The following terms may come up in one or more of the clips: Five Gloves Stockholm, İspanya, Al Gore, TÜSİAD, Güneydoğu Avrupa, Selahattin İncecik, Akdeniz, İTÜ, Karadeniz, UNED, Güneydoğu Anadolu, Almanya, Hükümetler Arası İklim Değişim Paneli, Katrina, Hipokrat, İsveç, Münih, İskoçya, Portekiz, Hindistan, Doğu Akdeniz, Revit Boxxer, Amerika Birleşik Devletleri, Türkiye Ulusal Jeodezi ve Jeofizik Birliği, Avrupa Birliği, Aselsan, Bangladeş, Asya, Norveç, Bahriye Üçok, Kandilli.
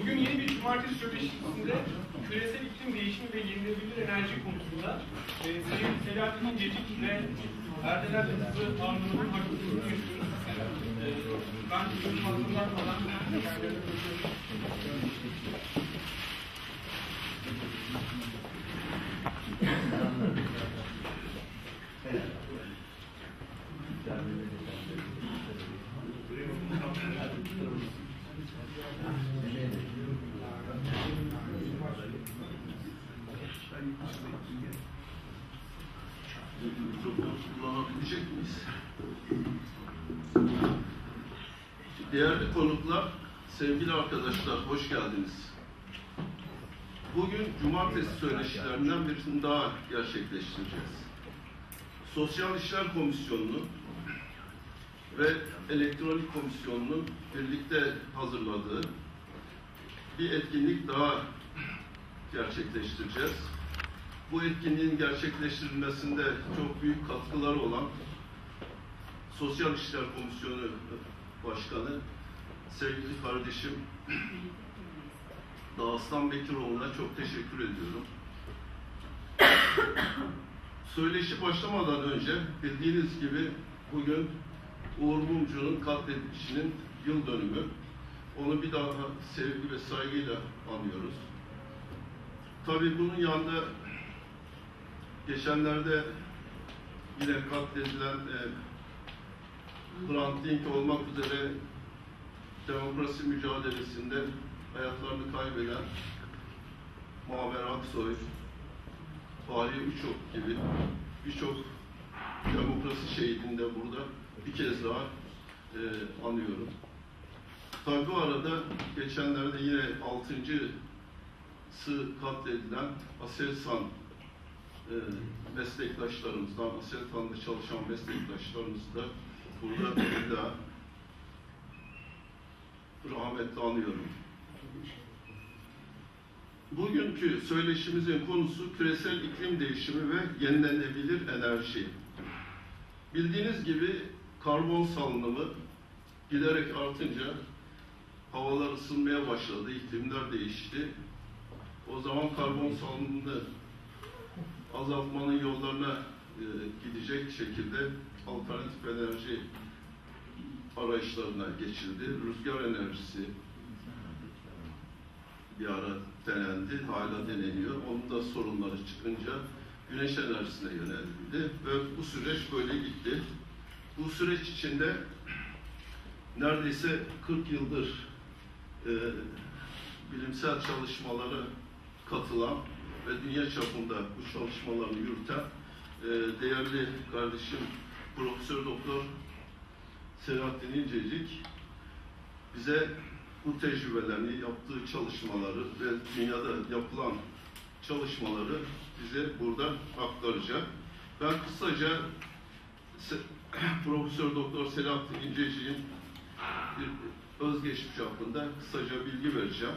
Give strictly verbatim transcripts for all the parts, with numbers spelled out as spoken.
Bugün yeni bir cumartesi söyleşisinde küresel iklim değişimi ve yenilenebilir enerji konusunda e, Sayın Selahattin İncecik ve Erdeler Kızı Anlı'nın hakkını görüyorsunuz. E, ben bizim hakkımdan falan yerlere değerli konuklar, sevgili arkadaşlar, hoş geldiniz. Bugün cumartesi söyleşilerinden birini daha gerçekleştireceğiz. Sosyal İşler Komisyonu'nu ve Elektronik Komisyonu'nun birlikte hazırladığı bir etkinlik daha gerçekleştireceğiz. Bu etkinliğin gerçekleştirilmesinde çok büyük katkıları olan Sosyal İşler Komisyonu Başkanı sevgili kardeşim Dağıstan Bekiroğlu'na çok teşekkür ediyorum. Söyleşi başlamadan önce bildiğiniz gibi bugün Uğur Mumcu'nun katledilişinin yıl dönümü. Onu bir daha sevgi ve saygıyla anıyoruz. Tabii bunun yanında geçenlerde yine katledilen e, Hrant Dink olmak üzere demokrasi mücadelesinde hayatlarını kaybeden Muammer Aksoy, Bahriye Üçok gibi birçok demokrasi şehidini de burada bir kez daha e, anıyorum. Tabi bu arada geçenlerde yine altıncısı katledilen Aselsan e, meslektaşlarımızdan, Aselsan'da çalışan meslektaşlarımız da burada bir daha rahmetle anıyorum. Bugünkü söyleşimizin konusu küresel iklim değişimi ve yenilenebilir enerji. Bildiğiniz gibi karbon salınımı giderek artınca havalar ısınmaya başladı, iklimler değişti. O zaman karbon salınımını azaltmanın yollarına e, gidecek şekilde alternatif enerji araçlarına geçildi. Rüzgar enerjisi bir ara denendi, hala deneniyor. Onun da sorunları çıkınca güneş enerjisine yöneldi ve bu süreç böyle gitti. Bu süreç içinde neredeyse kırk yıldır e, bilimsel çalışmalara katılan ve dünya çapında bu çalışmalarını yürüten e, değerli kardeşim Profesör Doktor Selahattin İncecik bize bu tecrübelerini, yaptığı çalışmaları ve dünyada yapılan çalışmaları bize burada aktaracak. Ben kısaca Profesör Doktor Selahattin İncecik'in bir özgeçmiş hakkında kısaca bilgi vereceğim.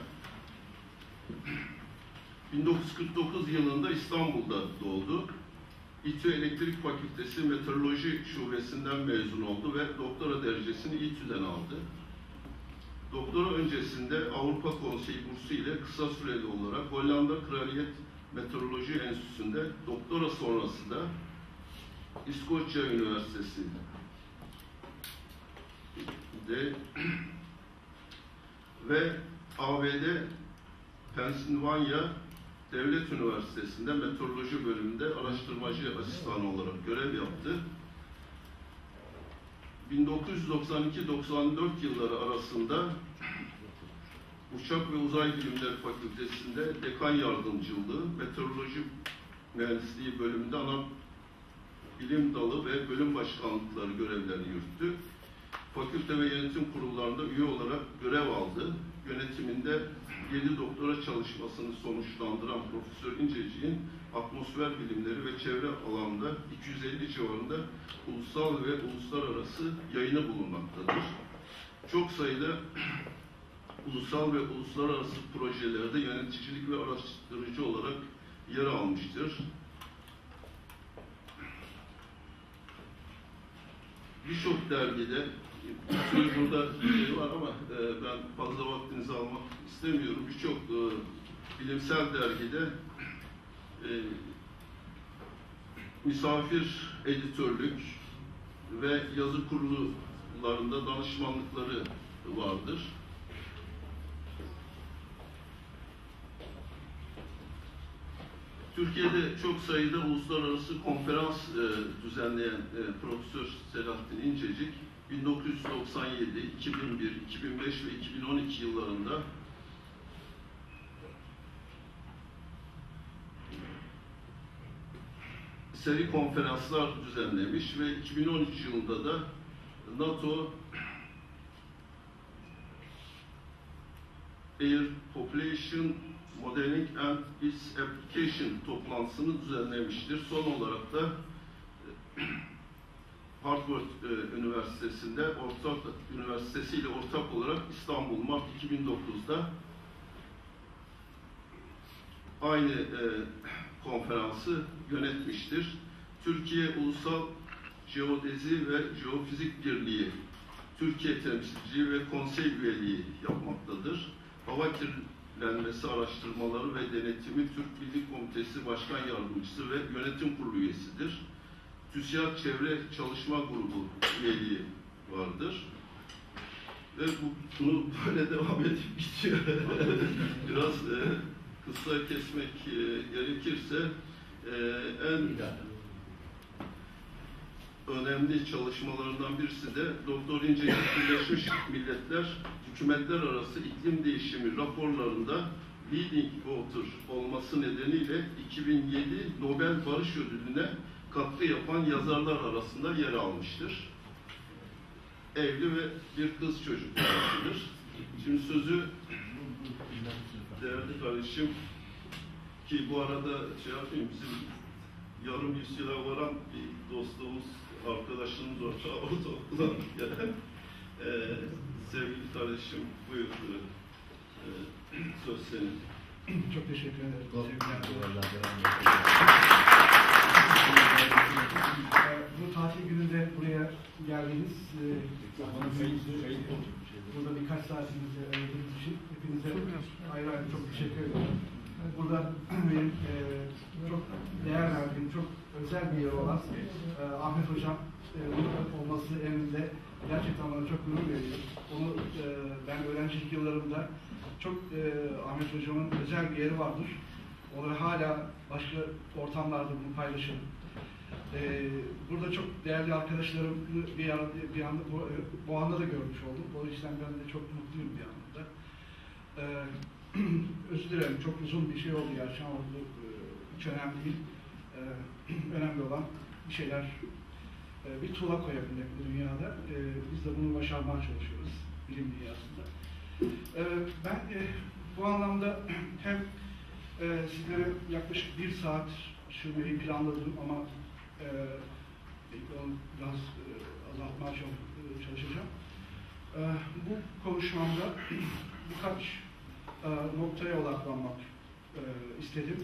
bin dokuz yüz kırk dokuz yılında İstanbul'da doğdu. İTÜ Elektrik Fakültesi Meteoroloji Şubesinden mezun oldu ve doktora derecesini İTÜ'den aldı. Doktora öncesinde Avrupa Konseyi bursu ile kısa süreli olarak Hollanda Kraliyet Meteoroloji Enstitüsü'nde, doktora sonrası da İskoçya Üniversitesi'nde ve A B D Pennsylvania Devlet Üniversitesi'nde meteoroloji bölümünde araştırmacı asistanı olarak görev yaptı. bin dokuz yüz doksan iki doksan dört yılları arasında Uçak ve Uzay Bilimleri Fakültesi'nde dekan yardımcılığı, meteoroloji mühendisliği bölümünde ana bilim dalı ve bölüm başkanlıkları görevlerini yürüttü. Fakülte ve yönetim kurullarında üye olarak görev aldı. Yönetiminde yedi doktora çalışmasını sonuçlandıran Profesör İncecik'in atmosfer bilimleri ve çevre alanında iki yüz elli civarında ulusal ve uluslararası yayını bulunmaktadır. Çok sayıda ulusal ve uluslararası projelerde yöneticilik ve araştırıcı olarak yer almıştır. Birçok dergide Söz burada şey var ama e, ben fazla vaktinizi almak istemiyorum. Birçok e, bilimsel dergide e, misafir editörlük ve yazı kurullarında danışmanlıkları vardır. Türkiye'de çok sayıda uluslararası konferans e, düzenleyen e, Profesör Selahattin İncecik, bin dokuz yüz doksan yedi, iki bin bir, iki bin beş ve iki bin on iki yıllarında seri konferanslar düzenlemiş ve iki bin on üç yılında da NATO Air Population Modeling and Its Application toplantısını düzenlemiştir. Son olarak da Harvard Üniversitesi'nde ortak Üniversitesi ile ortak olarak İstanbul Mart iki bin dokuz'da aynı e, konferansı yönetmiştir. Türkiye Ulusal Jeodezi ve Jeofizik Birliği, Türkiye temsilciliği ve konsey üyeliği yapmaktadır. Hava kirlenmesi araştırmaları ve denetimi Türk Birlik Komitesi Başkan Yardımcısı ve Yönetim Kurulu üyesidir. TÜSİAD Çevre Çalışma Grubu üyeliği vardır. Ve bu, bunu böyle devam edip gidiyor. Biraz e, kısa kesmek e, gerekirse e, en önemli çalışmalarından birisi de Doktor İncecik Birleşmiş Milletler Hükümetler Arası İklim Değişimi raporlarında leading author olması nedeniyle iki bin yedi Nobel Barış Ödülü'ne katkı yapan yazarlar arasında yer almıştır. Evli ve bir kız çocuk babasıdır. Şimdi sözü değerli kardeşim, ki bu arada şey yapayım, bizim yarım yüzyıla varan bir dostluğumuz, arkadaşımız orta ortaokuldan gelen e, sevgili kardeşim, buyur. E, söz senin. Çok teşekkür ederim. Bu tatil gününde buraya geldiniz. Burada birkaç saatinizi ayırdığınız için hepinize ayrı ayrı çok teşekkür ederim. Burada benim çok değer verdiğim, çok özel bir yer olan Ahmet Hocam olması emrinde gerçekten bana çok gurur veriyor. Onu ben öğrencilik yıllarımda çok Ahmet Hocam'ın özel bir yeri vardır. Onları hala başka ortamlarda bunu paylaşıyorum. Ee, burada çok değerli arkadaşlarım bir, an, bir anda bu, bu anda da görmüş oldum. O yüzden ben de çok mutluyum bir anlamda. Ee, özür dilerim, çok uzun bir şey oldu gerçi ama hiç önemli değil. Ee, önemli olan bir şeyler, bir tuğla koyabilmek bu dünyada. Ee, biz de bunu başarmaya çalışıyoruz bilim dünyasında. Ee, ben e, bu anlamda hem e, sizlere yaklaşık bir saat sürmeyi planladım ama Ee, onu biraz e, azaltmaya çalışacağım. Ee, bu konuşmamda birkaç e, noktaya odaklanmak e, istedim.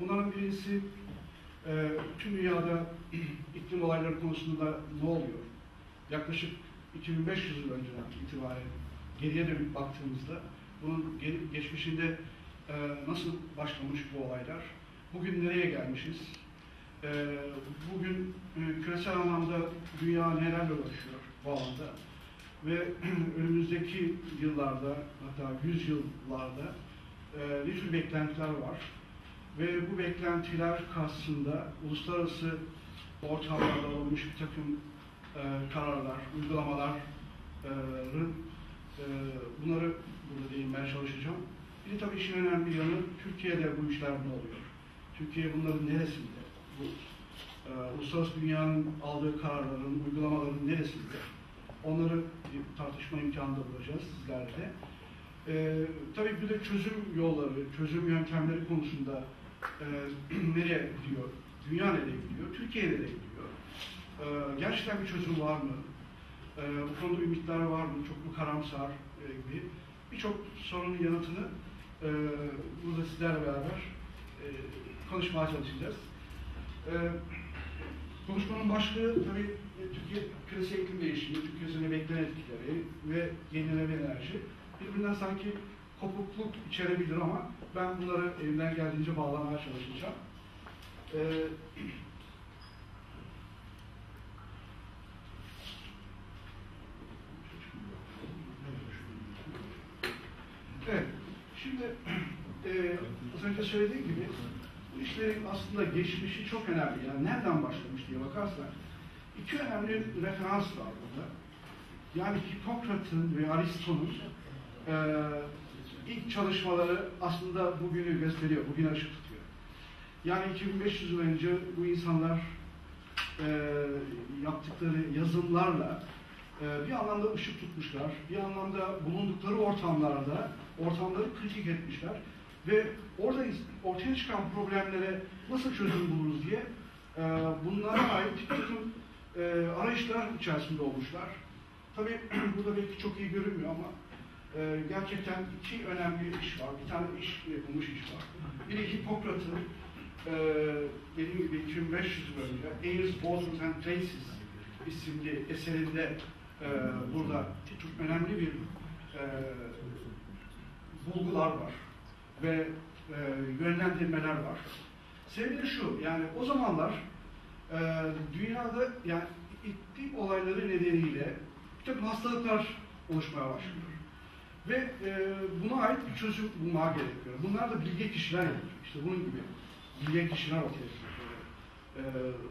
Bunların birisi e, tüm dünyada iklim olayları konusunda ne oluyor? Yaklaşık iki bin beş yüz yıl önceden itibaren geriye dönüp baktığımızda bunun geçmişinde e, nasıl başlamış bu olaylar? Bugün nereye gelmişiz? Bugün küresel anlamda dünya nelerle uğraşıyor bu alanda ve önümüzdeki yıllarda, hatta yüzyıllarda ne tür beklentiler var ve bu beklentiler karşısında uluslararası ortamlarda olmuş bir takım kararlar, uygulamaları, bunları burada değinmeye çalışacağım. Bir de tabii işin önemli yanı Türkiye'de bu işler ne oluyor? Türkiye bunların neresinde? Bu, e, uluslararası dünyanın aldığı kararların, uygulamaların neresinde? Onları tartışma imkanı da bulacağız sizlerle de. E, tabii bir de çözüm yolları, çözüm yöntemleri konusunda e, nereye gidiyor? Dünya nereye gidiyor? Türkiye nereye gidiyor? E, gerçekten bir çözüm var mı? E, bu konuda ümitler var mı? Çok mu karamsar e, gibi? Birçok sorunun yanıtını e, burada sizlerle beraber e, konuşmaya çalışacağız. Ee, Konuşmanın başlığı tabii Türkiye küresel iklim değişimi, Türkiye üzerine beklenen etkileri ve yenilenebilir enerji. Birbirinden sanki kopukluk içerebilir ama ben bunları elimden geldiğince bağlamaya çalışacağım. Ee, Evet, şimdi e, az önce söylediğim gibi bu işlerin aslında geçmişi çok önemli. Yani nereden başlamış diye bakarsak iki önemli referans var burada. Yani Hipokrat'ın ve Aristo'nun e, ilk çalışmaları aslında bugünü gösteriyor, bugün ışık tutuyor. Yani iki bin beş yüz yıl önce bu insanlar e, yaptıkları yazımlarla bir anlamda ışık tutmuşlar, bir anlamda bulundukları ortamlarda ortamları kritik etmişler ve orada ortaya çıkan problemlere nasıl çözüm buluruz diye bunlara ait bir takım arayışlar içerisinde olmuşlar. Tabii burada belki çok iyi görünmüyor ama gerçekten iki önemli iş var, bir tane iş yapılmış iş var. Biri Hipokrat'ın dediğim gibi iki bin beş yüz yıl önce Airs, Bosons and Traces isimli eserinde e, burada çok önemli bir e, bulgular var ve e, yönlendirmeler var. Sebebi şu, yani o zamanlar e, dünyada yani iklim olayları nedeniyle bir takım hastalıklar oluşmaya başlıyor. Ve e, buna ait bir çözüm bulmaya gerekiyor. Bunlar da bilge kişiler yapıyor. İşte bunun gibi bilge kişiler ortaya çıkıyor. E,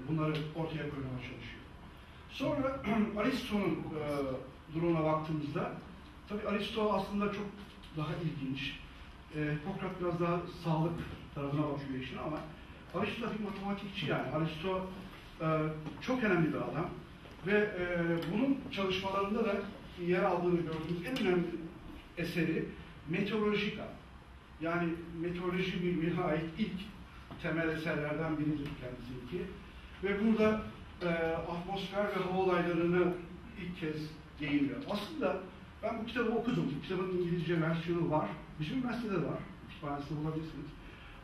bunları ortaya koymaya çalışıyor. Sonra Aristo'nun e, durumuna baktığımızda, tabii Aristo aslında çok daha ilginç. E, Hipokrat biraz daha sağlık tarafına bakıyor işin ama Aristo bir matematikçi yani. Aristo e, çok önemli bir adam ve e, bunun çalışmalarında da yer aldığını gördüğümüz en önemli eseri Meteorologika. Yani meteoroloji bilimine ait ilk temel eserlerden biridir kendisi. Ve burada E, atmosfer ve hava olaylarını ilk kez değiniyor. Aslında ben bu kitabı okudum. Bu kitabın İngilizce versiyonu var. Bizim üniversitede var. İspanya'sını bulabilirsiniz.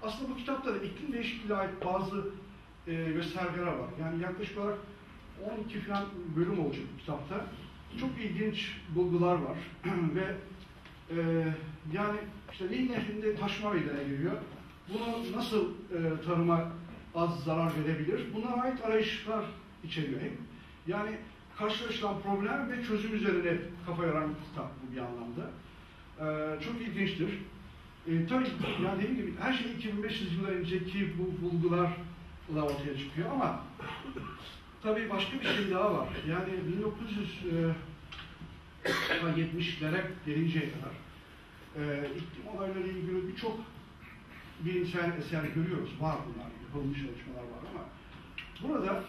Aslında bu kitapta da iklim değişikliğine ait bazı e, göstergeler var. Yani yaklaşık olarak on iki falan bölüm olacak bu kitapta. Çok ilginç bulgular var. Ve e, yani işte Nil Nehri'nde taşma meydana geliyor. Bunu nasıl e, tarıma az zarar verebilir? Buna ait arayışlar içeriyor. Yani karşılaşılan problem ve çözüm üzerine kafa yoran bir kitap bu bir anlamda. Ee, çok ilginçtir. Ee, tabii yani dediğim gibi her şey iki bin beş yüz yıl önceki bu bulgularla ortaya çıkıyor ama tabii başka bir şey daha var. Yani bin dokuz yüz yetmişlere gelinceye kadar e, iklim olaylarıyla ilgili birçok bilimsel eser görüyoruz. Var bunlar, yapılmış çalışmalar var ama burada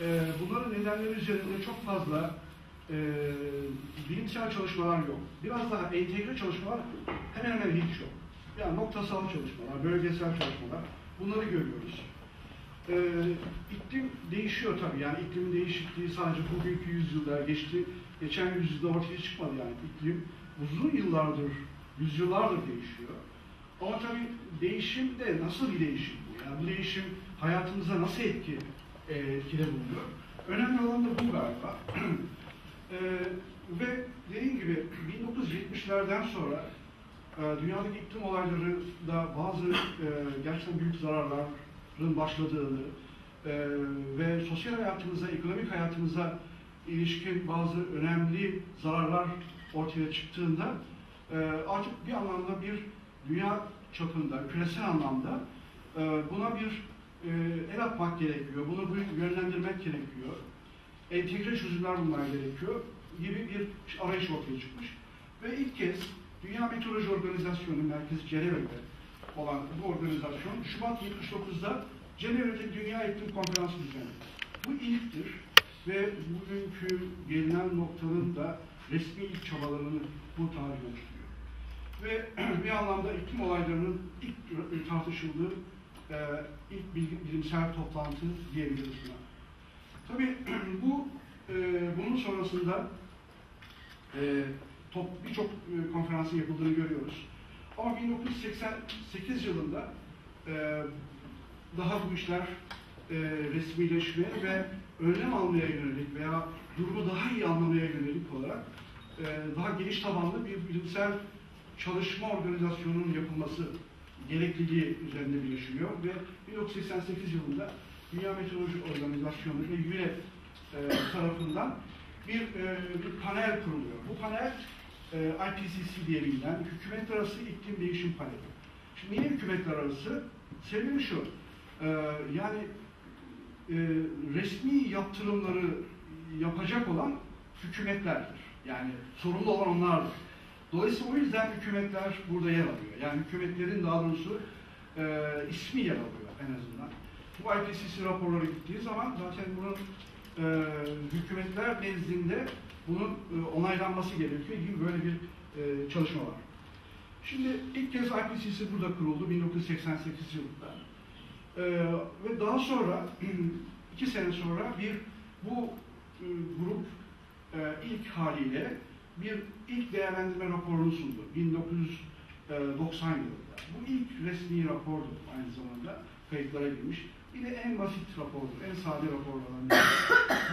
e, bunların nedenleri üzerinde çok fazla e, bilimsel çalışmalar yok. Biraz daha entegre çalışmalar hemen hemen hiç yok. Yani noktasal çalışmalar, bölgesel çalışmalar, bunları görüyoruz. E, iklim değişiyor tabii. Yani iklimin değişikliği sadece bugünkü yüzyılda geçti. Geçen yüzyılda ortaya çıkmadı yani. İklim uzun yıllardır, yüzyıllardır değişiyor. Ama tabii değişim de nasıl bir değişim bu? Yani bu değişim hayatımıza nasıl etki e, etkide bulunuyor? Önemli olan da bu galiba. e, ve dediğim gibi bin dokuz yüz yetmişlerden sonra e, dünyadaki iklim olayları da bazı e, gerçekten büyük zararların başladığını e, ve sosyal hayatımıza, ekonomik hayatımıza ilişkin bazı önemli zararlar ortaya çıktığında e, artık bir anlamda bir dünya çapında, küresel anlamda buna bir el atmak gerekiyor, bunu yönlendirmek gerekiyor, entegre çözümler bulmaya gerekiyor gibi bir arayış ortaya çıkmış. Ve ilk kez Dünya Meteoroloji Organizasyonu merkezi Cenevre'de olan bu organizasyon Şubat yetmiş dokuzda Cenevre'de Dünya İklim Konferansı düzenledi. Bu ilktir ve bugünkü gelinen noktanın da resmi ilk çabalarını bu tarih oluşturuyor. Ve bir anlamda iklim olaylarının ilk tartışıldığı e, ilk bilimsel toplantı diyebiliriz buna. Tabii bu, e, bunun sonrasında e, birçok e, konferansın yapıldığını görüyoruz. Ama bin dokuz yüz seksen sekiz yılında e, daha bu işler e, resmileşmeye ve önlem almaya yönelik veya durumu daha iyi anlamaya yönelik olarak e, daha geniş tabanlı bir bilimsel çalışma organizasyonunun yapılması gerekliliği üzerinde birleşiyor ve bin dokuz yüz seksen sekiz yılında Dünya Meteoroloji Organizasyonu ve UNED e, tarafından bir, e, bir panel kuruluyor. Bu panel e, I P C C diye bilinen Hükümetler Arası İklim Değişim Paneli. Şimdi niye Hükümetler Arası? Sebebi şu, e, yani e, resmi yaptırımları yapacak olan hükümetlerdir. Yani sorumlu olan onlardır. Dolayısıyla o yüzden hükümetler burada yer alıyor. Yani hükümetlerin daha doğrusu e, ismi yer alıyor en azından. Bu I P C C raporları gittiği zaman zaten bunun e, hükümetler nezdinde bunun e, onaylanması gerekiyor gibi böyle bir e, çalışma var. Şimdi ilk kez I P C C burada kuruldu bin dokuz yüz seksen sekiz yılında. E, ve daha sonra iki sene sonra bir bu e, grup e, ilk haliyle bir ilk değerlendirme raporunu sundu bin dokuz yüz doksan yılında. Bu ilk resmi rapordu aynı zamanda, kayıtlara girmiş. Yine en basit rapordur, en sade raporlardan.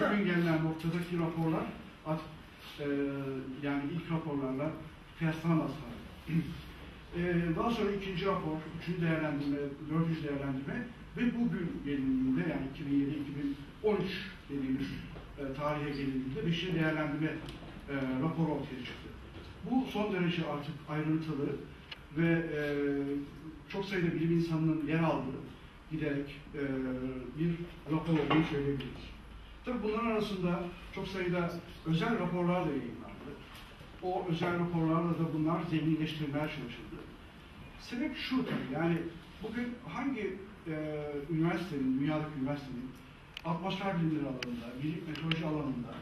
Bugün gelen noktadaki raporlar artık e, yani ilk raporlarla kıyaslanamaz hali. E, daha sonra ikinci rapor, üçüncü değerlendirme, dördüncü değerlendirme ve bugün gelindiğinde yani iki bin yedi iki bin on üç dediğimiz e, tarihe gelindiğinde beşinci değerlendirme E, rapor ortaya çıktı. Bu son derece artık ayrıntılı ve e, çok sayıda bilim insanının yer aldığı giderek e, bir rapor olduğunu söyleyebiliriz. Tabii bunların arasında çok sayıda özel raporlar da yayınlandı. O özel raporlarla da bunlar zenginleştirmeye çalışıldı. Sebep şu tabii, yani bugün hangi e, üniversitenin, dünyadaki üniversitenin atmosfer bilimleri alanında, bilim meteoroloji alanında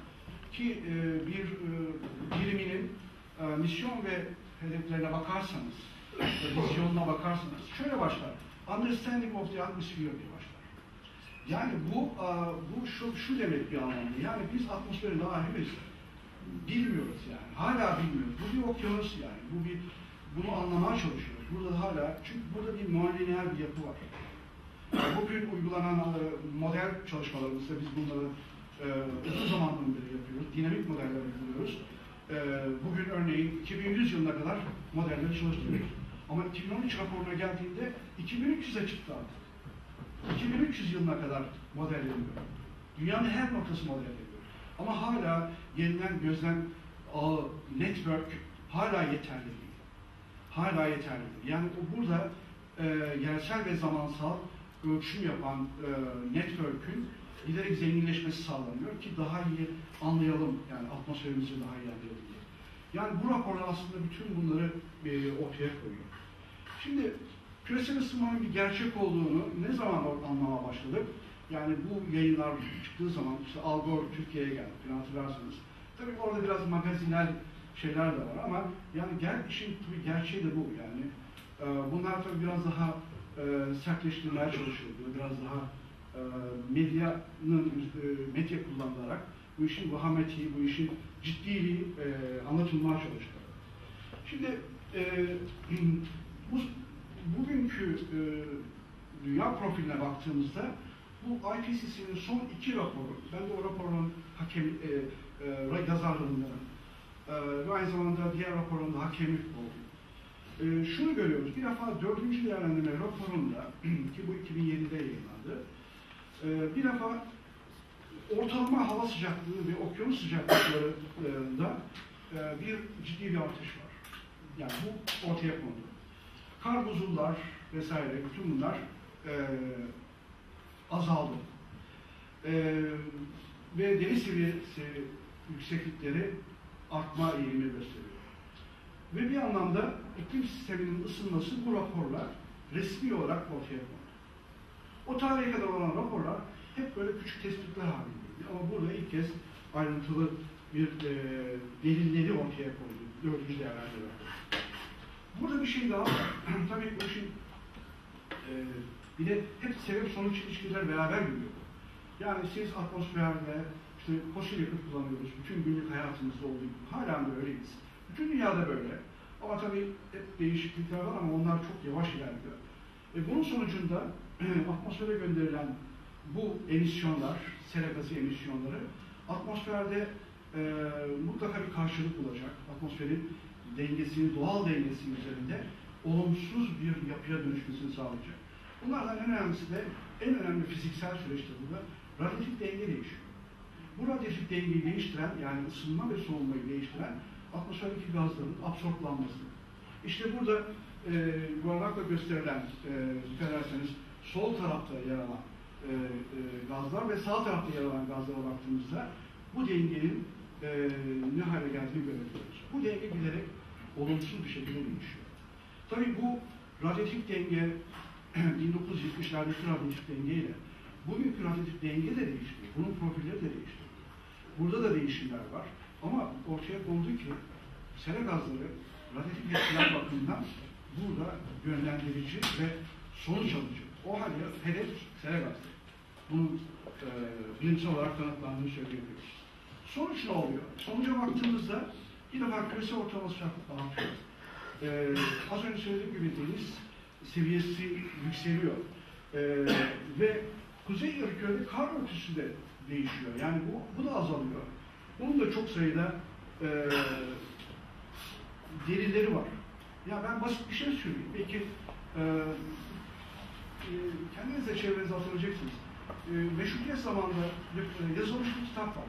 ki e, bir e, biriminin e, misyon ve hedeflerine bakarsanız, e, vizyonuna bakarsanız şöyle başlar. Understanding of the Atmosphere diye başlar. Yani bu a, bu şu, şu demek bir anlamda. Yani biz atmosferi daha henüz bilmiyoruz yani. Hala bilmiyoruz. Bu bir okyanus yani. Bu bir bunu anlamaya çalışıyoruz. Burada hala çünkü burada bir non-lineer bir yapı var. Bugün uygulanan e, model çalışmalarımızda biz bunları Ee, uzun zamandan beri yapıyoruz. Dinamik modeller uyguluyoruz. Ee, bugün örneğin iki bin yüz yılına kadar modeller çalıştırıyoruz. Ama iki bin on üç raporuna geldiğinde iki bin üç yüze çıktı artık. iki bin üç yüz yılına kadar model yapıyor. Dünyanın her noktası model yapıyor. Ama hala yeniden gözlem ağı, network hala yeterli değil. Hala yeterli değil. Yani burada e, yersel ve zamansal ölçüm yapan e, network'ün giderek zenginleşmesi sağlanıyor ki daha iyi anlayalım, yani atmosferimizi daha iyi anlayalım diye. Yani bu raporlar aslında bütün bunları e, ortaya koyuyor. Şimdi küresel ısınmanın bir gerçek olduğunu ne zaman anlamaya başladık? Yani bu yayınlar çıktığı zaman işte Al Gore Türkiye'ye geldi, hatırlarsanız. Tabii orada biraz magazinel şeyler de var ama yani gel, işin gerçeği de bu yani. E, bunlar tabii biraz daha e, sertleştirmeye çalışılıyor, biraz daha medyanın medya kullanılarak bu işin vahameti, bu işin ciddiliği e, anlatılmaya çalışıyor. Şimdi e, bu, bugünkü e, dünya profiline baktığımızda bu I P C C'nin son iki raporu, ben de o raporun hakemi, e, e, yazarlarından e, ve aynı zamanda diğer raporun da hakemi oldum. E, şunu görüyoruz, bir defa dördüncü değerlendirme raporunda ki bu iki bin yedide yayınlandı, bir defa ortalama hava sıcaklığı ve okyanus sıcaklıklarında bir ciddi bir artış var. Yani bu ortaya kondu. Kar buzullar vesaire bütün bunlar azaldı. Ve deniz seviyesi yükseklikleri artma eğilimi gösteriyor. Ve bir anlamda iklim sisteminin ısınması bu raporlar resmi olarak ortaya kondu. O tarihe kadar olan raporlar hep böyle küçük tespitler halindeydi. Ama burada ilk kez ayrıntılı bir e, delilleri ortaya koydu. Dördüncü değerlendirme. Burada bir şey daha var. Tabii bu işin e, bir de hep sebep sonuç ilişkiler beraber gidiyor. Yani siz atmosferde işte fosil yakıt kullanıyoruz. Bütün günlük hayatımızda olduğu gibi. Hala da öyleyiz. Bütün dünyada böyle. Ama tabii hep değişiklikler var ama onlar çok yavaş ilerliyor. E, bunun sonucunda atmosfere gönderilen bu emisyonlar, sera gazı emisyonları atmosferde e, mutlaka bir karşılık bulacak. Atmosferin dengesini, doğal dengesinin üzerinde olumsuz bir yapıya dönüşmesini sağlayacak. Bunlardan en önemlisi de, en önemli fiziksel süreçte burada radyatif denge değişiyor. Bu radyatif dengeyi değiştiren, yani ısınma ve soğumayı değiştiren atmosferdeki gazların absorplanması. İşte burada e, yuvarlakla gösterilen, dikkat ederseniz sol tarafta yer alan e, e, gazlar ve sağ tarafta yer alan gazlara baktığımızda bu dengenin e, ne hale geldiğini görebiliyoruz. Bu denge giderek olumsuz bir şekilde dönüşüyor. Tabii bu radyatif denge bin dokuz yüz yetmişlerdeki radyatif dengeyle bugünkü radyatif denge de değişti. Bunun profilleri de değişti. Burada da değişimler var. Ama ortaya kondu ki sera gazları radyatif etkiler bakımından burada yönlendirici ve sonuç alıcı. O halde hedef sera gazları. Bunun e, bilimsel olarak kanıtlandığını söyleyebiliriz. Sonuç ne oluyor? Sonuca baktığımızda bir defa küresel ortalama sıcaklık artıyor. E, az önce söylediğim gibi deniz seviyesi yükseliyor. E, ve Kuzey Yarımküre'de kar örtüsü de değişiyor. Yani bu, bu da azalıyor. Bunun da çok sayıda e, delilleri var. Ya ben basit bir şey söyleyeyim. Peki e, e, kendiniz de çevrenizi hatırlayacaksınız. E, Meşrutiyet zamanında yazılmış bir kitap var.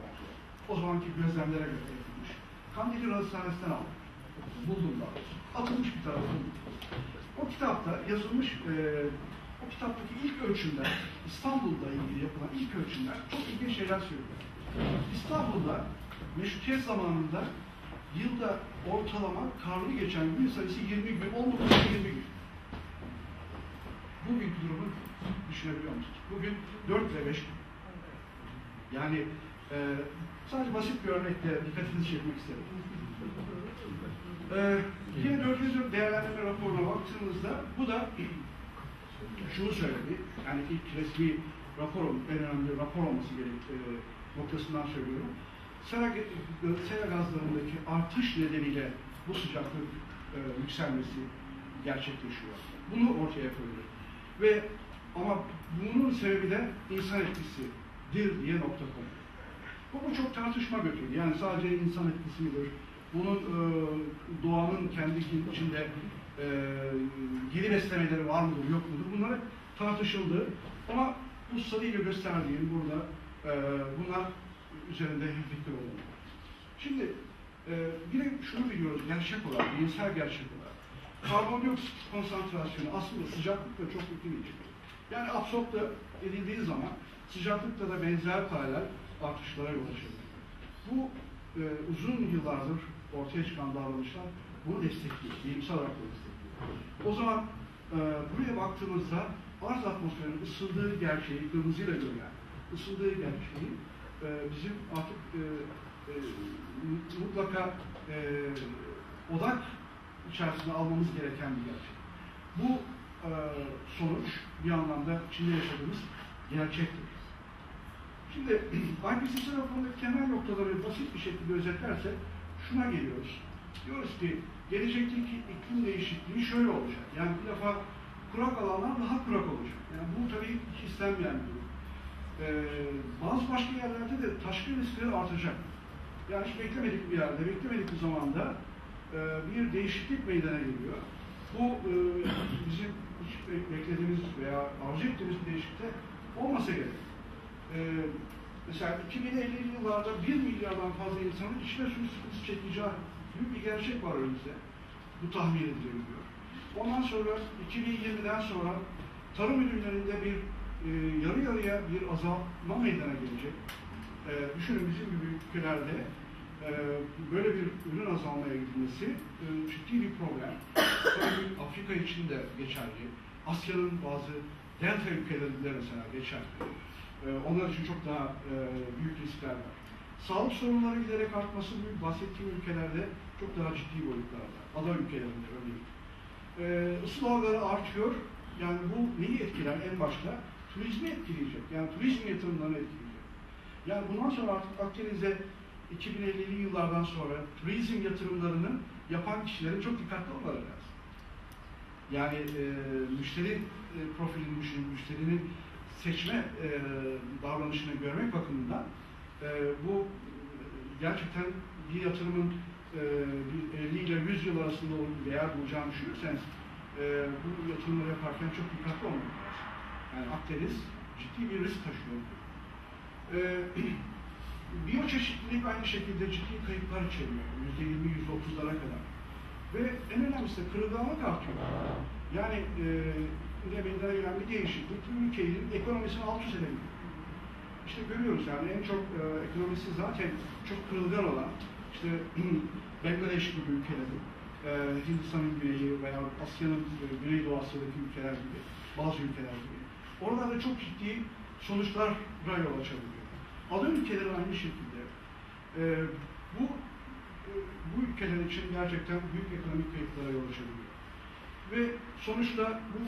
O zamanki gözlemlere göre yapılmış. Kandilli Hastanesi'nden aldım. Buldum daha. Atılmış bir tarafı. O kitapta yazılmış e, o kitaptaki ilk ölçümler, İstanbul'da ilgili yapılan ilk ölçümler çok ilginç şeyler söylüyor. İstanbul'da Meşrutiyet zamanında yılda ortalama karlı geçen gün sayısı yirmi gün, on dokuz yirmi gün. Bugünkü durumu düşünebiliyor musunuz? Bugün dört ile beş gün. Yani e, sadece basit bir örnekle dikkatinizi çekmek isterim. E, yine dördüncü değerlendirme raporuna baktığımızda bu da şunu söyledi, yani ilk resmi rapor, en önemli rapor olması gerektiği e, noktasından söylüyorum. Sera, sera gazlarındaki artış nedeniyle bu sıcaklık e, yükselmesi gerçekleşiyor. Bunu ortaya koyuyor. Ve ama bunun sebebi de insan etkisidir diye nokta koyuyor. Bu çok tartışma götürdü. Yani sadece insan etkisi midir? Bunun e, doğanın kendi içinde E, geri beslemeleri var mıdır, yok mudur? Bunlar tartışıldı. Ama bu sarıyla gösterdiğim burada e, bunlar üzerinde hemfikir olmalı. Şimdi e, yine şunu biliyoruz gerçek olarak, bilimsel gerçek olarak. Karbondioksit konsantrasyonu aslında sıcaklıkla çok ilgili. Yani absorpte edildiği zaman sıcaklıkta da benzer paralel artışlara yol açabilir. Bu e, uzun yıllardır ortaya çıkan davranışlar bunu destekliyor, bilimsel olarak da destekliyor. O zaman e, buraya baktığımızda arz atmosferinin ısındığı gerçeği, kırmızıyla görülen ısındığı gerçeği e, bizim artık e, e, mutlaka e, odak içerisinde almamız gereken bir gerçek. Bu e, sonuç bir anlamda Çin'de yaşadığımız gerçektir. Şimdi I P C C raporundaki temel noktaları basit bir şekilde özetlersek şuna geliyoruz. Diyoruz ki gelecekteki iklim değişikliği şöyle olacak. Yani bir defa kurak alanlar daha kurak olacak. Yani bu tabii hiç istenmeyen bir durum. Ee, bazı başka yerlerde de taşkın riskleri artacak. Yani hiç beklemedik bir yerde, beklemedik bir zamanda e, bir değişiklik meydana geliyor. Bu e, bizim hiç beklediğimiz veya arzu ettiğimiz bir değişiklikte olmasa gerek. E, mesela iki bin elli yıllarda bir milyardan fazla insanın içine suyu sıkıntısı çekeceği büyük bir gerçek var önümüzde. Bu tahmin ediliyor. Ondan sonra iki bin yirmiden sonra tarım ürünlerinde bir e, yarı yarıya bir azalma meydana gelecek. E, düşünün bizim gibi ülkelerde e, böyle bir ürün azalmaya gidilmesi e, ciddi bir problem. Tabii Afrika için de geçerli. Asya'nın bazı delta ülkelerinde mesela geçerli. E, onlar için çok daha e, büyük riskler var. Sağlık sorunları giderek artması bahsettiğim ülkelerde çok daha ciddi boyutlarda. Ada ülkelerinde örneğin. Ee, ısı dalgaları artıyor. Yani bu neyi etkiler en başta? Turizmi etkileyecek. Yani turizm yatırımlarını etkileyecek. Yani bundan sonra artık Akdeniz'e iki bin ellili yıllardan sonra turizm yatırımlarını yapan kişilerin çok dikkatli olmaları lazım. Yani e, müşteri e, profilini düşünün, müşterinin seçme e, davranışını görmek bakımından e, bu gerçekten bir yatırımın e, elli ile yüz yıl arasında değer bulacağını düşünürseniz e, bu yatırımları yaparken çok dikkatli olmak lazım. Yani Akdeniz ciddi bir risk taşıyor. E, biyoçeşitlilik aynı şekilde ciddi kayıplar içeriyor. yüzde yirmi yüzde otuzlara kadar. Ve en önemlisi kırılganlık artıyor. Yani e, gündeminde gelen bir değişiklik tüm ülkenin ekonomisini alt üst edebiliyor. İşte görüyoruz yani en çok e, ekonomisi zaten çok kırılgan olan işte Bangladeş gibi ülkeleri, e, Hindistan'ın güneyi veya Asya'nın e, Güneydoğu Asya'daki ülkeler gibi, bazı ülkeler gibi. Oralarda çok ciddi sonuçlara yol açabiliyor. Ada ülkeleri aynı şekilde. E, bu e, bu ülkeler için gerçekten büyük ekonomik kayıplara yol açabiliyor. Ve sonuçta bu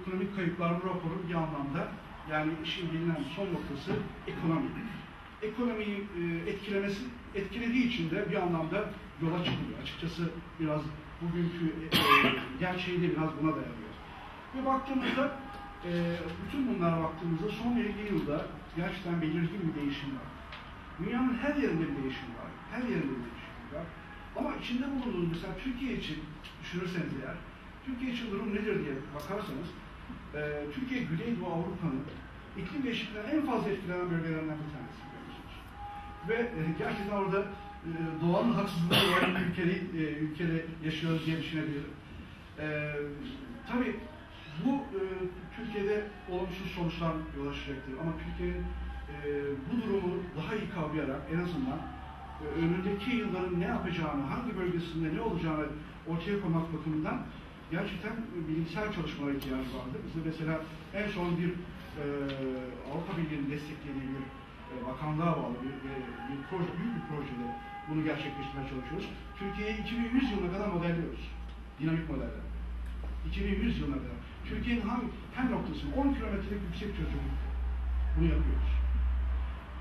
ekonomik kayıplar raporu bir anlamda yani işin bilinen son noktası ekonomi. Ekonomiyi etkilemesi, etkilediği için de bir anlamda yola çıkıyor. Açıkçası biraz bugünkü gerçeği de biraz buna dayanıyor. Ve baktığımızda, bütün bunlara baktığımızda son elli yılda gerçekten belirgin bir değişim var. Dünyanın her yerinde bir değişim var. Her yerinde bir değişim var. Ama içinde bulunduğumuz mesela Türkiye için düşünürseniz eğer, Türkiye için durum nedir diye bakarsanız, e, Türkiye Güneydoğu Avrupa'nın iklim değişikliğinden en fazla etkilenen bölgelerinden bir tanesi görüyorsunuz. Ve e, gerçekten orada e, doğanın haksızlığı olan bir ülkede, e, ülkede yaşıyoruz diye düşünebilirim. E, tabii bu e, Türkiye'de olumsuz sonuçlar yol açacaktır. Ama Türkiye'nin e, bu durumu daha iyi kavrayarak en azından e, önündeki yılların ne yapacağını, hangi bölgesinde ne olacağını ortaya koymak bakımından gerçekten bilimsel çalışmalara ihtiyacı vardı. Bizde mesela en son bir e, Avrupa Birliği'nin desteklediği bir e, bakanlığa bağlı bir, e, bir proje, büyük bir projede bunu gerçekleştirmeye çalışıyoruz. Türkiye'yi iki bin yüz yılına kadar modelliyoruz. Dinamik modeller. iki bin yüz yılına kadar. Türkiye'nin hangi her noktasını on kilometrelik yüksek çözüm bunu yapıyoruz.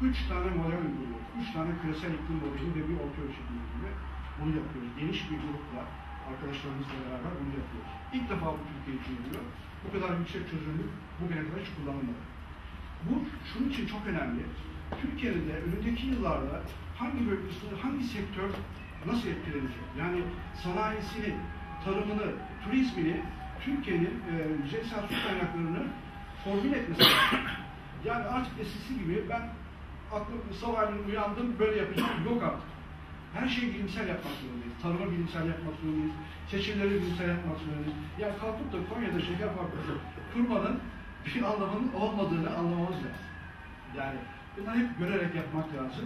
Üç tane model uyguluyoruz. Üç tane küresel iklim modeli ve bir orta ölçekli modeli bunu yapıyoruz. Geniş bir grupla arkadaşlarımızla beraber bunu yapıyoruz. İlk defa bu Türkiye için oluyor. Bu kadar yüksek çözünürlük bugüne kadar hiç kullanılmadı. Bu şunun için çok önemli. Türkiye'nin de önündeki yıllarda hangi bölgesinde, hangi sektör nasıl etkilenecek? Yani sanayisini, tarımını, turizmini, Türkiye'nin e, yüzeysel su kaynaklarını formül etmesi lazım. Yani artık eskisi gibi ben aklım sabahleyin uyandım, böyle yapacağım yok artık. Her şeyi bilimsel yapmak zorundayız. Tarımı bilimsel yapmak zorundayız. Seçimleri bilimsel yapmak zorundayız. Yani kalkıp da Konya'da şeker fabrikası kurmanın bir anlamının olmadığını anlamamız lazım. Yani bunları hep görerek yapmak lazım.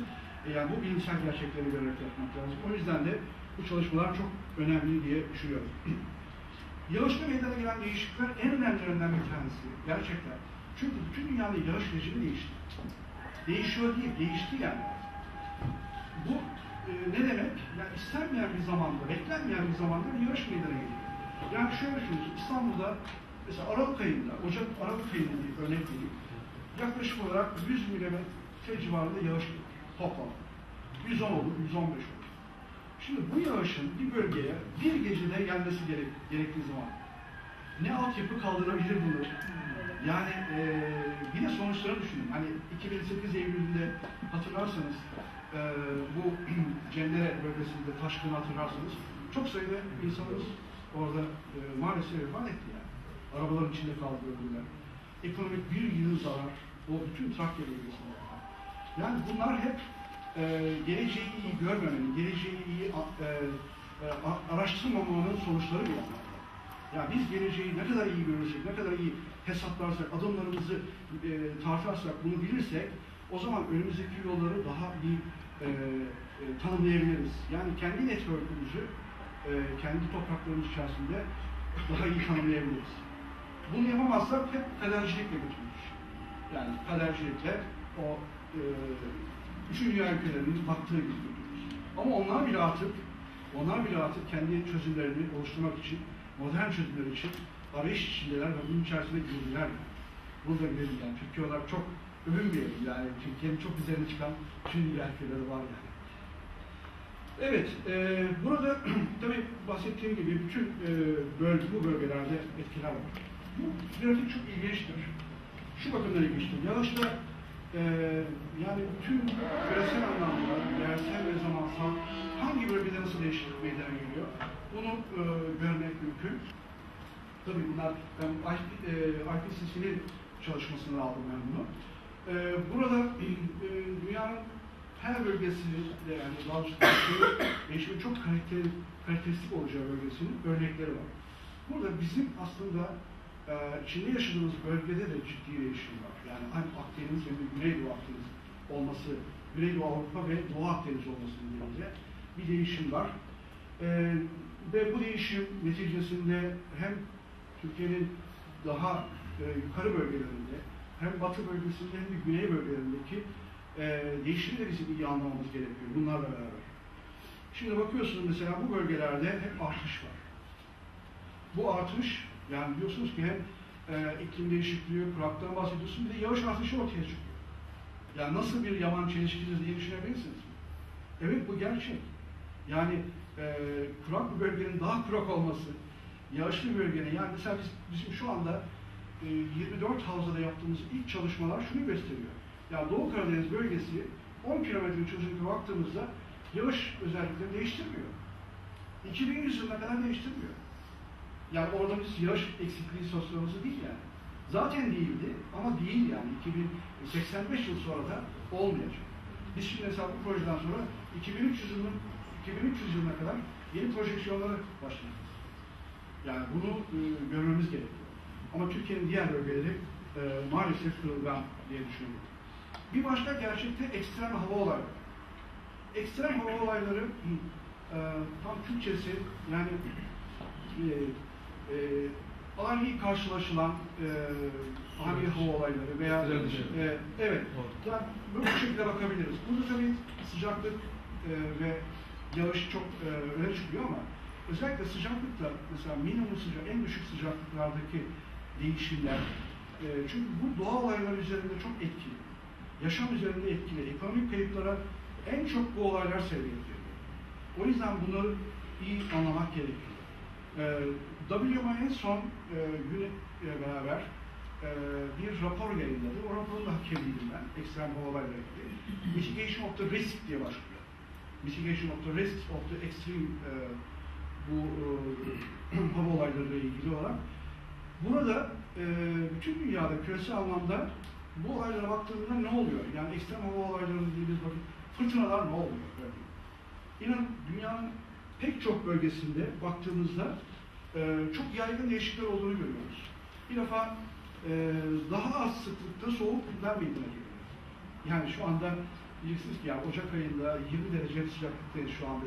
Yani bu bilimsel gerçekleri görerek yapmak lazım. O yüzden de bu çalışmalar çok önemli diye düşünüyorum. Yağışla meydana gelen değişiklikler en önemlilerinden bir tanesi. Gerçekten. Çünkü bütün dünyada yağış rejimi değişti. Değişiyor değil, değişti yani. Bu Ee, ne demek? Yani istenmeyen bir zamanda, beklenmeyen bir zamanda bir yağış meydana geliyor. Yani şöyle düşünüyorsun, İstanbul'da mesela Aralık ayında, Ocak Aralık ayında bir örnek vereyim, yaklaşık olarak yüz milimetre civarında yağış geliyor toplam. yüz on olur, yüz on beş olur. Şimdi bu yağışın bir bölgeye bir gecede gelmesi gerek, gerektiği zaman ne altyapı kaldırabilir bunu? Yani e, bir de sonuçları düşünün. Hani iki bin sekiz Eylül'de hatırlarsanız Ee, bu Cendere bölgesinde taşkını hatırlarsanız çok sayıda insanımız orada e, maalesef vefat etti yani. Arabaların içinde kaldı öldüler. Ekonomik bir yıl zarar o bütün Trakya bölgesinde. Yani bunlar hep e, geleceği iyi görmemenin, geleceği iyi e, e, araştırmamanın sonuçları bir anlamda. Yani biz geleceği ne kadar iyi görürsek, ne kadar iyi hesaplarsak, adımlarımızı e, tartarsak, bunu bilirsek o zaman önümüzdeki yolları daha iyi e, e, tanımlayabiliriz. Yani kendi network'ümüzü, e, kendi topraklarımız içerisinde daha iyi tanımlayabiliriz. Bunu yapamazsak hep kadercilikle götürülür. Yani kadercilikle o e, üçüncü dünya ülkelerinin baktığı gibi götürülür. Ama onlar bile artık, onlar bile artık kendi çözümlerini oluşturmak için, modern çözümler için arayış içindeler ve bunun içerisinde girdiler. Bunu da bilelim yani. Türkiye olarak çok övünmeyelim yani. Türkiye'nin çok üzerine çıkan tüm ülkeleri var yani. Evet, e, burada tabii bahsettiğim gibi bütün e, bölge, bu bölgelerde etkiler var. Bu grafik çok ilginçtir. şu bakımdan ilginçtir. Yanlışla e, yani tüm küresel anlamda, değersel ve zamansal hangi bölgede nasıl değişiklik meydana geliyor, bunu e, görmek mümkün. Tabii bunlar, ben I P C C'nin çalışmasından aldım ben bunu. E, burada e, dünyanın her bölgesi, yani bazı değişimin çok karakteri, karakteristik olacağı bölgesinin örnekleri var. Burada bizim aslında Çin'de yaşadığımız bölgede de ciddi değişim var. Yani hem Akdeniz hem de Güneydoğu Akdeniz olması, Güneydoğu Avrupa ve Doğu Akdeniz olması nedeniyle bir değişim var. Ee, ve bu değişim neticesinde hem Türkiye'nin daha e, yukarı bölgelerinde, hem batı bölgesinde hem de güney bölgelerindeki e, değişimleri bizim iyi anlamamız gerekiyor bunlarla beraber. Şimdi bakıyorsunuz mesela bu bölgelerde hep artış var. Bu artış, yani diyorsunuz ki hem e, iklim değişikliği, kuraklıktan bahsediyorsunuz, bir de yağış artışı ortaya çıkıyor. Yani nasıl bir yaman çelişkisi diye düşünebilirsiniz. Evet, bu gerçek. Yani e, kurak bir bölgenin daha kurak olması, yağışlı bir bölgenin, yani mesela biz, bizim şu anda e, yirmi dört havzada yaptığımız ilk çalışmalar şunu gösteriyor. Yani Doğu Karadeniz bölgesi on kilometre çözünürlüğe baktığımızda yağış özellikleri değiştirmiyor. iki bin yüz yılına kadar değiştirmiyor. Yani orada biz yağış eksikliği sosyolojisi değil yani. Zaten değildi ama değil yani. iki bin seksen beş yıl sonra da olmayacak. Biz şimdi mesela bu projeden sonra iki bin üç yüz yılına, iki bin üç yüz yılına kadar yeni projeksiyonlara başlayacağız. Yani bunu e, görmemiz gerekiyor. Ama Türkiye'nin diğer bölgeleri e, maalesef kırılgan diye düşünüyorum. Bir başka gerçekte ekstrem hava olayları. Ekstrem hava olayları e, tam Türkçesi yani e, E, ani karşılaşılan e, ani hava olayları veya e, evet, yani böyle bir şekilde bakabiliriz. Burada tabii sıcaklık e, ve yağış çok e, öne çıkıyor ama özellikle sıcaklıkta mesela minimum sıcak, en düşük sıcaklıklardaki değişimler e, çünkü bu doğa olayları üzerinde çok etkili. Yaşam üzerinde etkili. Ekonomik kayıplara en çok bu olaylar sebebiyet veriyor. O yüzden bunları iyi anlamak gerekiyor. E, W M O'nun son e, güne e, beraber e, bir rapor yayınladı. O raporun da hakemiydim ben. Ekstrem hava olayları ilgili. Mitigation of the Risk diye başlıyor. Mitigation of the Risk of the Extreme e, bu e, hava olaylarıyla ilgili olarak. Burada e, bütün dünyada küresel anlamda bu olaylara baktığında ne oluyor? Yani ekstrem hava olayları dediğimiz bakın fırtınalar ne oluyor? Yani, İnan dünyanın pek çok bölgesinde baktığımızda Ee, çok yaygın değişiklikler olduğunu görüyoruz. Bir defa e, daha az sıklıkta soğuk günler meydana geliyor. Yani şu anda bilirsiniz ki ya Ocak ayında yirmi derece sıcaklıktayız şu anda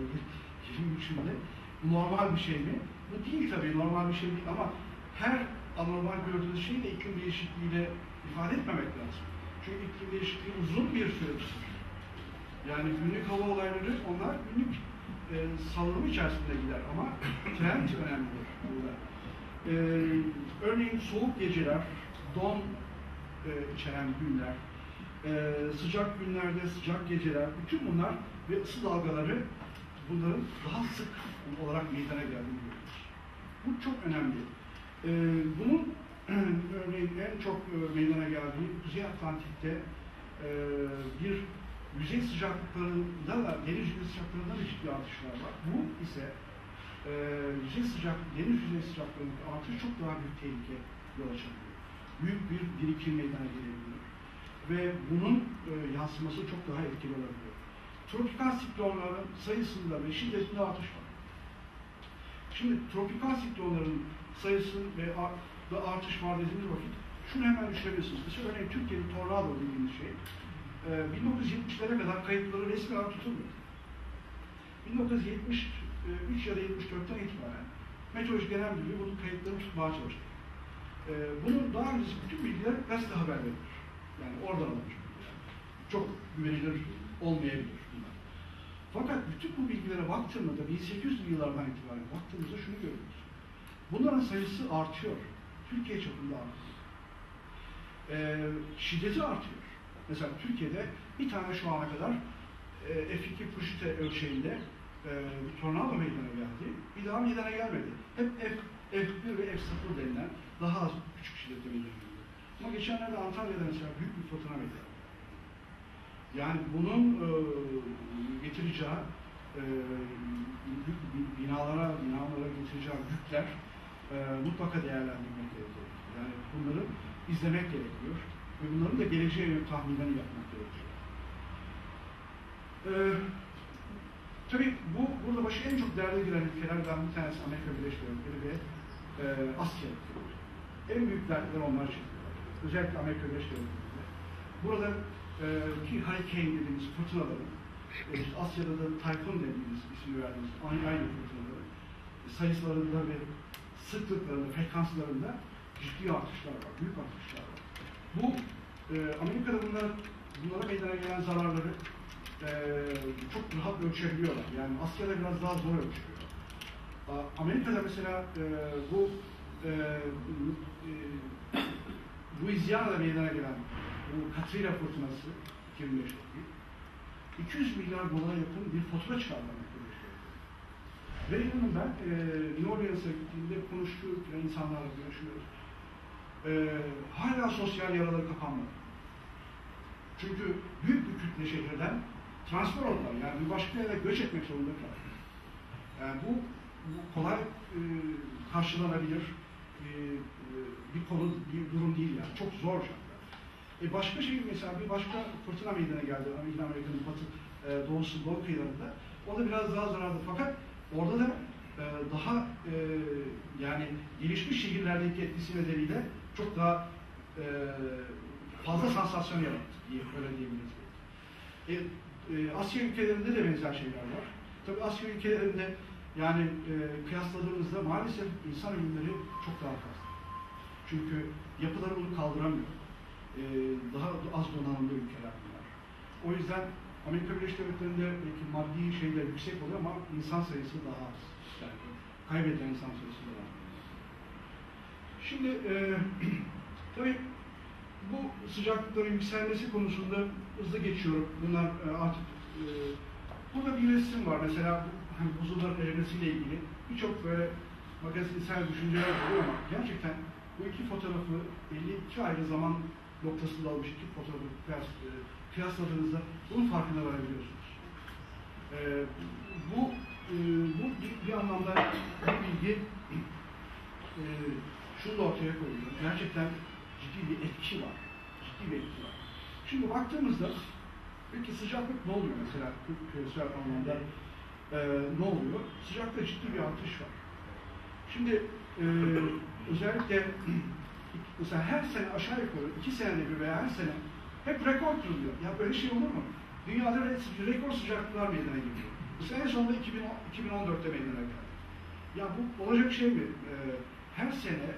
yirmi üçünde. Normal bir şey mi? Bu değil tabii, normal bir şey değil ama her anormal gördüğünüz şeyi de iklim değişikliğiyle ifade etmemek lazım. Çünkü iklim değişikliği uzun bir süreçtir. Yani günlük hava olayları onlar günlük E, salınım içerisinde gider ama trend önemlidir burada. E, örneğin soğuk geceler, don e, içeren günler, e, sıcak günlerde sıcak geceler, bütün bunlar ve ısı dalgaları bunların daha sık olarak meydana geldiğini görüyoruz. Bu çok önemli. E, bunun örneğin en çok meydana geldiği Kuzey Atlantik'te e, bir yüzey sıcaklıklarında da deniz yüzey sıcaklıklarında da ciddi artışlar var. Bu ise e, yüzey sıcaklık, deniz yüzey sıcaklıklarında artış çok daha büyük tehlike yol açabiliyor. Büyük bir birikim meydana gelebiliyor. Ve bunun e, yansıması çok daha etkili olabiliyor. Tropikal siklonların sayısında ve şiddetinde artış var. Şimdi tropikal siklonların sayısı ve artış var dediğimiz vakit şunu hemen düşünebilirsiniz. Mesela örneğin Türkiye'nin tornado dediğimiz şey bin dokuz yüz yetmişlere kadar kayıtları resmi olarak tutulmuyor. bin dokuz yüz yetmiş üç ya da yetmiş dörtten itibaren Meteoroloji Genel Müdürlüğü bunun kayıtlarını tutmaya çalıştı. Bunun daha öncesi bütün bilgiler gazete haberleri. Yani oradan alınacak. Çok güvenilir olmayabilir bunlar. Fakat bütün bu bilgilere baktığımızda bin sekiz yüzlü yıllardan itibaren baktığımızda şunu görüyoruz. Bunların sayısı artıyor. Türkiye çapında artıyor. E, şiddeti artıyor. Mesela Türkiye'de bir tane şu ana kadar e, F iki Pushite ölçeğinde e, tornado meydana geldi. Bir daha meydana gelmedi. Hep F, F bir ve F sıfır denilen daha az küçük şiddetli meydana geldi. Ama geçenlerde Antalya'da mesela büyük bir fırtına meydana. Yani bunun e, getireceği e, binalara, binalara getireceği yükler e, mutlaka değerlendirmek gerekiyor. Yani bunları izlemek gerekiyor ve bunların da geleceğe yönelik tahminlerini yapmak gerekiyor. E, tabii bu burada başı en çok değerli giren ülkelerden bir tanesi Amerika Birleşik Devletleri ve e, Asya. En büyük dertler onlar çekiyorlar. Özellikle Amerika Birleşik Devletleri'nde. Burada ki hurricane dediğimiz fırtınaların, işte Asya'da da tayfun dediğimiz isim verdiğimiz aynı fırtınaların sayılarında ve sıklıklarında, frekanslarında ciddi artışlar var, büyük artışlar var. Bu e, Amerika'da bunlar, bunlara meydana gelen zararları e, çok rahat ölçebiliyorlar. Yani Asya'da biraz daha zor ölçüyorlar. Amerika'da mesela e, bu e, e, Louisiana'da meydana gelen bu Katrina fırtınası iki bin beşteki iki yüz milyar dolara yakın bir fatura çıkartmak gerekiyor. Ve inanın ben e, New Orleans'a gittiğimde konuşuyoruz, insanlarla görüşüyoruz. E, hala sosyal yaraları kapanmadı. Çünkü büyük bir kütle şehirden transfer oldular. Yani bir başka yere göç etmek zorunda kaldı. Yani bu, bu kolay e, karşılanabilir e, bir konu, bir durum değil yani. Çok zor. E başka şey mesela bir başka fırtına meydana geldi Amerika'nın batı e, doğusu doğu kıyılarında. O da biraz daha zararlı fakat orada da e, daha e, yani gelişmiş şehirlerdeki etkisi nedeniyle çok daha e, fazla sansasyon yarattı diye öyle diyebiliriz. E, e, Asya ülkelerinde de benzer şeyler var. Tabii Asya ülkelerinde yani e, kıyasladığımızda maalesef insan ölümleri çok daha fazla. Çünkü yapıları bunu kaldıramıyor. Daha az donanımlı ülkeler bunlar. O yüzden Amerika Birleşik Devletleri'nde belki maddi şeyler yüksek oluyor ama insan sayısı daha az. Yani kaybedilen insan sayısı daha az. Şimdi e, tabii bu sıcaklıkların yükselmesi konusunda hızlı geçiyorum. Bunlar e, artık e, burada bir resim var. Mesela hani buzulların erimesiyle ilgili birçok böyle magazinsel düşünceler oluyor ama gerçekten bu iki fotoğrafı elli iki ayrı zaman noktasında almış iki fotoğrafı kıyas, e, kıyasladığınızda bunun farkına varabiliyorsunuz. E, bu e, bu bir, bir anlamda bu bilgi e, şunu da ortaya koyuyor. Gerçekten ciddi bir etki var. Ciddi bir etki var. Şimdi baktığımızda peki sıcaklık ne oluyor mesela küresel anlamda e, ne oluyor? Sıcaklıkta ciddi bir artış var. Şimdi e, özellikle mesela her sene aşağı yukarı, iki senede bir veya her sene hep rekor kırılıyor. Ya böyle şey olur mu? Dünyada rekor sıcaklıklar meydana geliyor. Mesela en sonunda iki bin on dörtte meydana geldi. Ya bu olacak şey mi? Ee, her sene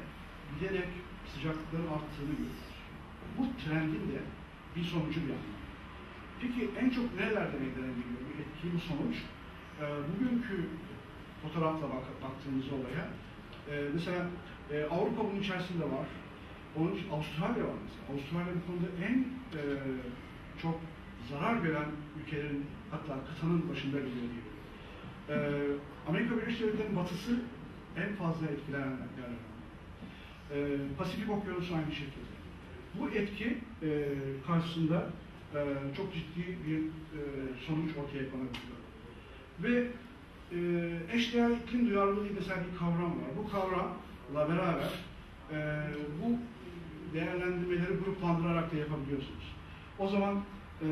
bilerek sıcaklıkların arttığını görüyoruz. Bu trendin de bir sonucu bir anlamda. Peki en çok nerelerde meydana geliyor bu etki, bu sonuç? Ee, bugünkü fotoğrafla bak baktığımız olaya, ee, mesela e, Avrupa bunun içerisinde var. Onun için Avustralya var mesela. Avustralya bu konuda en e, çok zarar gören ülkelerin, hatta kıtanın başında geliyor diye. E, Amerika Birleşik Devletleri'nin batısı en fazla etkilenen yerler. E, Pasifik Okyanusu aynı şekilde. Bu etki e, karşısında e, çok ciddi bir e, sonuç ortaya konabiliyor. Ve e, eşdeğer iklim duyarlılığı diye mesela bir kavram var. Bu kavramla beraber Ee, bu değerlendirmeleri gruplandırarak da yapabiliyorsunuz. O zaman e,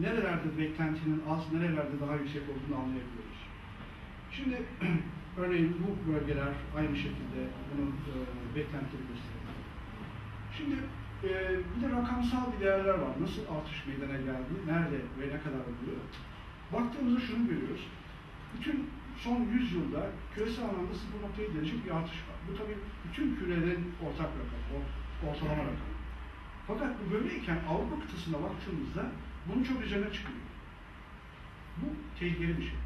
nerelerde beklentinin az, nerelerde daha yüksek olduğunu anlayabiliyoruz. Şimdi örneğin bu bölgeler aynı şekilde bunun e, beklentileri gösteriyor. Şimdi e, bir de rakamsal bir değerler var. Nasıl artış meydana geldi, nerede ve ne kadar oluyor? Baktığımızda şunu görüyoruz. Bütün son yüz yılda küresel anlamda sıfır nokta yedi derece bir artış var. Bu tabii bütün kürelerin ortak rakamı, ortalama rakamı. Fakat bu böyleyken Avrupa kıtasına baktığımızda bunun çok üzerine çıkıyor. Bu tehlikeli bir şey.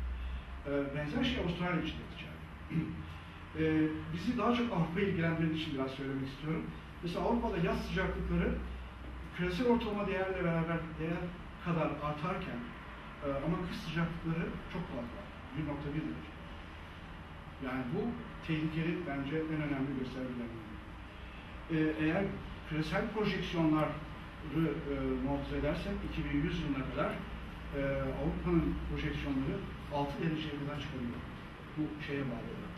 Benzer şey Avustralya için de geçerli. Bizi daha çok Avrupa'ya ilgilendiren için biraz söylemek istiyorum. Mesela Avrupa'da yaz sıcaklıkları küresel ortalama değerle beraber değer kadar artarken ama kış sıcaklıkları çok fazla. bir nokta bir derece. Yani bu tehlikeli bence en önemli göstergelerden biri. Ee, eğer küresel projeksiyonları e, not edersek iki bin yüz yılına kadar e, Avrupa'nın projeksiyonları altı dereceye kadar çıkabiliyor. Bu şeye bağlı olarak,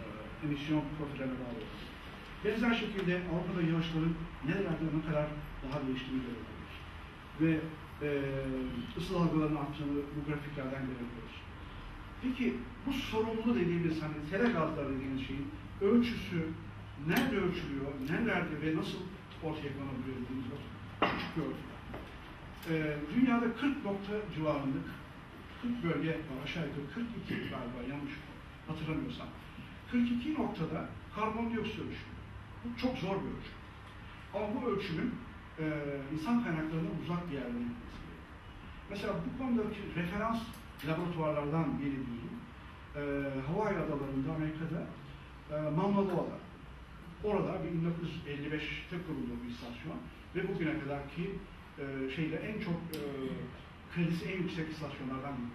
e, emisyon profiline bağlı olarak. Benzer şekilde Avrupa'da yağışların nerelerde ne kadar daha değiştiğini görebiliyoruz. Ve e, ısı dalgalarının arttığını bu grafiklerden görebiliyoruz. Peki bu sorumlu dediğimiz, hani sera gazları dediğimiz şeyin ölçüsü nerede ölçülüyor, nerelerde ve nasıl ortaya konabiliyor dediğimiz küçük bir ortada. Ee, dünyada kırk nokta civarında kırk bölge var aşağı yukarı, kırk iki galiba yanlış hatırlamıyorsam. kırk iki noktada karbondioksit ölçülüyor. Bu çok zor bir ölçüm. Ama bu ölçümün e, insan kaynaklarından uzak bir yerden yapması gerekiyor. Mesela bu konudaki referans laboratuvarlardan biri diyeyim. E, Hawaii adalarında, Amerika'da e, Mamalua'da. Orada bin dokuz yüz elli beş'te kuruldu bir istasyon ve bugüne kadarki e, şeyle en çok e, kredisi en yüksek istasyonlardan biri.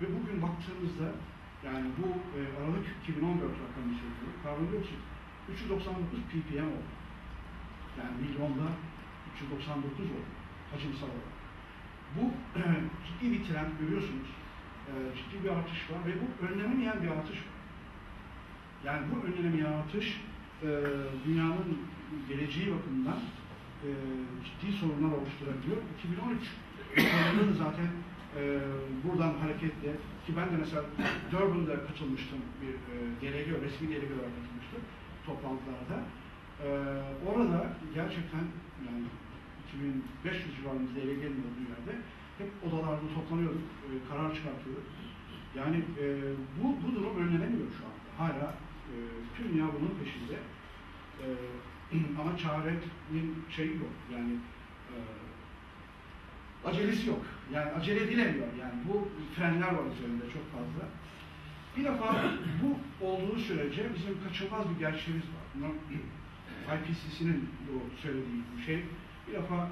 Ve bugün baktığımızda, yani bu e, Aralık iki bin on dört rakamı söylüyor, karbondioksit üç yüz doksan dokuz ppm oldu. Yani milyonda üç yüz doksan dokuz oldu hacimsal olarak. Bu ciddi bir trend görüyorsunuz, e, ciddi bir artış var ve bu önlenemeyen bir artış var. Yani bu önlenemeyen artış Ee, dünyanın geleceği bakımından e, ciddi sorunlar oluşturabiliyor. iki bin on üç zaten e, buradan hareketle, ki ben de mesela Durban'da katılmıştım, bir e, delege, resmi delege olarak katılmıştım toplantılarda. E, orada gerçekten yani iki bin beş yüz civarında delegenin olduğu yerde hep odalarda toplanıyorduk, e, karar çıkartıyorduk. Yani e, bu, bu durum önlenemiyor şu anda. Hala E, tüm dünya bunun peşinde. E, ama çarenin şeyi yok. Yani e, acelesi yok. Yani acele edilemiyor. Yani bu frenler var üzerinde çok fazla. Bir defa bu olduğu sürece bizim kaçınılmaz bir gerçeğimiz var. I P C C'nin söylediği bir şey. Bir defa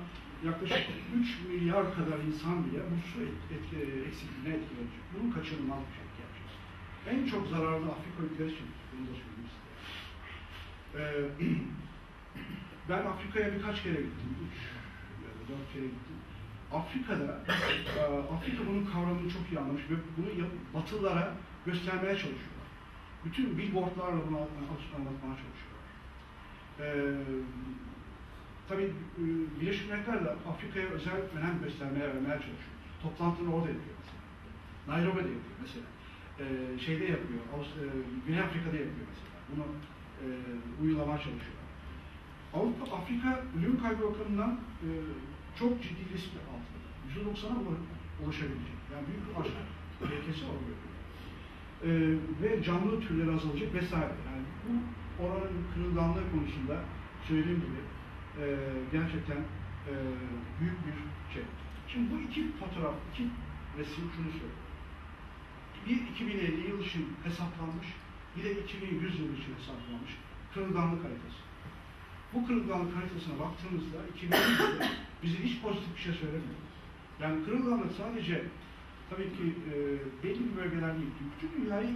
yaklaşık üç milyar kadar insan bile bu su etki, eksikliğine etkilenecek. Bunun kaçınılmaz bir şey. En çok zararlı Afrika ülkeleri için, bunu da söyleyeyim size. Ee, ben Afrika'ya birkaç kere gittim, üç ya da dört kere gittim. Afrika'da, Afrika bunun kavramını çok iyi anlamış ve bunu Batılılara göstermeye çalışıyorlar. Bütün billboardlarla bunu anlatmaya çalışıyorlar. Ee, tabii Birleşmiş Milletler de Afrika'ya özel önem göstermeye vermeye çalışıyor. Toplantıları orada yapıyor mesela. Nairobi'de yapıyor mesela. Ee, şeyde yapıyor, Avust- e, Güney Afrika'da yapıyor mesela. Bunu e, uygulamaya çalışıyor. Avrupa, Afrika ürün kaybı bakımından e, çok ciddi risk altında. yüzde doksana ulaşabilecek. Yani büyük bir aşk tehlikesi oluyor. E, ve canlı türleri azalacak vesaire. Yani bu oranın kırılganlığı konusunda söylediğim gibi e, gerçekten e, büyük bir şey. Şimdi bu iki fotoğraf, iki resim şunu söylüyor. Bir iki bin elli yıl için hesaplanmış, bir de iki bin yüz yıl için hesaplanmış kırılganlık haritası. Bu kırılganlık haritasına baktığımızda iki bin yüz yılında bize hiç pozitif bir şey söylemiyor. Yani kırılganlık sadece tabii ki e, belli bölgeler değil, bütün dünyayı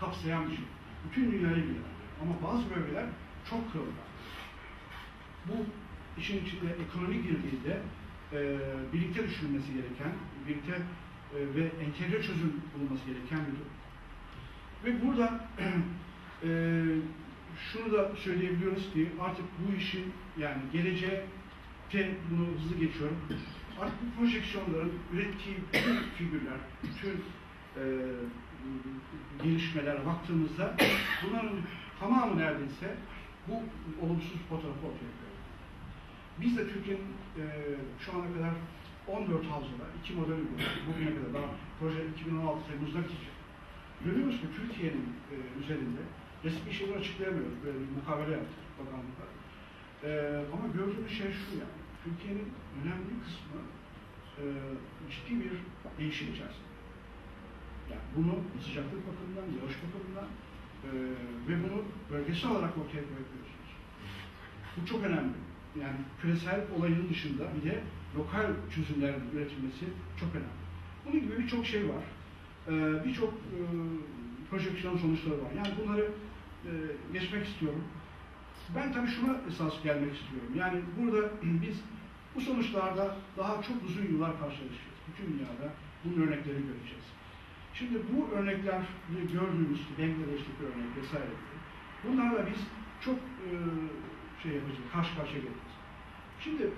kapsayan bir şey. Bütün dünyayı bilen. Ama bazı bölgeler çok kırılgan. Bu işin içinde ekonomi girdiğinde e, birlikte düşünülmesi gereken, birlikte ve entegre çözüm bulunması gereken bir durum. Ve burada e, şunu da söyleyebiliyoruz ki artık bu işin, yani gelecekte bunu hızlı geçiyorum. Artık bu projeksiyonların ürettiği bütün figürler, bütün e, gelişmelere baktığımızda bunların tamamı neredeyse bu olumsuz fotoğrafı ortaya koyuyor. Biz de Türkiye'nin e, şu ana kadar on dört havzada iki model uyguladık. Bugüne kadar daha proje iki bin on altı Temmuz'da bitecek. Görüyoruz ki Türkiye'nin e, üzerinde resmi şeyleri açıklayamıyoruz. Böyle bir mukavele yaptık bakanlıkla. E, ama gördüğümüz şey şu yani. Türkiye'nin önemli kısmı e, ciddi bir değişim içerisinde. Yani bunu sıcaklık bakımından, yağış bakımından e, ve bunu bölgesel olarak ortaya koyabiliyorsunuz. Bu çok önemli. Yani küresel olayın dışında bir de lokal çözümlerin üretilmesi çok önemli. Bunun gibi birçok şey var. Ee, birçok e, projeksiyon sonuçları var. Yani bunları e, geçmek istiyorum. Ben tabii şuna esas gelmek istiyorum. Yani burada biz bu sonuçlarda daha çok uzun yıllar karşılaşacağız. Bütün dünyada bunun örnekleri göreceğiz. Şimdi bu örnekler gördüğümüz Bangladeş'teki örnek vesaire. Bunlarla biz çok e, şey yapacağız, karşı karşıya geleceğiz. Şimdi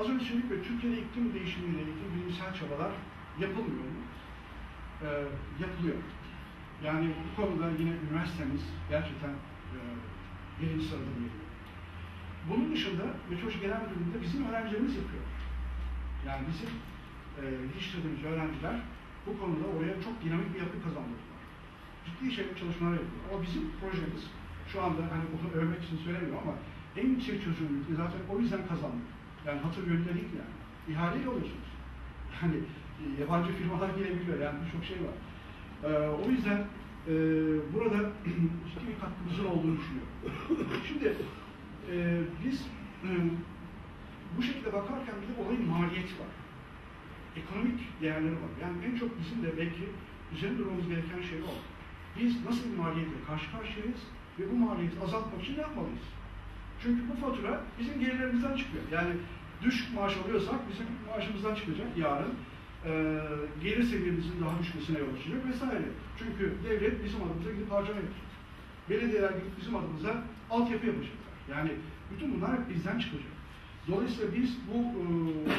az önce söyledik ve Türkiye'de iklim değişimiyle ilgili bilimsel çabalar yapılmıyor mu? E, yapılıyor. Yani bu konuda yine üniversitemiz gerçekten e, birinci sırada geliyor. Bunun dışında Meteoroloji Genel Müdürlüğü'nde bizim öğrencilerimiz yapıyor. Yani bizim e, yetiştirdiğimiz öğrenciler bu konuda oraya çok dinamik bir yapı kazandırdılar. Ciddi şey, çalışmalar yapıyorlar. Ama bizim projemiz şu anda, hani onu övmek için söylemiyorum ama en yüksek çözünürlükte zaten o yüzden kazandık. Yani hatır yönledik yani. İhaleyle oluyorsunuz. Yani yabancı firmalar gelebiliyor. Yani çok şey var. Ee, o yüzden e, burada ciddi bir katkımızın olduğunu düşünüyorum. Şimdi e, biz e, bu şekilde bakarken bir de olayın maliyeti var. Ekonomik değerleri var. Yani en çok bizim de belki üzerinde durmamız gereken şey o. Biz nasıl bir maliyetle karşı karşıyayız ve bu maliyeti azaltmak için ne yapmalıyız? Çünkü bu fatura bizim gelirlerimizden çıkıyor. Yani düşük maaş alıyorsak bizim maaşımızdan çıkacak yarın. E, gelir seviyemizin daha düşmesine yol açacak vesaire. Çünkü devlet bizim adımıza gidip harcama yapacak. Belediyeler gidip bizim adımıza altyapı yapacaklar. Yani bütün bunlar hep bizden çıkacak. Dolayısıyla biz bu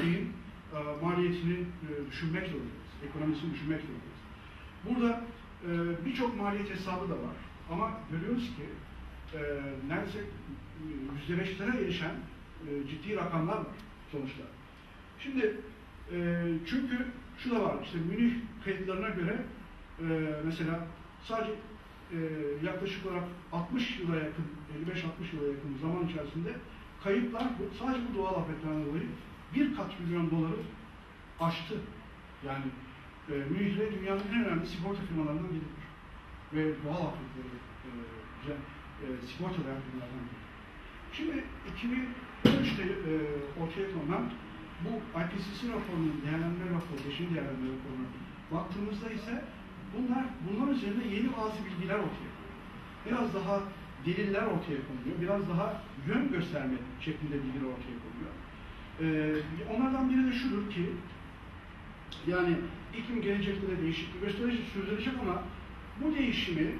şeyin e, e, maliyetini e, düşünmek zorundayız. Ekonomisini düşünmek zorundayız. Burada e, birçok maliyet hesabı da var. Ama görüyoruz ki e, neredeyse yüzde beşlere erişen e, ciddi rakamlar var sonuçta. Şimdi e, çünkü şu da var, işte Münih kayıtlarına göre e, mesela sadece e, yaklaşık olarak altmış yıla yakın, elli beş altmış yıla yakın zaman içerisinde kayıplar sadece bu doğal afetlerden dolayı bir kat milyon doları aştı. Yani e, Münih'le dünyanın en önemli sigorta firmalarından biridir. Ve doğal afetleri e, e, sigorta veren firmalardan biridir. Şimdi iki bin on üçte e, ortaya konulan bu I P C C raporunun değerlenme raporu, beşinci değerlenme raporuna baktığımızda ise bunlar, bunlar üzerinde yeni bazı bilgiler ortaya konuyor. Biraz daha deliller ortaya konuyor, biraz daha yön gösterme şeklinde bilgiler ortaya konuyor. E, onlardan biri de şudur ki, yani iklim gelecekte de değişiklik gösterecek, sürdürecek ama bu değişimi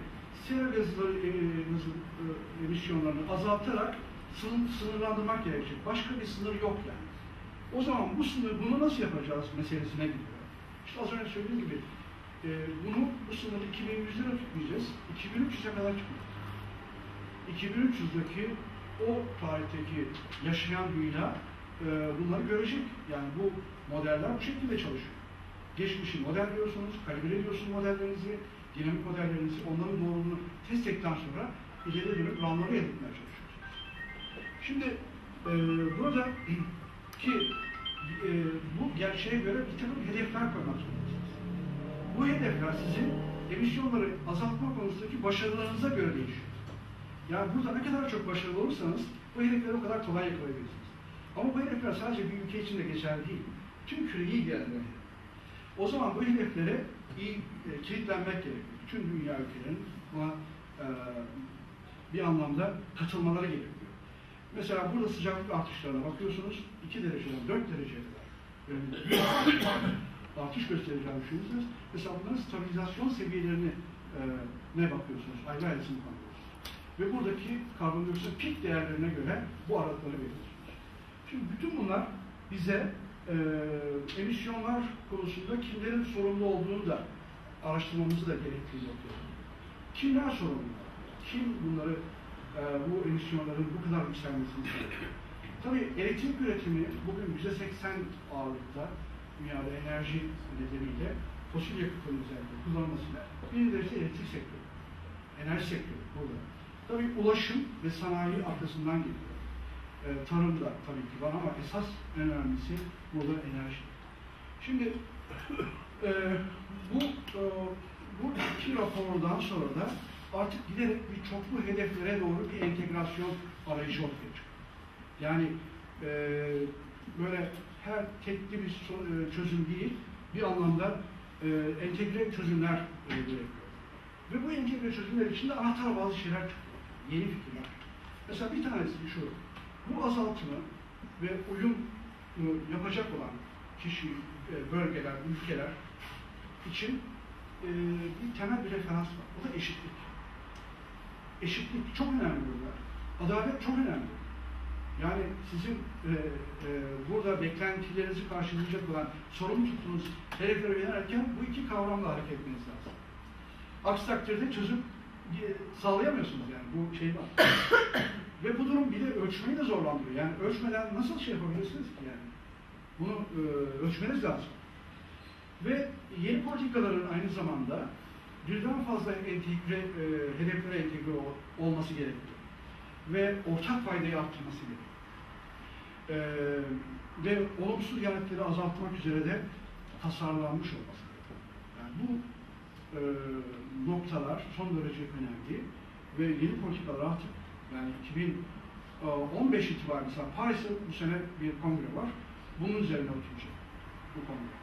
sera gazları e, e, emisyonlarını azaltarak sınır, sınırlandırmak gerekecek. Başka bir sınır yok yani. O zaman bu sınır, bunu nasıl yapacağız meselesine gidiyor. İşte az önce söylediğim gibi e, bunu, bu sınırı iki bin yüz lira tutmayacağız, iki bin üç yüze kadar tutmayacağız. iki bin üç yüzdeki o tarihteki yaşayan dünya e, bunları görecek. Yani bu modeller bu şekilde çalışıyor. Geçmişi model diyorsunuz, kalibre ediyorsunuz modellerinizi, dinamik modellerinizi, onların doğruluğunu test ettikten sonra ileri dönüp ranları edinmeye çalışıyoruz. Şimdi e, burada ki e, bu gerçeğe göre bir takım hedefler koymak zorundasınız. Bu hedefler sizin emisyonları azaltma konusundaki başarılarınıza göre değişiyor. Yani burada ne kadar çok başarılı olursanız bu hedefleri o kadar kolay yakalayabilirsiniz. Ama bu hedefler sadece bir ülke içinde geçerli değil. Tüm küreyi ilgilendiren hedefler. O zaman bu hedeflere iyi e, kilitlenmek gerekiyor. Bütün dünya ülkelerinin buna e, bir anlamda katılmaları gerekiyor. Mesela burada sıcaklık artışlarına bakıyorsunuz, iki dereceden dört dereceye kadar e, artış göstereceğini düşünüyorsunuz. Mesela bunların stabilizasyon seviyelerine e, ne bakıyorsunuz? Ayrı ayrısını bakıyorsunuz. Ve buradaki karbondioksit pik değerlerine göre bu aralıkları belirliyorsunuz. Şimdi bütün bunlar bize Ee, emisyonlar konusunda kimlerin sorumlu olduğunu da araştırmamızı da gerektiğini yapıyor. Kimler sorumlu? Kim bunları, e, bu emisyonların bu kadar yükselmesini sağlıyor? Tabii elektrik üretimi bugün yüzde seksen ağırlıkta dünyada enerji nedeniyle fosil yakıtların üzerinde kullanılmasıyla bir derece elektrik sektörü, enerji sektörü burada. Tabii ulaşım ve sanayi arkasından geliyor. E, tarım da tabii ki var ama esas en önemlisi burada enerji. Şimdi e, bu e, bu iki rapordan sonra da artık giderek bir çoklu hedeflere doğru bir entegrasyon arayışı ortaya çıkıyor. Yani e, böyle her tekli bir so çözüm değil, bir anlamda e, entegre çözümler e, gerekiyor. Ve bu entegre çözümler içinde anahtar bazı şeyler çıkıyor. Yeni fikirler. Mesela bir tanesi şu, bu azaltımı ve uyumunu yapacak olan kişi, bölgeler, ülkeler için bir temel bir referans var. O da eşitlik. Eşitlik çok önemli bunlar. Adalet çok önemli. Yani sizin e, e, burada beklentilerinizi karşılayacak olan sorumlu tuttuğunuz hedeflere yönelerken bu iki kavramla hareket etmeniz lazım. Aksi takdirde çözüm e, sağlayamıyorsunuz yani bu şeyden. Ve bu durum bir de ölçmeyi de zorlandırıyor. Yani ölçmeden nasıl şey yapabilirsiniz ki yani? Bunu e, ölçmeniz lazım. Ve yeni politikaların aynı zamanda birden fazla entegre, e, hedeflere entegre ol, olması gerekiyor. Ve ortak faydayı arttırması gerekiyor. Ee, ve olumsuz yanıtları azaltmak üzere de tasarlanmış olması gerekiyor. Yani bu e, noktalar son derece önemli ve yeni politikalar artık, yani iki bin on beş itibariyle Paris'te bu sene bir kongre var. Bunun üzerine oturacak bu kongre.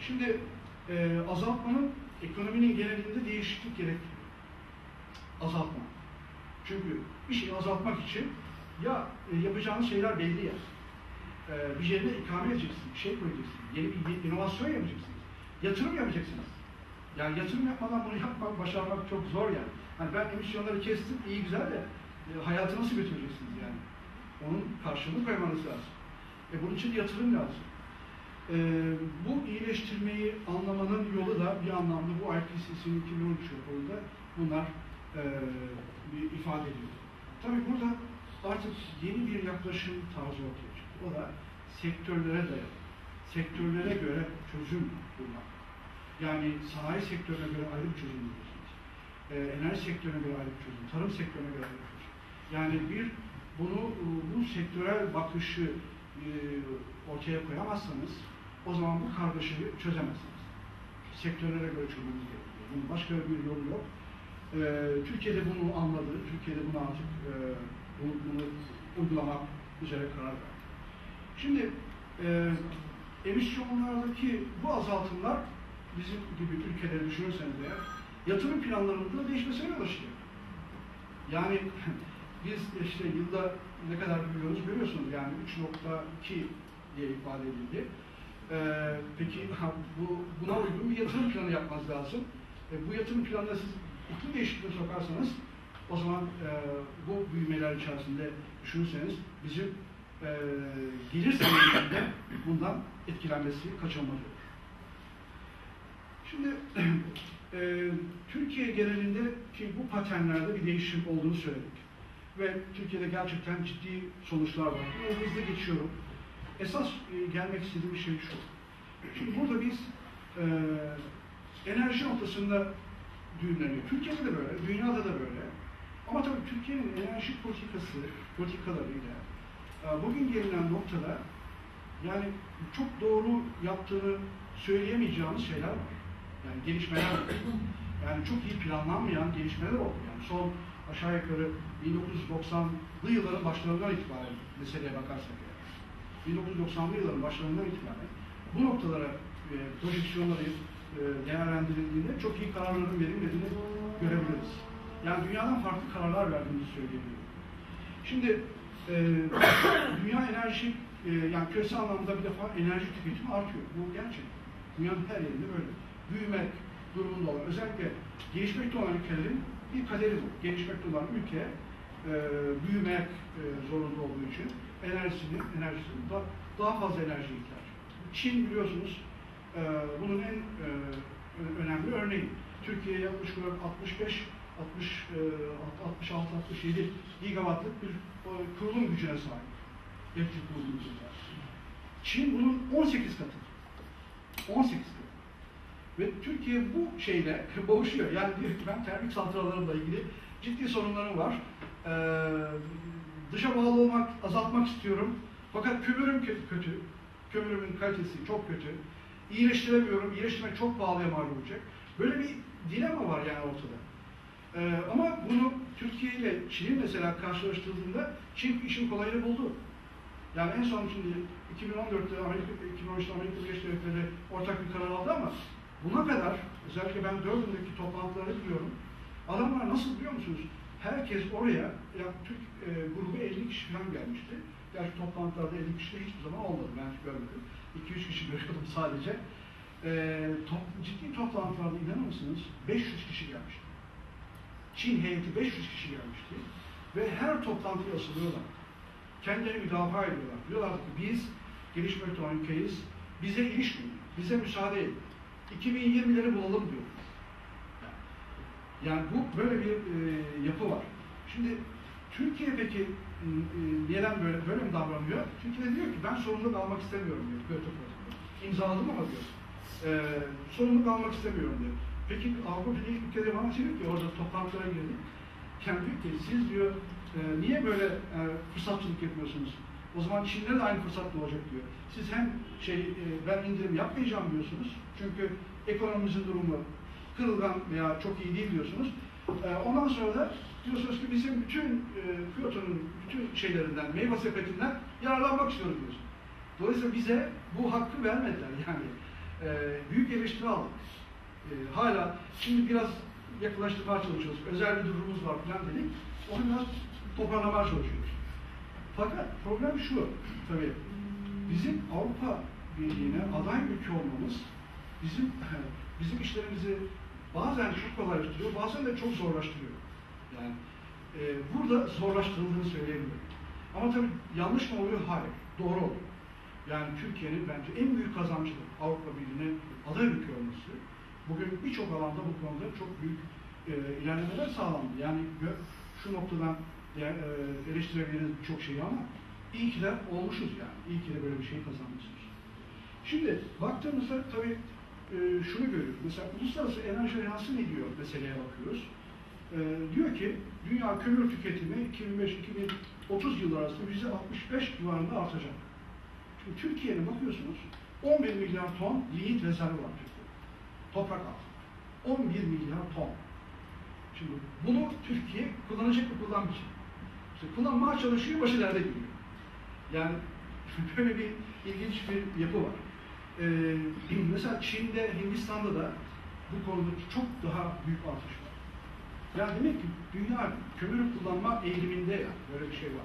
Şimdi e, azaltmanın ekonominin genelinde değişiklik gerektiriyor. Azaltma. Çünkü bir şeyi azaltmak için ya yapacağınız şeyler belli ya. Ee, bir yerine ikame edeceksiniz, bir şey koyacaksınız, yeni bir inovasyon yapacaksınız, yatırım yapacaksınız. Yani yatırım yapmadan bunu yapmak, başarmak çok zor yani. Hani ben emisyonları kestim, iyi güzel de e, hayatı nasıl götüreceksiniz yani? Onun karşılığını koymanız lazım. E, bunun için de yatırım lazım. E, bu iyileştirmeyi anlamanın yolu da bir anlamda bu I P C C'nin iki bin on üç raporunda bunlar E, ifade ediyor. Tabii burada artık yeni bir yaklaşım tarzı ortaya çıktı. O da sektörlere dayalı. Sektörlere göre çözüm bulmak. Yani sanayi sektörüne göre ayrı bir çözüm bulursunuz. E, enerji sektörüne göre ayrı bir çözüm. Tarım sektörüne göre ayrı bir çözüm. Yani bir bunu bu sektörel bakışı e, ortaya koyamazsanız o zaman bu kargaşayı çözemezsiniz. Sektörlere göre çözümümüz gerekiyor. Bunun başka bir yolu yok. Türkiye'de bunu anladı, Türkiye'de bunu artık e, bunu, bunu uygulamak üzere karar verdi. Şimdi e, emisyonlardaki bu azaltımlar bizim gibi ülkeleri düşünürseniz eğer yatırım planlarında değişmesine yol açıyor. Yani biz işte yılda ne kadar büyüyoruz görüyorsunuz yani üç nokta iki diye ifade edildi. E, peki bu, buna uygun bir yatırım planı yapmanız lazım. E, bu yatırım planında siz iklim değişikliğini sokarsanız, o zaman e, bu büyümeler içerisinde düşünürseniz bizim e, gelir senelerinde bundan etkilenmesi kaçınılmaz olur. Şimdi e, Türkiye genelindeki bu paternlerde bir değişim olduğunu söyledik. Ve Türkiye'de gerçekten ciddi sonuçlar var. O hızlı geçiyorum. Esas e, gelmek istediğim şey şu. Şimdi burada biz e, enerji noktasında düğümleniyor. Türkiye'de de böyle, dünyada da böyle. Ama tabii Türkiye'nin enerji politikası, politikalarıyla bugün gelinen noktada yani çok doğru yaptığını söyleyemeyeceğimiz şeyler var. Yani gelişmeler var. Yani çok iyi planlanmayan gelişmeler oldu. Yani son aşağı yukarı bin dokuz yüz doksanlı yılların başlarından itibaren meseleye bakarsak yani. bin dokuz yüz doksanlı yılların başlarından itibaren bu noktalara e, projeksiyonları değerlendirildiğinde çok iyi kararların verilmediğini görebiliriz. Yani dünyadan farklı kararlar verdiğimizi söyleyebilirim. Şimdi e, dünya enerji, e, yani küresel anlamda bir defa enerji tüketimi artıyor. Bu gerçek. Dünyanın her yerinde böyle. Büyümek durumunda olan, özellikle gelişmekte olan ülkelerin bir kaderi bu. Gelişmekte olan ülke e, büyümek e, zorunda olduğu için enerjisini, enerjisini da, daha fazla enerjiye ihtiyaç. Çin biliyorsunuz bunun en önemli örneği. Türkiye yaklaşık olarak altmış beş altmış altı altmış yedi gigawattlık bir kurulum gücüne sahip. Elektrik kurulum gücüne sahip. Çin bunun on sekiz katı. on sekiz katı. Ve Türkiye bu şeyle boğuşuyor. Yani diyor ki ben termik santrallarımla ilgili ciddi sorunlarım var. Dışa bağlı olmak, azaltmak istiyorum. Fakat kömürüm kötü. Kömürümün kalitesi çok kötü. İyileştiremiyorum, iyileştirmek çok pahalıya mal olacak. Böyle bir dilema var yani ortada. Ee, ama bunu Türkiye ile Çin'in mesela karşılaştırdığında Çin işin kolayını buldu. Yani en son şimdi iki bin on dörtte Amerika, iki bin on üçte Amerika Birleşik Devletleri ortak bir karar aldı ama buna kadar özellikle ben dördündeki toplantıları biliyorum. Adamlar nasıl biliyor musunuz? Her herkes oraya, yaklaşık e, grubu elli kişi falan gelmişti. Gerçi toplantılarda elli kişi hiçbir zaman olmadı, ben hiç görmedim. iki üç kişi görüyordum sadece. E, to ciddi toplantılarda inanır mısınız? beş yüz kişi gelmişti. Çin heyeti beş yüz kişi gelmişti. Ve her toplantıya asılıyorlar. Kendileri müdafaa ediyorlar. Diyorlar ki biz gelişmekte olan ülkeyiz, bize ilişmeyin, bize müsaade edin. iki bin yirmileri bulalım diyor. Yani bu böyle bir e, yapı var. Şimdi Türkiye peki e, neden böyle, böyle mi davranıyor? Türkiye diyor ki ben sorumluluk almak istemiyorum diyor. Böyle toplantıda. İmzaladım ama diyor. E, sorumluluk almak istemiyorum diyor. Peki Avrupa Birliği ülkeleri bana diyor ki orada toplantılara girdik. Kendi ülkeyi siz diyor e, niye böyle e, fırsatçılık yapıyorsunuz? O zaman Çin'de de aynı fırsatlı olacak diyor. Siz hem şey e, ben indirim yapmayacağım diyorsunuz. Çünkü ekonomimizin durumu kırılgan veya çok iyi değil diyorsunuz. E, ondan sonra da diyorsunuz ki bizim bütün e, Kyoto'nun bütün şeylerinden, meyve sepetinden yararlanmak istiyoruz diyoruz. Dolayısıyla bize bu hakkı vermediler yani. E, büyük eleştiri aldık. E, hala şimdi biraz yakınlaştırmaya çalışıyoruz. Özel bir durumumuz var falan dedik. Onu biraz toparlamaya çalışıyoruz. Fakat problem şu, tabii bizim Avrupa Birliği'ne aday ülke olmamız bizim bizim işlerimizi bazen çok kolaylaştırıyor, bazen de çok zorlaştırıyor. Yani e, burada zorlaştırıldığını söyleyebilirim. Ama tabii yanlış mı oluyor? Hayır, doğru oluyor. Yani Türkiye'nin bence en büyük kazancı Avrupa Birliği'ne aday ülke olması. Bugün birçok alanda bu konuda çok büyük e, ilerlemeler sağlandı. Yani şu noktadan e, eleştirebiliriz birçok şeyi ama iyi ki de olmuşuz yani. İyi ki de böyle bir şey kazanmışız. Şimdi baktığımızda tabii e, şunu görüyoruz. Mesela Uluslararası Enerji Ajansı ne diyor? Meseleye bakıyoruz. E, diyor ki dünya kömür tüketimi iki bin beş iki bin otuz yılları arasında yüzde altmış beş civarında artacak. Şimdi Türkiye'ye bakıyorsunuz on bir milyar ton lignit rezervi var. Toprak altı. on bir milyar ton. Şimdi bunu Türkiye kullanacak mı kullanmayacak? İşte kullanmaya çalışıyor, başı derde giriyor. Yani böyle bir ilginç bir yapı var. Ee, mesela Çin'de, Hindistan'da da bu konuda çok daha büyük artış var. Yani demek ki dünya kömürü kullanma eğiliminde yani. Böyle bir şey var.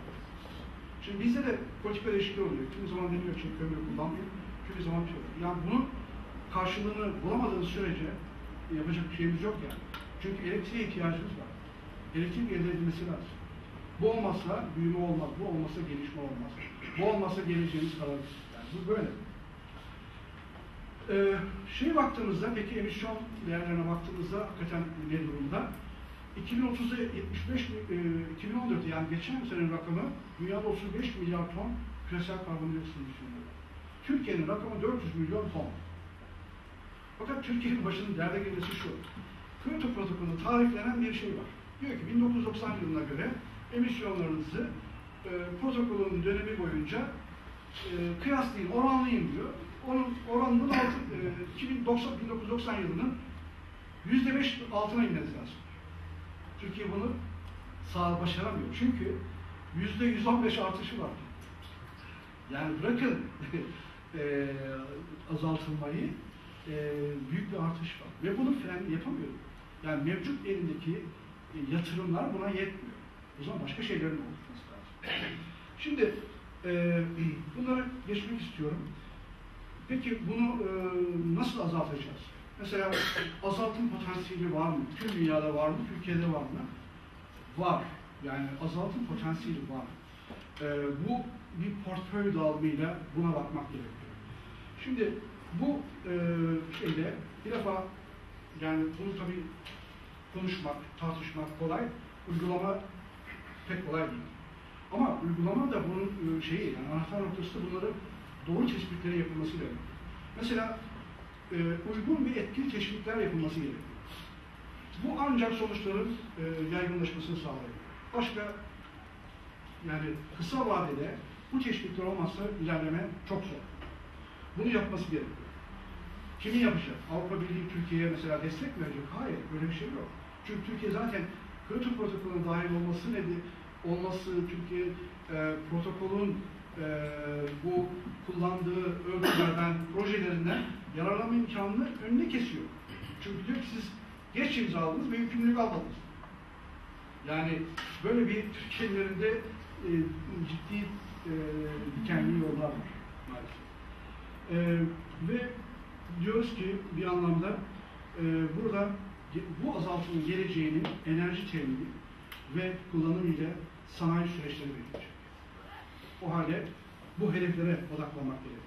Şimdi bizde de politika değişikliği oluyor. Kimi zaman deniyor ki kömürü kullanmıyor, kimi zaman diyor. Yani bunun karşılığını bulamadığınız sürece yapacak bir şeyimiz yok yani. Çünkü elektriğe ihtiyacımız var. Elektrik elde edilmesi lazım. Bu olmazsa büyüme olmaz, bu olmazsa gelişme olmaz. Bu olmazsa geleceğimiz kararız. Yani bu böyle. Ee, şeye baktığımızda, peki emisyon değerlerine baktığımızda hakikaten ne durumda? iki bin otuzda yetmiş beş, e, iki bin on dört yani geçen senenin rakamı dünyada otuz beş milyar ton küresel karbondioksit emisyonu. Türkiye'nin rakamı dört yüz milyon ton. Fakat Türkiye'nin başının derde gelmesi şu, Kyoto protokolü tariflenen bir şey var. Diyor ki bin dokuz yüz doksan yılına göre emisyonlarınızı e, protokolün dönemi boyunca e, kıyaslayın, oranlayın diyor. Onun oranının altı, e, bin dokuz yüz doksan yılının yüzde beş altına inmesi lazım. Türkiye bunu sağ başaramıyor. Çünkü yüzde yüz on beş artışı var. Yani bırakın e, azaltılmayı, E, büyük bir artış var. Ve bunu fren yapamıyor. Yani mevcut elindeki e, yatırımlar buna yetmiyor. O zaman başka şeylerin oluşması lazım. Şimdi e, bunlara geçmek istiyorum. Peki bunu e, nasıl azaltacağız? Mesela azaltım potansiyeli var mı? Tüm dünyada var mı? Türkiye'de var mı? Var. Yani azaltım potansiyeli var. E, bu bir portföy dağılımıyla buna bakmak gerekiyor. Şimdi bu e, şeyde bir defa yani bunu tabii konuşmak, tartışmak kolay, uygulama pek kolay değil. Ama uygulama da bunun şeyi yani anahtar noktası da bunları doğru tespitlere yapılması gerekiyor. Mesela e, uygun bir etkili teşvikler yapılması gerekiyor. Bu ancak sonuçların e, yaygınlaşmasını sağlıyor. Başka yani kısa vadede bu teşvikler olmazsa ilerleme çok zor. Bunu yapması gerekiyor. Kimin yapacak? Avrupa Birliği Türkiye'ye mesela destek mi verecek? Hayır, böyle bir şey yok. Çünkü Türkiye zaten Kyoto protokolüne dahil olması nedir? Olması Türkiye e, protokolün e, bu kullandığı örgütlerden, projelerinden yararlanma imkanını önüne kesiyor. Çünkü diyor ki siz geç imzaladınız ve yükümlülük almadınız. Yani böyle bir Türkiye'lerinde e, ciddi e, dikenli yollar var maalesef. E, ve diyoruz ki bir anlamda e, burada bu azaltının geleceğinin enerji temini ve kullanımıyla sanayi süreçleri belirleyecek. O halde bu hedeflere odaklanmak gerekiyor.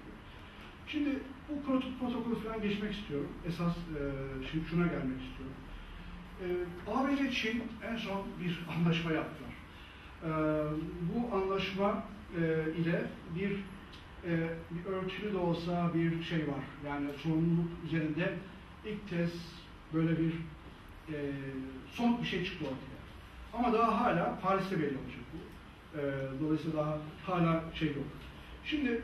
Şimdi bu protokolü falan geçmek istiyorum. Esas e, şimdi şuna gelmek istiyorum. E, A B D ile Çin en son bir anlaşma yaptılar. E, bu anlaşma e, ile bir, e, bir örtülü de olsa bir şey var. Yani sorumluluk üzerinde ilk kez böyle bir e, son bir şey çıktı ortaya. Ama daha hala Paris'te belli olacak bu. E, dolayısıyla daha hala şey yok. Şimdi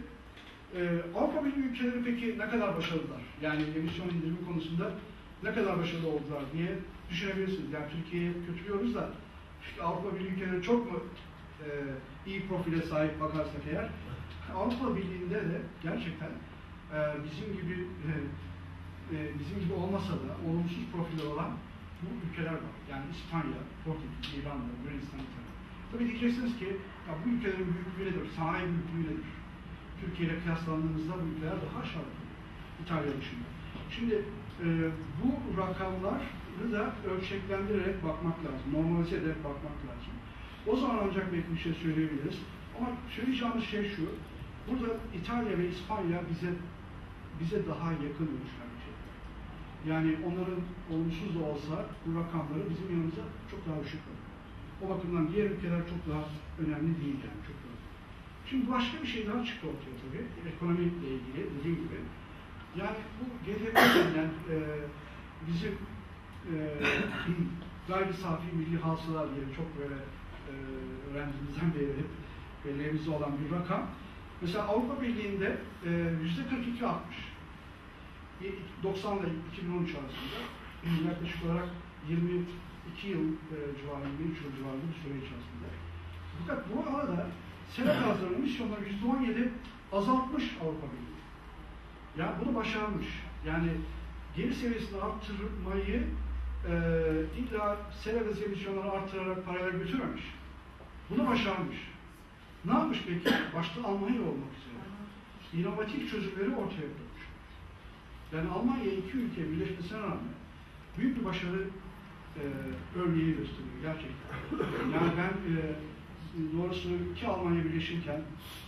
e, Avrupa Birliği ülkeleri peki ne kadar başarılılar? Yani emisyon indirimi konusunda ne kadar başarılı oldular diye düşünebilirsiniz. Yani Türkiye'yi kötülüyoruz da işte Avrupa Birliği ülkeleri çok mu e, iyi profile sahip bakarsak eğer, Avrupa Birliği'nde de gerçekten e, bizim gibi e, e, bizim gibi olmasa da olumsuz profili olan bu ülkeler var. Yani İspanya, Portekiz, İran, Yunanistan, İtalya. Tabii diyeceksiniz ki ya bu ülkelerin büyüklüğü nedir? Sanayi büyüklüğü nedir? Türkiye ile kıyaslandığımızda bu ülkeler daha aşağıda. İtalya dışında. Şimdi e, bu rakamları da ölçeklendirerek bakmak lazım. Normalize ederek bakmak lazım. O zaman ancak belki bir şey söyleyebiliriz. Ama söyleyeceğimiz şey şu. Burada İtalya ve İspanya bize bize daha yakın ölçüler. Yani onların olumsuz da olsa bu rakamları bizim yanımıza çok daha düşük olur. O bakımdan diğer ülkeler çok daha önemli değil yani çok daha. Şimdi başka bir şey daha çıktı ortaya tabii. Ekonomikle ilgili dediğim gibi. Yani bu G D P'den e, bizim e, gayri safi milli hasıla diye çok böyle e, öğrencimizden beri hep belleğimizde olan bir rakam. Mesela Avrupa Birliği'nde yüzde kırk iki artmış. doksan ile iki bin on üç arasında yaklaşık olarak yirmi iki yıl civarında, yirmi üç yıl civarında bir süre içerisinde. Fakat bu arada sera gazlarının emisyonları yüzde on yedi azaltmış Avrupa Birliği. Yani bunu başarmış. Yani geri seviyesini arttırmayı e, illa sera gazı emisyonları artırarak paralel götürmemiş. Bunu başarmış. Ne yapmış peki? Başta Almanya olmak üzere. İnovatif çözümleri ortaya koymuş. Yani Almanya iki ülke birleşmesine rağmen büyük bir başarı e, örneği gösteriyor gerçekten. Yani ben e, doğrusu iki Almanya birleşirken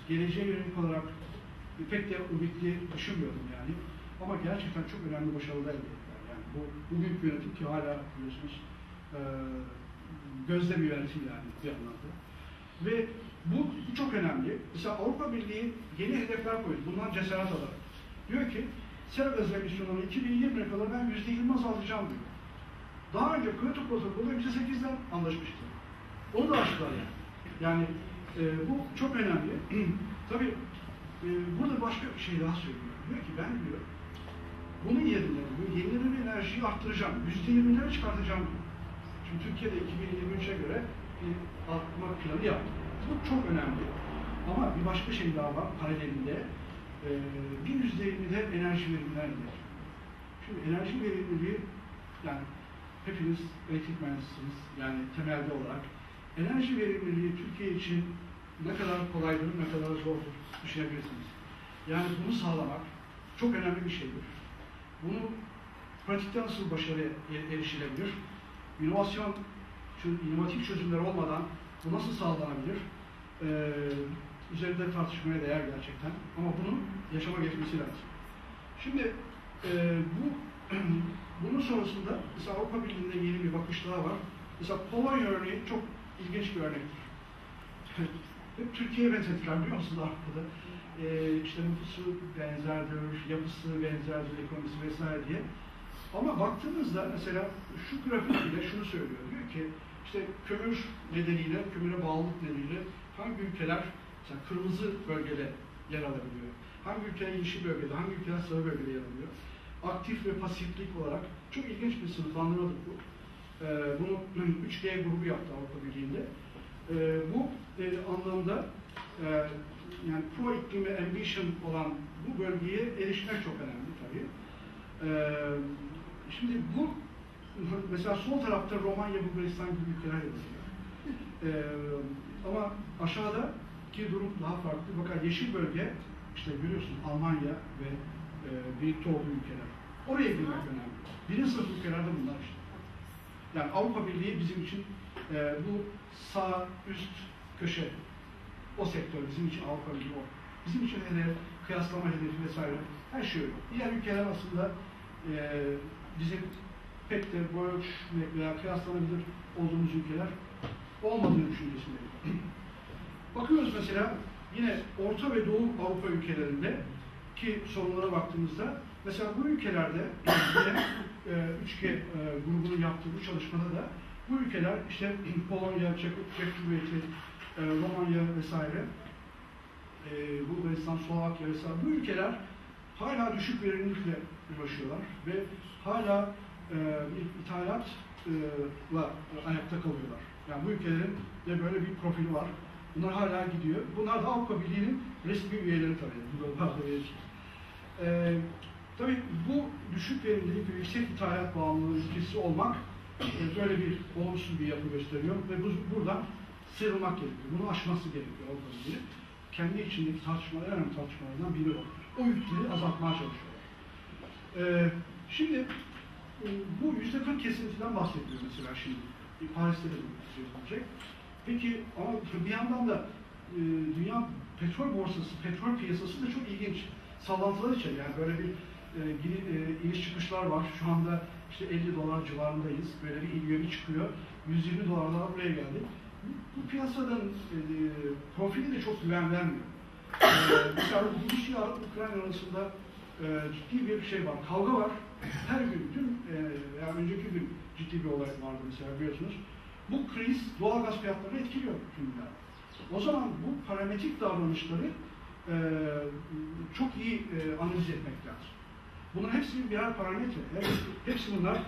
geleceğe yönelik olarak pek de ümitli düşünmüyordum yani. Ama gerçekten çok önemli başarılar elde ettiler. Yani bu bugünkü yönetim ki hala biliyorsunuz e, gözde bir yönetim yani bir anlamda. Ve bu, bu çok önemli. Mesela Avrupa Birliği yeni hedefler koydu. Bundan cesaret alarak. Diyor ki sera gazı emisyonlarını iki bin yirmiye kadar ben yüzde yirmi azaltacağım diyor. Daha önce Kyoto protokolü yüzde sekizden anlaşmıştı. Onu da aştılar yani. Yani e, bu çok önemli. Tabii e, burada başka bir şey daha söylüyor. Diyor ki ben diyor bunun yerine bu yenilenebilir enerjiyi arttıracağım. yüzde yirmilere çıkartacağım diyor. Şimdi Türkiye'de iki bin yirmi üçe göre bir artma planı yaptı. Bu çok önemli. Ama bir başka şey daha var paralelinde. Bir yüzde yirmide enerji verimliliğine gider. Şimdi enerji verimliliği, yani hepiniz elektrik mühendisiniz, yani temelde olarak. Enerji verimliliği Türkiye için ne kadar kolaydır, ne kadar zordur düşünebilirsiniz. Yani bunu sağlamak çok önemli bir şeydir. Bunu pratikte nasıl başarıya erişilebilir? İnovasyon, inovatif çözümler olmadan bu nasıl sağlanabilir? Ee, Üzerinde tartışmaya değer gerçekten. Ama bunun yaşama geçmesi lazım. Şimdi e, bu bunun sonrasında mesela Avrupa Birliği'nde yeni bir bakış daha var. Mesela Polonya örneği çok ilginç bir örnektir. Hep Türkiye'ye benzetilen biliyor musunuz Avrupa'da? E, işte nüfusu benzerdir, yapısı benzerdir, ekonomisi vesaire diye. Ama baktığınızda mesela şu grafik bile şunu söylüyor. Diyor ki işte kömür nedeniyle, kömüre bağlılık nedeniyle hangi ülkeler mesela kırmızı bölgede yer alabiliyor. Hangi ülkeler yeşil bölgede, hangi ülkeler sarı bölgede yer alıyor. Aktif ve pasiflik olarak çok ilginç bir sınıflandırmadır bu. Ee, bunu üç G grubu yaptı Avrupa Birliği'nde. Ee, bu e, anlamda e, yani pro iklim ve ambition olan bu bölgeye erişmek çok önemli tabii. Ee, şimdi bu mesela sol tarafta Romanya, Bulgaristan gibi ülkeler yazıyor. E, ama aşağıdaki durum daha farklı. Bakın yeşil bölge, işte görüyorsun Almanya ve e, büyük doğu ülkeler. Oraya girmek önemli. Birinci sınıf ülkelerde bunlar işte. Yani Avrupa Birliği bizim için e, bu sağ üst köşe, o sektör bizim için Avrupa Birliği o. Bizim için hedef, kıyaslama hedefi vesaire her şey öyle. Diğer ülkeler aslında e, bizim pek de boyut veya kıyaslanabilir olduğumuz ülkeler olmadığı düşüncesindeyim. Bakıyoruz mesela yine Orta ve Doğu Avrupa ülkelerinde ki sorunlara baktığımızda mesela bu ülkelerde üç G e, grubunun yaptığı bu çalışmada da bu ülkeler işte Polonya, Çek Cumhuriyeti, e, Romanya vesaire, e, Bulgaristan, Slovakya vesaire bu ülkeler hala düşük verimlilikle uğraşıyorlar ve hala e, bir ithalatla e, ayakta kalıyorlar. Yani bu ülkelerin de böyle bir profili var. Bunlar hala gidiyor. Bunlar da Avrupa Birliği'nin resmi üyeleri tabii. Ee, tabii bu düşük verimlilik ve yüksek ithalat bağımlılığı ülkesi olmak e, böyle bir olumsuz bir yapı gösteriyor ve bu, buradan sıyrılmak gerekiyor. Bunu aşması gerekiyor Avrupa Birliği. Kendi içindeki tartışmalar, en önemli tartışmalardan biri var. O yükleri azaltmaya çalışıyorlar. Ee, şimdi bu yüzde kırk kesintiden bahsediyoruz mesela şimdi. Paris'te de olacak. Peki ama bir yandan da e, dünya petrol borsası, petrol piyasası da çok ilginç. Sallantılar içeri yani böyle bir e, e, iniş çıkışlar var. Şu anda işte elli dolar civarındayız. Böyle bir iniyor bir çıkıyor. yüz yirmi dolardan buraya geldik. Bu piyasadan e, profili de çok güven vermiyor. E, mesela Rusya ile Ukrayna arasında e, ciddi bir şey var. Kavga var. Her gün, dün e, veya önceki gün ciddi bir olay vardı mesela biliyorsunuz. Bu kriz doğal gaz fiyatlarını etkiliyor dünya. O zaman bu parametrik davranışları e, çok iyi e, analiz etmek lazım. Bunların hepsi birer parametre. Hepsi, hepsi bunlar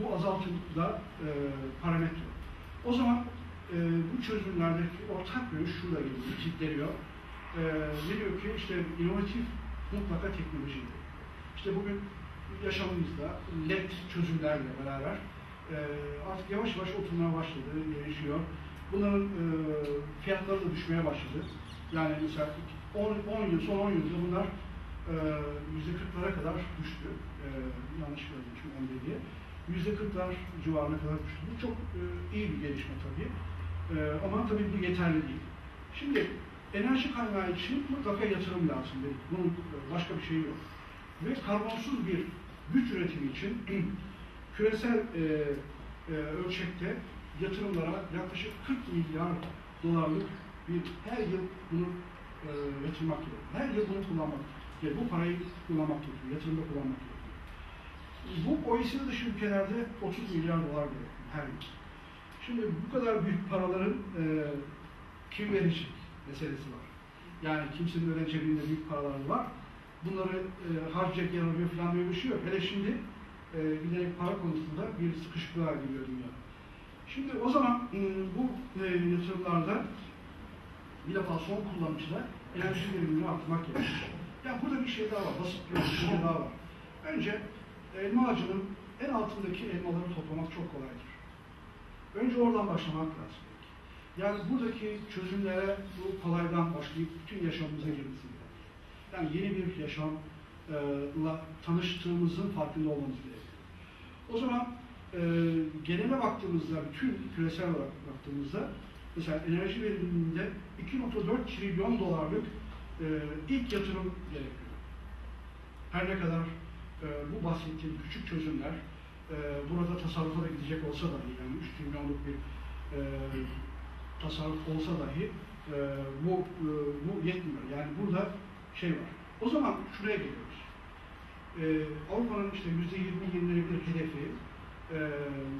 bu azaltımda e, parametre. O zaman e, bu çözümlerdeki ortak görüş şurada geliyor, kitleniyor. E, ne diyor ki işte inovatif mutlaka teknolojiyle. İşte bugün yaşamımızda L E D çözümlerle beraber Ee, artık yavaş yavaş oturmaya başladı, gelişiyor. Bunların e, fiyatları da düşmeye başladı. Yani mesela on, on yıl, son on yılda bunlar e, yüzde kırklara kadar düştü. E, yanlış görmüşüm on diye. yüzde kırklar civarına kadar düştü. Bu çok e, iyi bir gelişme tabii. E, ama tabii bu yeterli değil. Şimdi enerji kaynağı için mutlaka yatırım lazım dedik. Bunun başka bir şeyi yok. Ve karbonsuz bir güç üretimi için küresel e, e, ölçekte yatırımlara yaklaşık kırk milyar dolarlık bir her yıl bunu e, yatırmak gerekiyor. Her yıl bunu kullanmak gerekiyor. Bu parayı kullanmak gerekiyor. Yatırımda kullanmak gerekiyor. Bu O E C D dışı ülkelerde otuz milyar dolar gerekiyor her yıl. Şimdi bu kadar büyük paraların e, kim verecek meselesi var. Yani kimsenin öyle cebinde büyük paralar var. Bunları e, harcayacak yanılıyor falan diye bir şey yok. Hele şimdi E, giderek para konusunda bir sıkışıklığa giriyor dünya. Şimdi o zaman e, bu e, yatırımlarda bir defa son kullanıcıda enerji verimini arttırmak gerekiyor. Ya burada bir şey daha var, basit bir şey daha var. Önce elma ağacının en altındaki elmaları toplamak çok kolaydır. Önce oradan başlamak lazım. Yani buradaki çözümlere bu kolaydan başlayıp bütün yaşamımıza girmesi gerekiyor. Yani yeni bir yaşam la tanıştığımızın farkında olmamız gerekiyor. O zaman e, genele baktığımızda, bütün küresel olarak baktığımızda mesela enerji veriminde iki nokta dört trilyon dolarlık e, ilk yatırım gerekiyor. Her ne kadar e, bu bahsettiğim küçük çözümler e, burada tasarrufa da gidecek olsa dahi, yani üç trilyonluk bir e, tasarruf olsa dahi e, bu, e, bu yetmiyor. Yani burada şey var. O zaman şuraya geliyoruz. Ee, Avrupa'nın işte yüzde yirmi yenilenebilir hedefi, e,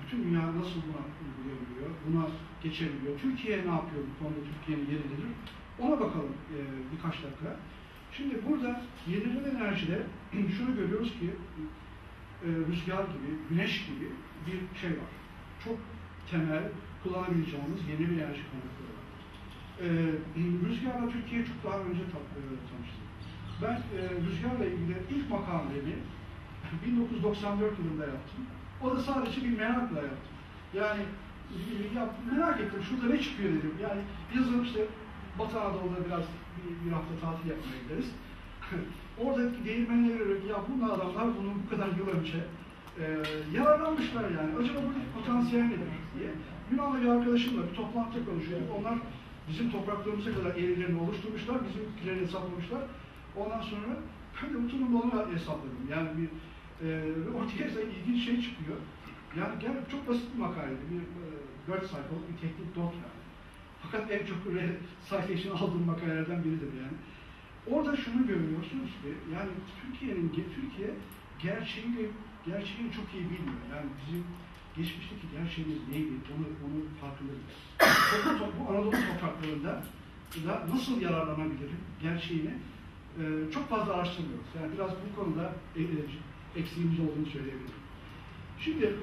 bütün dünya nasıl buna uygulayabiliyor, buna geçebiliyor. Türkiye ne yapıyor bu konuda, Türkiye'nin yeri nedir? Ona bakalım e, birkaç dakika. Şimdi burada yenilenebilir enerjide şunu görüyoruz ki e, rüzgar gibi, güneş gibi bir şey var. Çok temel kullanabileceğimiz yeni bir enerji kaynakları var. E, rüzgarla Türkiye çok daha önce tanıştı. Ben e, rüzgarla ilgili ilk makalemi bin dokuz yüz doksan dört yılında yaptım. O da sadece bir merakla yaptım. Yani ya merak ettim, şurada ne çıkıyor dedim. Yani yazın işte Batı Anadolu'da biraz bir, bir hafta tatil yapmaya gideriz. Oradaki değirmenlere göre ya bu adamlar bunun bu kadar yıl önce e, yararlanmışlar yani. Acaba bu potansiyel nedir diye. Yunanlı bir arkadaşımla bir toplantıda konuşuyorduk. Onlar bizim topraklarımıza kadar eğrilerini oluşturmuşlar, bizim ülkeleri hesaplamışlar. Ondan sonra böyle oturumlarını hesapladım. Yani bir e, ortaya ilginç şey çıkıyor. Yani, yani çok basit bir makaleydi. Bir dört e, sayfalık bir teknik not yani. Fakat en çok sayfa için aldığım makalelerden biridir yani. Orada şunu görüyorsunuz ki yani Türkiye'nin Türkiye gerçeği gerçeği çok iyi bilmiyor. Yani bizim geçmişteki gerçeğimiz neydi? Onu onu farkında değil. Bu Anadolu topraklarında da nasıl yararlanabilirim gerçeğini e, çok fazla araştırmıyoruz. Yani biraz bu konuda e, e, eksiğimiz olduğunu söyleyebilirim. Şimdi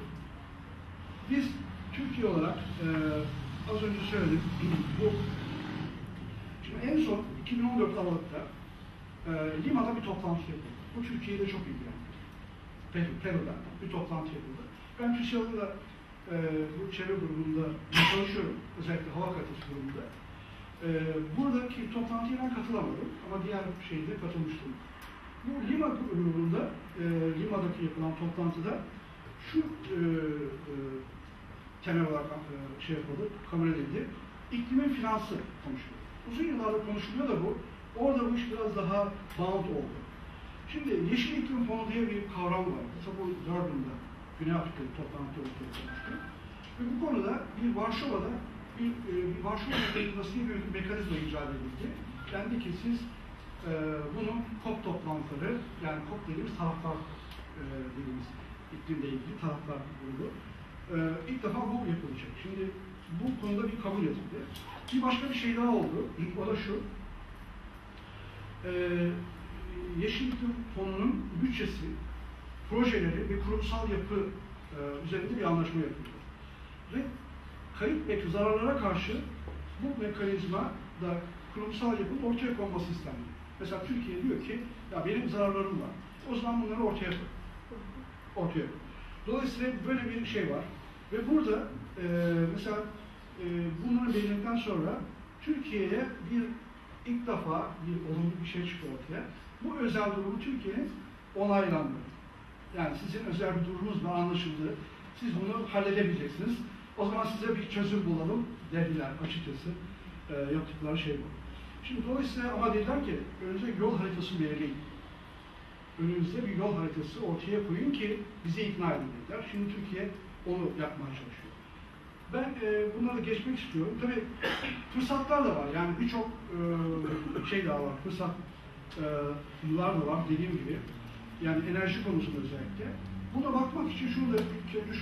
biz Türkiye olarak e, az önce söyledim bu. Şimdi en son iki bin on dört Aralık'ta e, Lima'da bir toplantı yapıldı. Bu Türkiye'de çok ilgilendi. Peru'da bir toplantı yapıldı. Ben TÜSİAD'da da e, bu çevre grubunda çalışıyorum. Özellikle hava kalitesi grubunda. E, buradaki toplantıya ben katılamadım ama diğer şeyde katılmıştım. Bu Lima grubunda e, Lima'daki yapılan toplantıda şu e, e, temel olarak e, şey yapıldı, kabul edildi. İklimin finansı konuşuluyor. Uzun yıllarda konuşuluyor da bu. Orada bu iş biraz daha bound oldu. Şimdi Yeşil İklim Fonu diye bir kavram var. Mesela bu Durban'da, Güney Afrika'da toplantı ortaya konuştu. Ve bu konuda bir Varşova'da bir, bir Varşova mekanizması diye bir mekanizma icat edildi. Dendi ki siz e, bunun COP toplantıları, yani COP dediğimiz taraflar e, dediğimiz iklimle ilgili taraflar grubu. Ee, ilk defa bu yapılacak. Şimdi bu konuda bir kabul edildi. Bir başka bir şey daha oldu. O da şu. Ee, Yeşil İklim Fonu'nun bütçesi, projeleri ve kurumsal yapı e, üzerinde bir anlaşma yapıldı. Ve kayıp ve zararlara karşı bu mekanizma da kurumsal yapının ortaya konması istendi. Mesela Türkiye diyor ki, ya benim zararlarım var. O zaman bunları ortaya koy. Ortaya. Dolayısıyla böyle bir şey var. Ve burada e, mesela e, bunları belirledikten sonra Türkiye'ye bir ilk defa bir olumlu bir şey çıktı ortaya. Bu özel durumu Türkiye'nin onaylandı. Yani sizin özel bir durumunuzla anlaşıldı. Siz bunu halledebileceksiniz. O zaman size bir çözüm bulalım dediler açıkçası. E, yaptıkları şey bu. Şimdi dolayısıyla ama dediler ki önce yol haritasını belirleyin. Önümüzde bir yol haritası ortaya koyun ki bizi ikna edin dediler. Şimdi Türkiye onu yapmaya çalışıyor. Ben e, bunları geçmek istiyorum. Tabii fırsatlar da var. Yani birçok e, şey daha var. Fırsat e, yıllar da var dediğim gibi. Yani enerji konusunda özellikle. Buna bakmak için şurada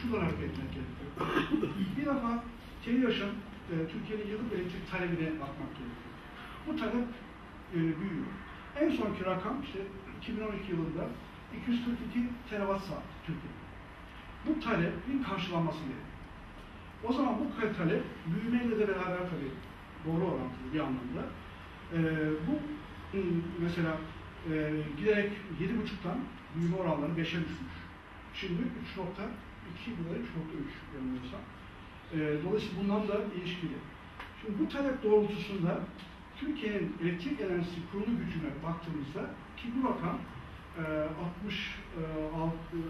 şuradan hareket etmek gerekiyor. Bir defa TEİAŞ'ın e, Türkiye'nin yıllık elektrik talebine bakmak gerekiyor. Bu talep e, büyüyor. En sonki rakam işte iki bin on iki yılında iki yüz kırk iki terawatt saat Türkiye'de. Bu talebin karşılanması gerekiyor. O zaman bu talep büyümeyle de beraber tabii doğru orantılı bir anlamda. Ee, bu mesela e, giderek yedi buçuktan büyüme oranları beşe düşmüş. Şimdi üç nokta iki yılda üç nokta üç yanılıyorsam. Ee, dolayısıyla bundan da ilişkili. Şimdi bu talep doğrultusunda Türkiye'nin elektrik enerjisi kurulu gücüne baktığımızda ki bu rakam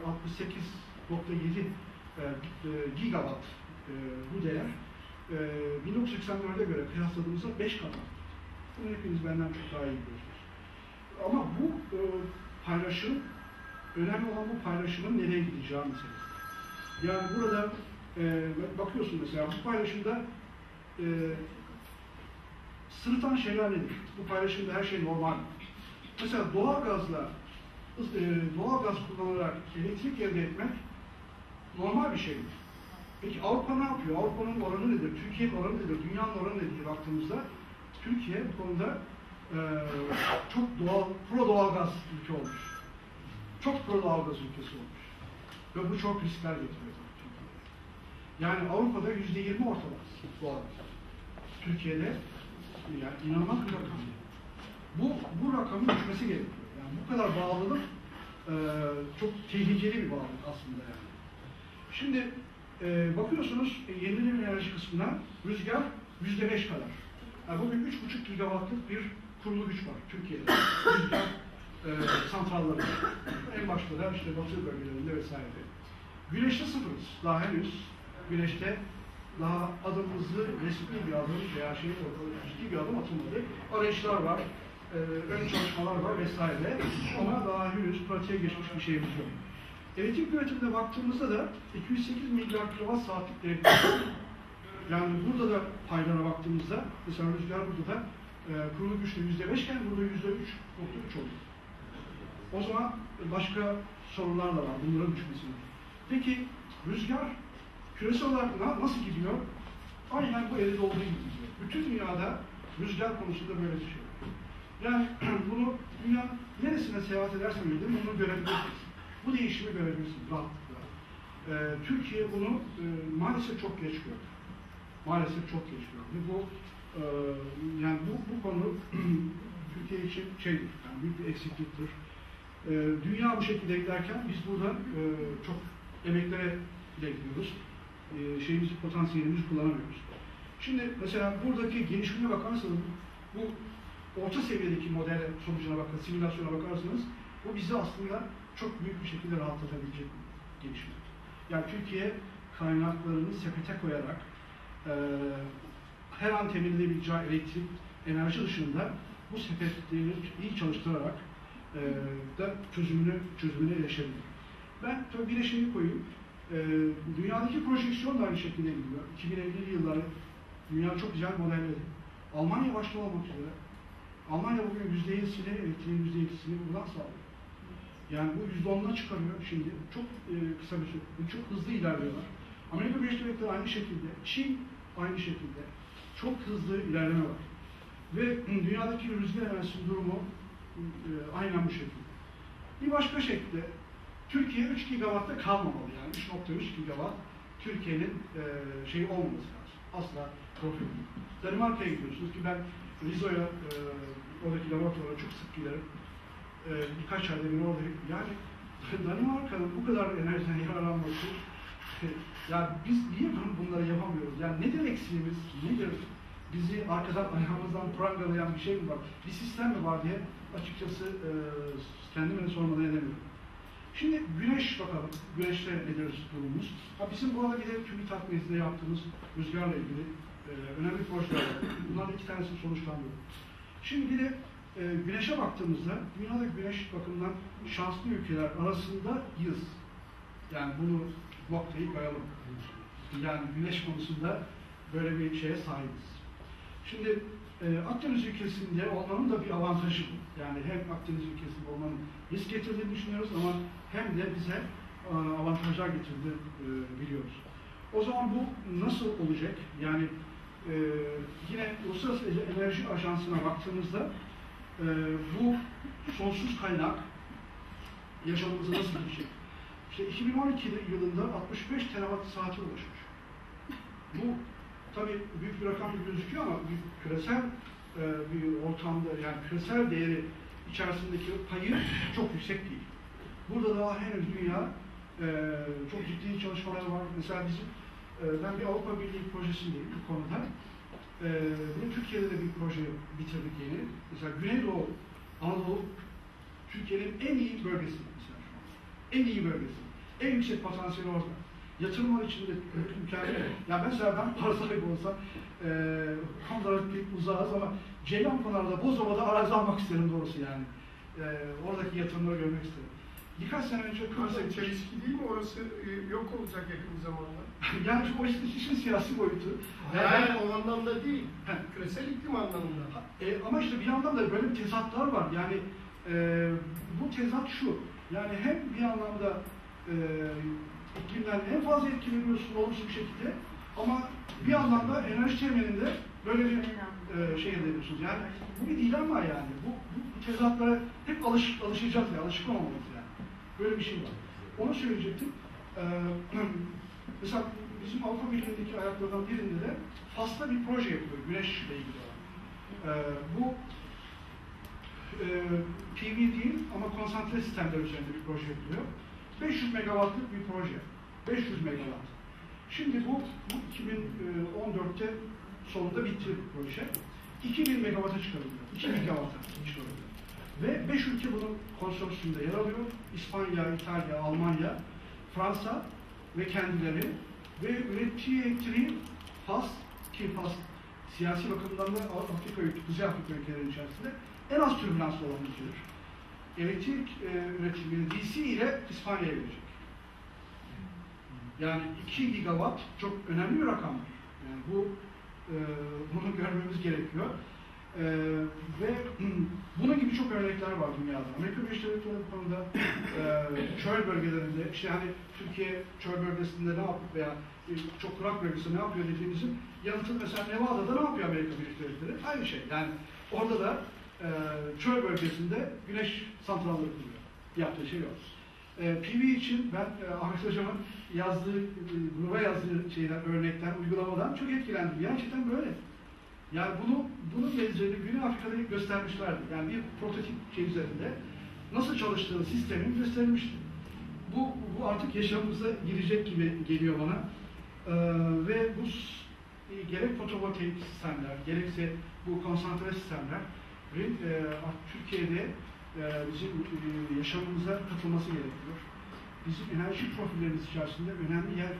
altmış sekiz nokta yedi gigawatt bu değer bin dokuz yüz seksen dörde göre kıyasladığımızda beş kat. Bunu hepiniz benden çok daha iyi biliyorsunuz. Ama bu paylaşım, önemli olan bu paylaşımın nereye gideceği meselesi. Yani burada bakıyorsun mesela bu paylaşımda sırıtan şeyler nedir? Bu paylaşımda her şey normal. Mesela doğalgazla, doğalgaz kullanarak elektrik elde etmek normal bir şeydir. Peki Avrupa ne yapıyor? Avrupa'nın oranı nedir? Türkiye'nin oranı nedir? Dünyanın oranı nedir? Baktığımızda Türkiye bu konuda e, çok doğal, pro doğalgaz ülke olmuş. Çok pro doğalgaz ülkesi olmuş. Ve bu çok riskler getiriyor Türkiye'de. Yani Avrupa'da yüzde yirmi ortalama doğalgaz. Türkiye'de yani inanılmaz bir rakam. Bu, bu rakamın düşmesi gerekiyor. Yani bu kadar bağlılık e, çok tehlikeli bir bağlılık aslında yani. Şimdi E, bakıyorsunuz yenilenebilir enerji kısmına rüzgar yüzde beş kadar. Yani bugün üç buçuk gigawattlık bir kurulu güç var Türkiye'de. Rüzgar e, santralları var. En başta da işte batı bölgelerinde vesaire. Güneşte sıfırız. Daha henüz güneşte daha adımımızı resmi bir adım veya şey ciddi bir adım atılmadı. Arayışlar var, e, ön çalışmalar var vesaire. Ama daha henüz pratiğe geçmiş bir şeyimiz yok. Elektrik üretimine baktığımızda da iki yüz sekiz milyar kilowatt saatlik elektrik. Yani burada da paydana baktığımızda, mesela rüzgar burada da e, kurulu güçle yüzde beşken burada yüzde üç nokta üç oldu. O zaman başka sorunlar da var bunların düşmesine. Peki rüzgar küresel olarak nasıl gidiyor? Aynen bu elde olduğu gibi gidiyor. Bütün dünyada rüzgar konusunda böyle bir şey var. Yani bunu dünya neresine seyahat edersen edin bunu görebilirsiniz. Bu değişimi görebilirsiniz rahatlıkla. Ee, Türkiye bunu e, maalesef çok geç gördü. Maalesef çok geç gördü. Bu e, yani bu, bu konu Türkiye için şeydir, yani büyük bir eksikliktir. E, dünya bu şekilde giderken biz burada e, çok emeklere gidiyoruz. E, şeyimizi, potansiyelimizi kullanamıyoruz. Şimdi mesela buradaki gelişimine bakarsanız, bu orta seviyedeki model sonucuna bakın, simülasyona bakarsanız, bu bizi aslında çok büyük bir şekilde rahatlatabilecek bir gelişimdir. Yani Türkiye kaynaklarını sepete koyarak e, her an temelinebileceği elektrik, enerji dışında bu sepetleri iyi çalıştırarak e, da çözümünü, çözümüne erişebilir. Ben tabii bir de şeyi koyayım. E, dünyadaki projeksiyon da aynı şekilde gidiyor. iki bin elli yılları dünya çok güzel modelledi. Almanya başta olmak üzere. Almanya bugün yüzde yedisini, elektriğin yüzde yedisini buradan sağlıyor. Yani bu yüzde onuna çıkarıyor şimdi. Çok e, kısa bir süre, çok hızlı ilerliyorlar. Amerika Birleşik Devletleri aynı şekilde, Çin aynı şekilde. Çok hızlı ilerleme var. Ve dünyadaki rüzgar enerjisinin durumu e, aynen bu şekilde. Bir başka şekilde, Türkiye üç gigawatta kalmamalı yani. üç nokta üç gigawatt Türkiye'nin e, şeyi olmaması lazım. Asla profil. Danimarka'ya gidiyorsunuz ki ben Rizo'ya, e, oradaki laboratuvarlara çok sık giderim. Ee, birkaç ayda bir orada, yani Danimarka'nın bu kadar enerjiden yararlanması, yani biz niye bunları yapamıyoruz? Yani nedir eksiğimiz, nedir? Bizi arkadan, ayağımızdan prangalayan bir şey mi var? Bir sistem mi var diye açıkçası e, kendime sormadan edemiyorum. Şimdi güneş bakalım, güneşte nedir durumumuz? Ha, bizim burada bir de TÜBİTAK meclisinde yaptığımız rüzgarla ilgili e, önemli projeler var. Bunların iki tanesi sonuçlandı. Şimdi bir de E, güneşe baktığımızda, dünyada güneş bakımından şanslı ülkeler arasında yız. Yani bunu noktayı koyalım. Yani güneş konusunda böyle bir şeye sahibiz. Şimdi e, Akdeniz ülkesinde olmanın da bir avantajı bu. Yani hem Akdeniz ülkesinde olmanın risk getirdiğini düşünüyoruz ama hem de bize e, avantajlar getirdi e, biliyoruz. O zaman bu nasıl olacak? Yani e, yine Uluslararası Enerji Ajansı'na baktığımızda Ee, bu sonsuz kaynak yaşamımıza nasıl geçecek? İşte iki bin on iki yılında altmış beş terawatt saate ulaşmış. Bu tabii büyük bir rakam gibi gözüküyor ama bir küresel e, bir ortamda, yani küresel değeri içerisindeki payı çok yüksek değil. Burada daha henüz dünya e, çok ciddi çalışmalar var. Mesela bizim, e, ben bir Avrupa Birliği projesindeyim bu konuda. Ee, bunu Türkiye'de de bir proje bitirdik yeni. Mesela Güneydoğu, Anadolu, Türkiye'nin en iyi bölgesi mesela şu an. En iyi bölgesi. En yüksek potansiyeli orada. Yatırımlar içinde mükemmel. Ya mesela ben para sahibi olsam, e, Kandara'da pek uzağız ama Ceylanpınar'da, Bozova'da arazi almak isterim doğrusu yani. E, oradaki yatırımları görmek isterim. Birkaç sene önce Kıbrıs'a çelişki değil mi? Orası e, yok olacak yakın zamanda. Yani o işin siyasi boyutu. Yani, yani, yani o anlamda değil. He. Küresel iklim anlamında. E, ama işte bir yandan da böyle tezatlar var. Yani e, bu tezat şu. Yani hem bir anlamda e, iklimden en fazla etkileniyorsun olumsuz bir şekilde ama bir anlamda enerji temelinde böyle bir e, şey elde ediyorsunuz. Yani bu bir dilem var yani. Bu, bu, bu tezatlara hep alış, alışacağız ya, alışık olmalıyız yani. Böyle bir şey var. Onu söyleyecektim. E, Mesela bizim Avrupa Birliği'ndeki ayaklardan birinde de Fas'ta bir proje yapıyor, güneşle ilgili olan. Ee, bu e, P V değil ama konsantre sistemler üzerinde bir proje yapılıyor. beş yüz megawattlık bir proje. beş yüz megawatt. Şimdi bu, bu iki bin on dörtte sonunda bitti proje. iki bin megawata çıkarıldı. iki gigawata çıkarıldı. Ve beş ülke bunun konsorsiyumunda yer alıyor. İspanya, İtalya, Almanya, Fransa ve kendileri ve ürettiği elektriği F A S, ki F A S siyasi bakımdan da Afrika ülkeleri, Kuzey Afrika ülkelerinin içerisinde en az türbülanslı olan bir yer. Elektrik e, üretimini D C ile İspanya'ya verecek. Yani iki gigawatt çok önemli bir rakam. Yani bu e, bunu görmemiz gerekiyor. Ee, ve buna gibi çok örnekler var dünyada. Amerika Birleşik Devletleri bu konuda e, çöl bölgelerinde, işte hani Türkiye çöl bölgesinde ne yapıp veya e, çok kurak bölgesinde ne yapıyor dediğimizin yanıtını mesela Nevada'da ne yapıyor Amerika Birleşik Devletleri? Aynı şey. Yani orada da e, çöl bölgesinde güneş santralları kuruyor. Yaptığı şey yok. E, P V için ben e, Ahmet Hocam'ın yazdığı, gruba yazdığı şeyler, örnekler, uygulamadan çok etkilendim. Gerçekten böyle. Yani bunu, bunun benzerini Güney Afrika'da göstermişlerdi. Yani bir prototip şey üzerinde nasıl çalıştığı sistemin gösterilmişti. Bu, bu artık yaşamımıza girecek gibi geliyor bana. Ee, ve bu e, gerek fotovoltaik sistemler, gerekse bu konsantre sistemler e, Türkiye'de e, bizim e, yaşamımıza katılması gerekiyor. Bizim enerji profillerimiz içerisinde önemli yer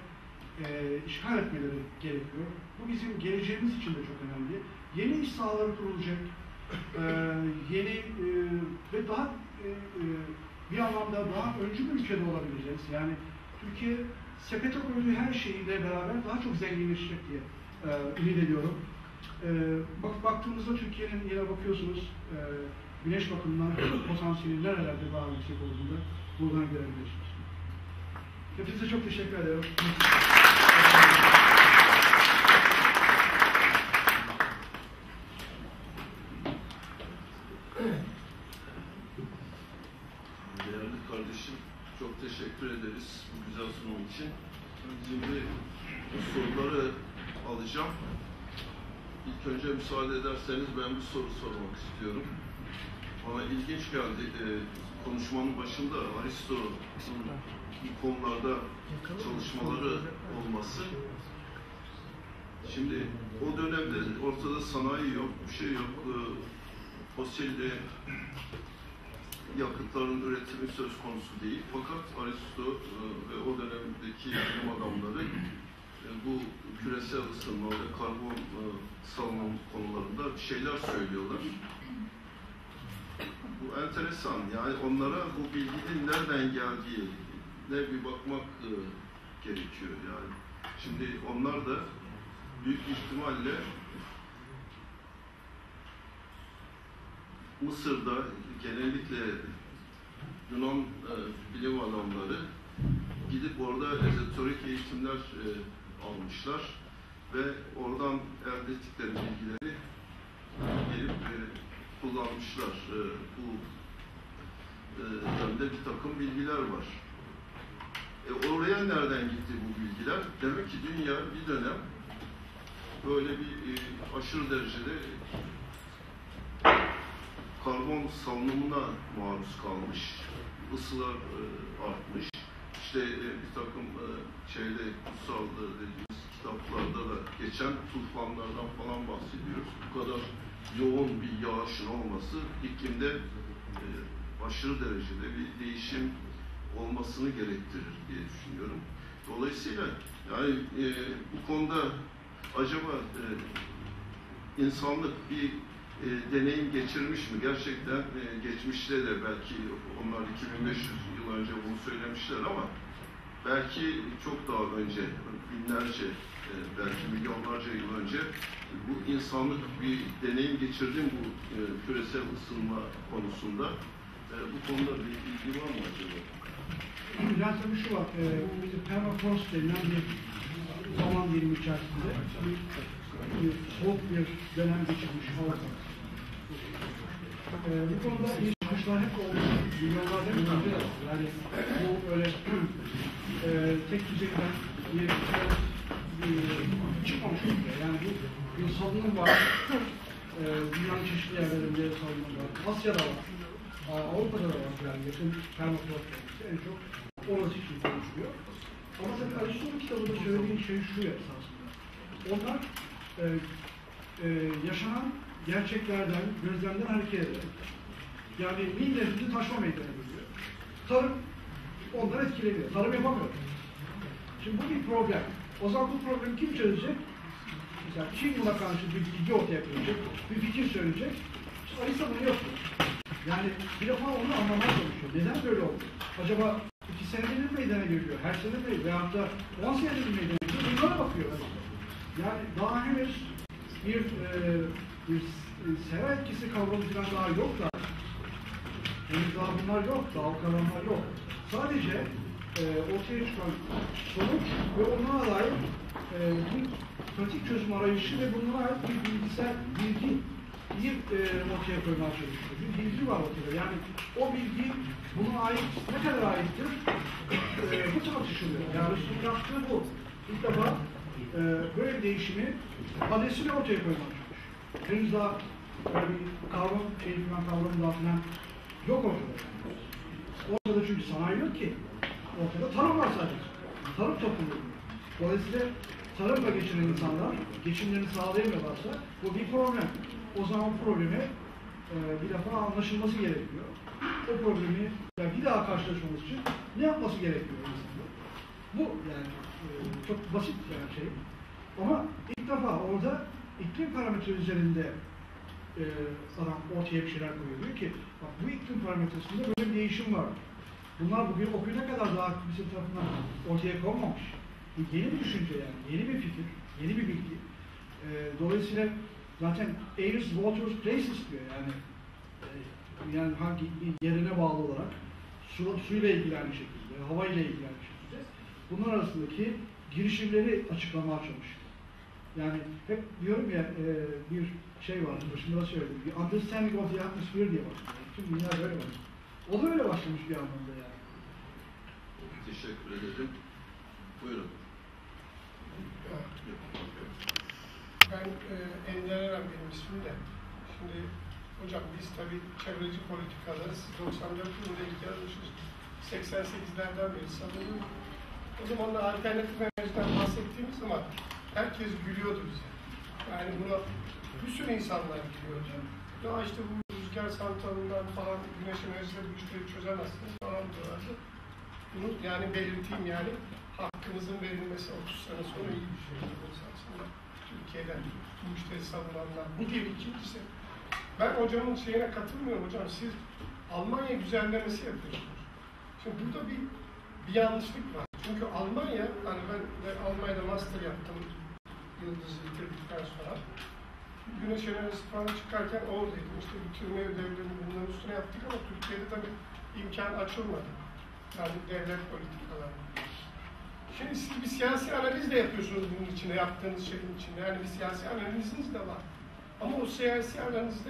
E, işgal etmeleri gerekiyor. Bu bizim geleceğimiz için de çok önemli. Yeni iş sahaları kurulacak, e, yeni e, ve daha e, e, bir anlamda daha öncü bir ülkede olabileceğiz. Yani Türkiye sepete koyduğu her şeyle beraber daha çok zenginleşecek diye e, ümit ediyorum. E, bak, baktığımızda Türkiye'nin yine bakıyorsunuz e, güneş bakımından potansiyeli nerelerde daha yüksek olduğunda buradan görebilirsiniz. Hepinize çok teşekkür ederim. Değerli kardeşim, çok teşekkür ederiz bu güzel sunum için. Şimdi bu soruları alacağım. İlk önce müsaade ederseniz ben bir soru sormak istiyorum. Bana ilginç geldi. Konuşmanın başında Aristo'nun bu konularda çalışmaları olması. Şimdi o dönemde ortada sanayi yok, bir şey yok. Fosilli yakıtların üretimi söz konusu değil. Fakat Aristo ve o dönemdeki bilim adamları bu küresel ısınma ve karbon salınımı konularında bir şeyler söylüyorlar. Bu enteresan. Yani onlara bu bilginin nereden geldiği ne bir bakmak e, gerekiyor yani. Şimdi onlar da büyük ihtimalle Mısır'da genellikle Yunan e, bilim adamları gidip orada ezoterik eğitimler e, almışlar ve oradan elde ettikleri bilgileri gelip e, kullanmışlar. E, bu üzerinde e, bir takım bilgiler var. E oraya nereden gitti bu bilgiler? Demek ki dünya bir dönem böyle bir e, aşırı derecede karbon salınımına maruz kalmış, ısılar e, artmış. İşte e, bir takım e, şeyde kutsal dediğimiz kitaplarda da geçen tufanlardan falan bahsediyoruz. Bu kadar yoğun bir yağışın olması iklimde e, aşırı derecede bir değişim olmasını gerektirir diye düşünüyorum. Dolayısıyla yani e, bu konuda acaba e, insanlık bir e, deneyim geçirmiş mi? Gerçekten e, geçmişte de belki onlar iki bin beş yüz yıl önce bunu söylemişler ama belki çok daha önce, binlerce e, belki milyonlarca yıl önce bu insanlık bir deneyim geçirdi mi bu e, küresel ısınma konusunda? E, bu konuda bir bilgi var mı acaba? Biraz tabii şu var, e, permafrost denilen bir zaman dilimi içerisinde bir soğuk bir dönem geçirmiş Avrupa. E, bu konuda iyi çıkışlar hep olmuş, milyonlar hep olmuş. Yani bu öyle e, tek düzeyden bir çıkmamış oluyor. Yani bu bir salınım var, e, dünyanın çeşitli yerlerinde salınım var, Asya'da var. Avrupa'da da var yani yakın permafrost en çok orası için konuşuluyor. Ama tabii Ali Sun'un kitabında söylediği şey şu esasında. Onlar e, e, yaşanan gerçeklerden, gözlemden hareket ederek, yani milletimizi taşma meydana geliyor. Tarım onları etkileniyor. Tarım yapamıyor. Şimdi bu bir problem. O zaman bu problemi kim çözecek? Mesela Çin buna karşı bir bilgi ortaya koyacak, bir fikir söyleyecek. İşte Alisa bunu yapıyor. Yani bir defa onu anlamaya çalışıyor. Neden böyle oldu? Acaba iki senedir meydana geliyor, her sene mi veyahut da on senedir meydana geliyor? Bunlara bakıyor. Yani daha henüz bir, e, bir sera etkisi kavramı falan daha yok da, henüz daha bunlar yok, daha o kavramlar yok. Sadece e, ortaya çıkan sonuç ve ona dair e, bir pratik çözüm arayışı ve bunlara ait bir bilgisayar bilgi bir e, ortaya koymaya çalışıyor. Bir bilgi var ortada. Yani o bilgi buna ait ne kadar aittir? E, bu tartışılıyor. Yani Rus'un yaptığı bu. İlk defa e, böyle değişimi adresini ortaya koymaya çalışmış. Henüz daha böyle bir kavram, şey bilmem kavramın da altına yok ortada. Ortada çünkü sanayi yok ki. Ortada tarım var sadece. Tarım topluluğu. Dolayısıyla tarımla geçinen insanlar geçimlerini sağlayamıyorlarsa bu bir problem. O zaman bu problemi e, bir defa anlaşılması gerekiyor. O problemi yani bir daha karşılaşmamız için ne yapması gerekiyor insanlar? Bu yani e, çok basit yani şey. Ama ilk defa orada iklim parametre üzerinde e, adam ortaya bir şeyler koyuyor. Diyor ki bak bu iklim parametresinde böyle bir değişim var. Bunlar bugün o güne kadar daha kimse tarafından ortaya konmamış. Bu yeni bir düşünce yani, yeni bir fikir, yeni bir bilgi. E, dolayısıyla zaten air, water, places diyor yani, e, yani hangi yerine bağlı olarak su, suyla ilgilenen şekilde, havayla ilgilenen şekilde bunlar arasındaki girişimleri açıklamaya çalışıyor. Yani hep diyorum ya e, bir şey var, başında da söyledim, bir understanding of the atmosphere diye başlıyor. Tüm dünya böyle var. O da öyle başlamış bir anlamda yani. Teşekkür ederim. Buyurun. Ben e, Ender Eren benim ismim de. Şimdi hocam biz tabii çevreci politikalarız. doksan dört yılında ilk yazmışız. seksen sekizlerden beri sanırım. O zaman da alternatif enerjiden bahsettiğimiz zaman herkes gülüyordu bize. Yani buna bir sürü insanlar gülüyordu. Ya işte bu rüzgar santralından falan güneş enerjisiyle bu işleri çözemezsiniz falan diyorlardı. Bunu yani belirteyim yani. Hakkımızın verilmesi otuz sene sonra iyi bir şey oldu. Türkiye'den bu müşteri savunanlar. Bu gibi ikincisi. Ben hocamın şeyine katılmıyorum hocam. Siz Almanya güzellemesi yapıyorsunuz. Şimdi burada bir, bir yanlışlık var. Çünkü Almanya, hani ben de Almanya'da master yaptım. Yıldız'ı bitirdikten sonra. Güneş enerjisi falan çıkarken oradaydım. İşte bitirme ödevlerini bunların üstüne yaptık ama Türkiye'de tabii imkan açılmadı. Yani devlet politikaları. Şimdi siz bir siyasi analiz de yapıyorsunuz bunun içinde, yaptığınız şeyin içinde. Yani bir siyasi analiziniz de var. Ama o siyasi analizde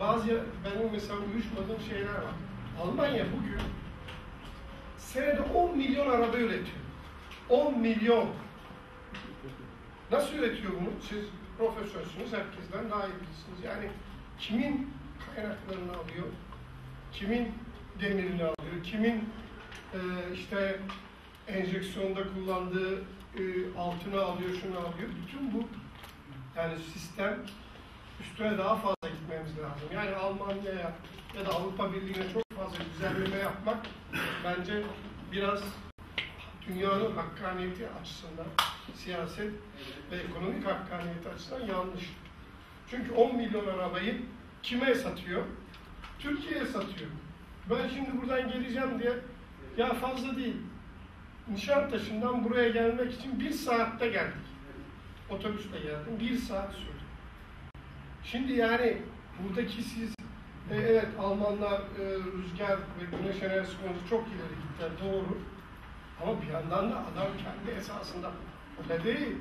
bazı benim mesela uyuşmadığım şeyler var. Almanya bugün senede on milyon araba üretiyor. on milyon. Nasıl üretiyor bunu? Siz profesörsünüz, herkesten daha iyi bilirsiniz. Yani kimin kaynaklarını alıyor, kimin demirini alıyor, kimin e, işte enjeksiyonda kullandığı e, altını alıyor, şunu alıyor. Bütün bu yani sistem üstüne daha fazla gitmemiz lazım. Yani Almanya'ya ya da Avrupa Birliği'ne çok fazla düzenleme yapmak bence biraz dünyanın hakkaniyeti açısından, siyaset ve ekonomik hakkaniyeti açısından yanlış. Çünkü on milyon arabayı kime satıyor? Türkiye'ye satıyor. Ben şimdi buradan geleceğim diye ya fazla değil. Nişantaşı'ndan buraya gelmek için bir saatte geldik. Otobüsle geldim. Bir saat sürdü. Şimdi yani buradaki siz e, evet Almanlar e, rüzgar ve güneş enerjisi konusunda çok ileri gittiler. Doğru. Ama bir yandan da adam kendi esasında öyle değil.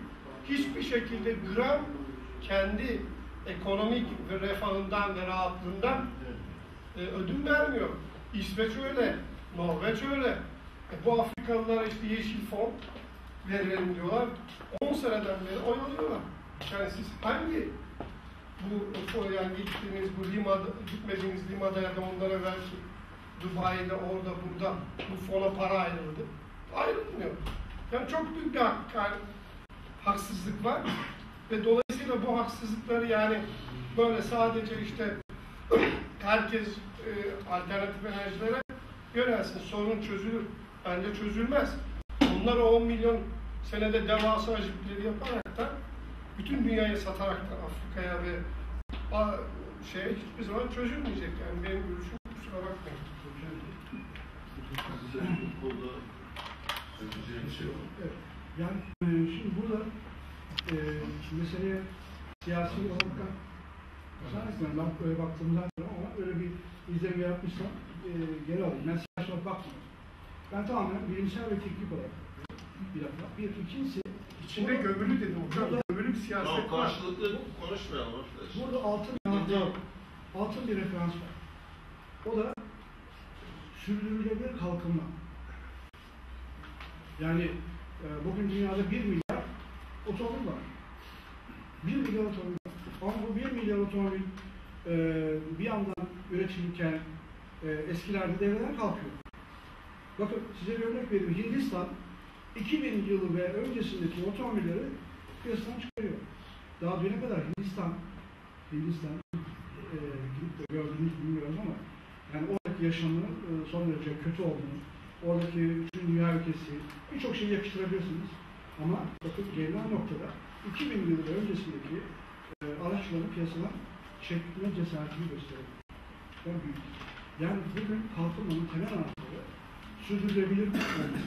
Hiçbir şekilde gram kendi ekonomik ve refahından ve rahatlığından e, ödün vermiyor. İsveç öyle. Norveç öyle. E bu Afrikalılara işte yeşil fon verelim diyorlar. on seneden beri oyalıyorlar. Yani siz hangi bu yani gittiğiniz bu Lima'da, gitmediğiniz Lima'da ya da onlara belki Dubai'de, orada, burada bu fona para ayrıldı. Ayrılmıyor. Yani çok büyük bir haksızlık var ve dolayısıyla bu haksızlıkları yani böyle sadece işte herkes e, alternatif enerjilere yönelsin, sorun çözülür. Bence çözülmez. Bunlar o on milyon senede devasa ajipleri yaparak da bütün dünyayı satarak da Afrika'ya ve şeye hiçbir zaman çözülmeyecek. Yani benim görüşüm, kusura bakmayın. Bu konuda söyleyeceğim bir şey var. Evet. Yani şimdi burada e, meseleye siyasi olarak da özellikle ben böyle baktığımda ona öyle bir izlenim yaratmışsam e, geri alayım. Ben siyasi olarak bakmıyorum. Ben tamamen bilimsel ve teknik olarak bir dakika. Bir, ikincisi içinde gömülü dedi hocam. Gömülü bir siyaset var. Karşılıklı konuşmayalım arkadaşlar. Burada altın bir altın bir referans var. O da sürdürülebilir kalkınma. Yani bugün dünyada bir milyar otomobil var. Bir milyar otomobil. Ama bu bir milyar otomobil bir yandan üretilirken eskilerde devreden kalkıyor. Bakın size bir örnek vereyim. Hindistan iki bin yılı ve öncesindeki otomobilleri piyasadan çıkarıyor. Daha düne kadar Hindistan, Hindistan e, gidip de gördüğünüz bilmiyoruz ama yani oradaki yaşamının e, son derece kötü olduğunu, oradaki bütün dünya ülkesi, birçok şeyi yakıştırabilirsiniz. Ama bakın gelinen noktada iki bin yılı ve öncesindeki e, araçların piyasadan çekme cesaretini gösteriyor. Yani, yani bugün kalkınmanın temel anahtarı sürdürülebilir bir kalkınma.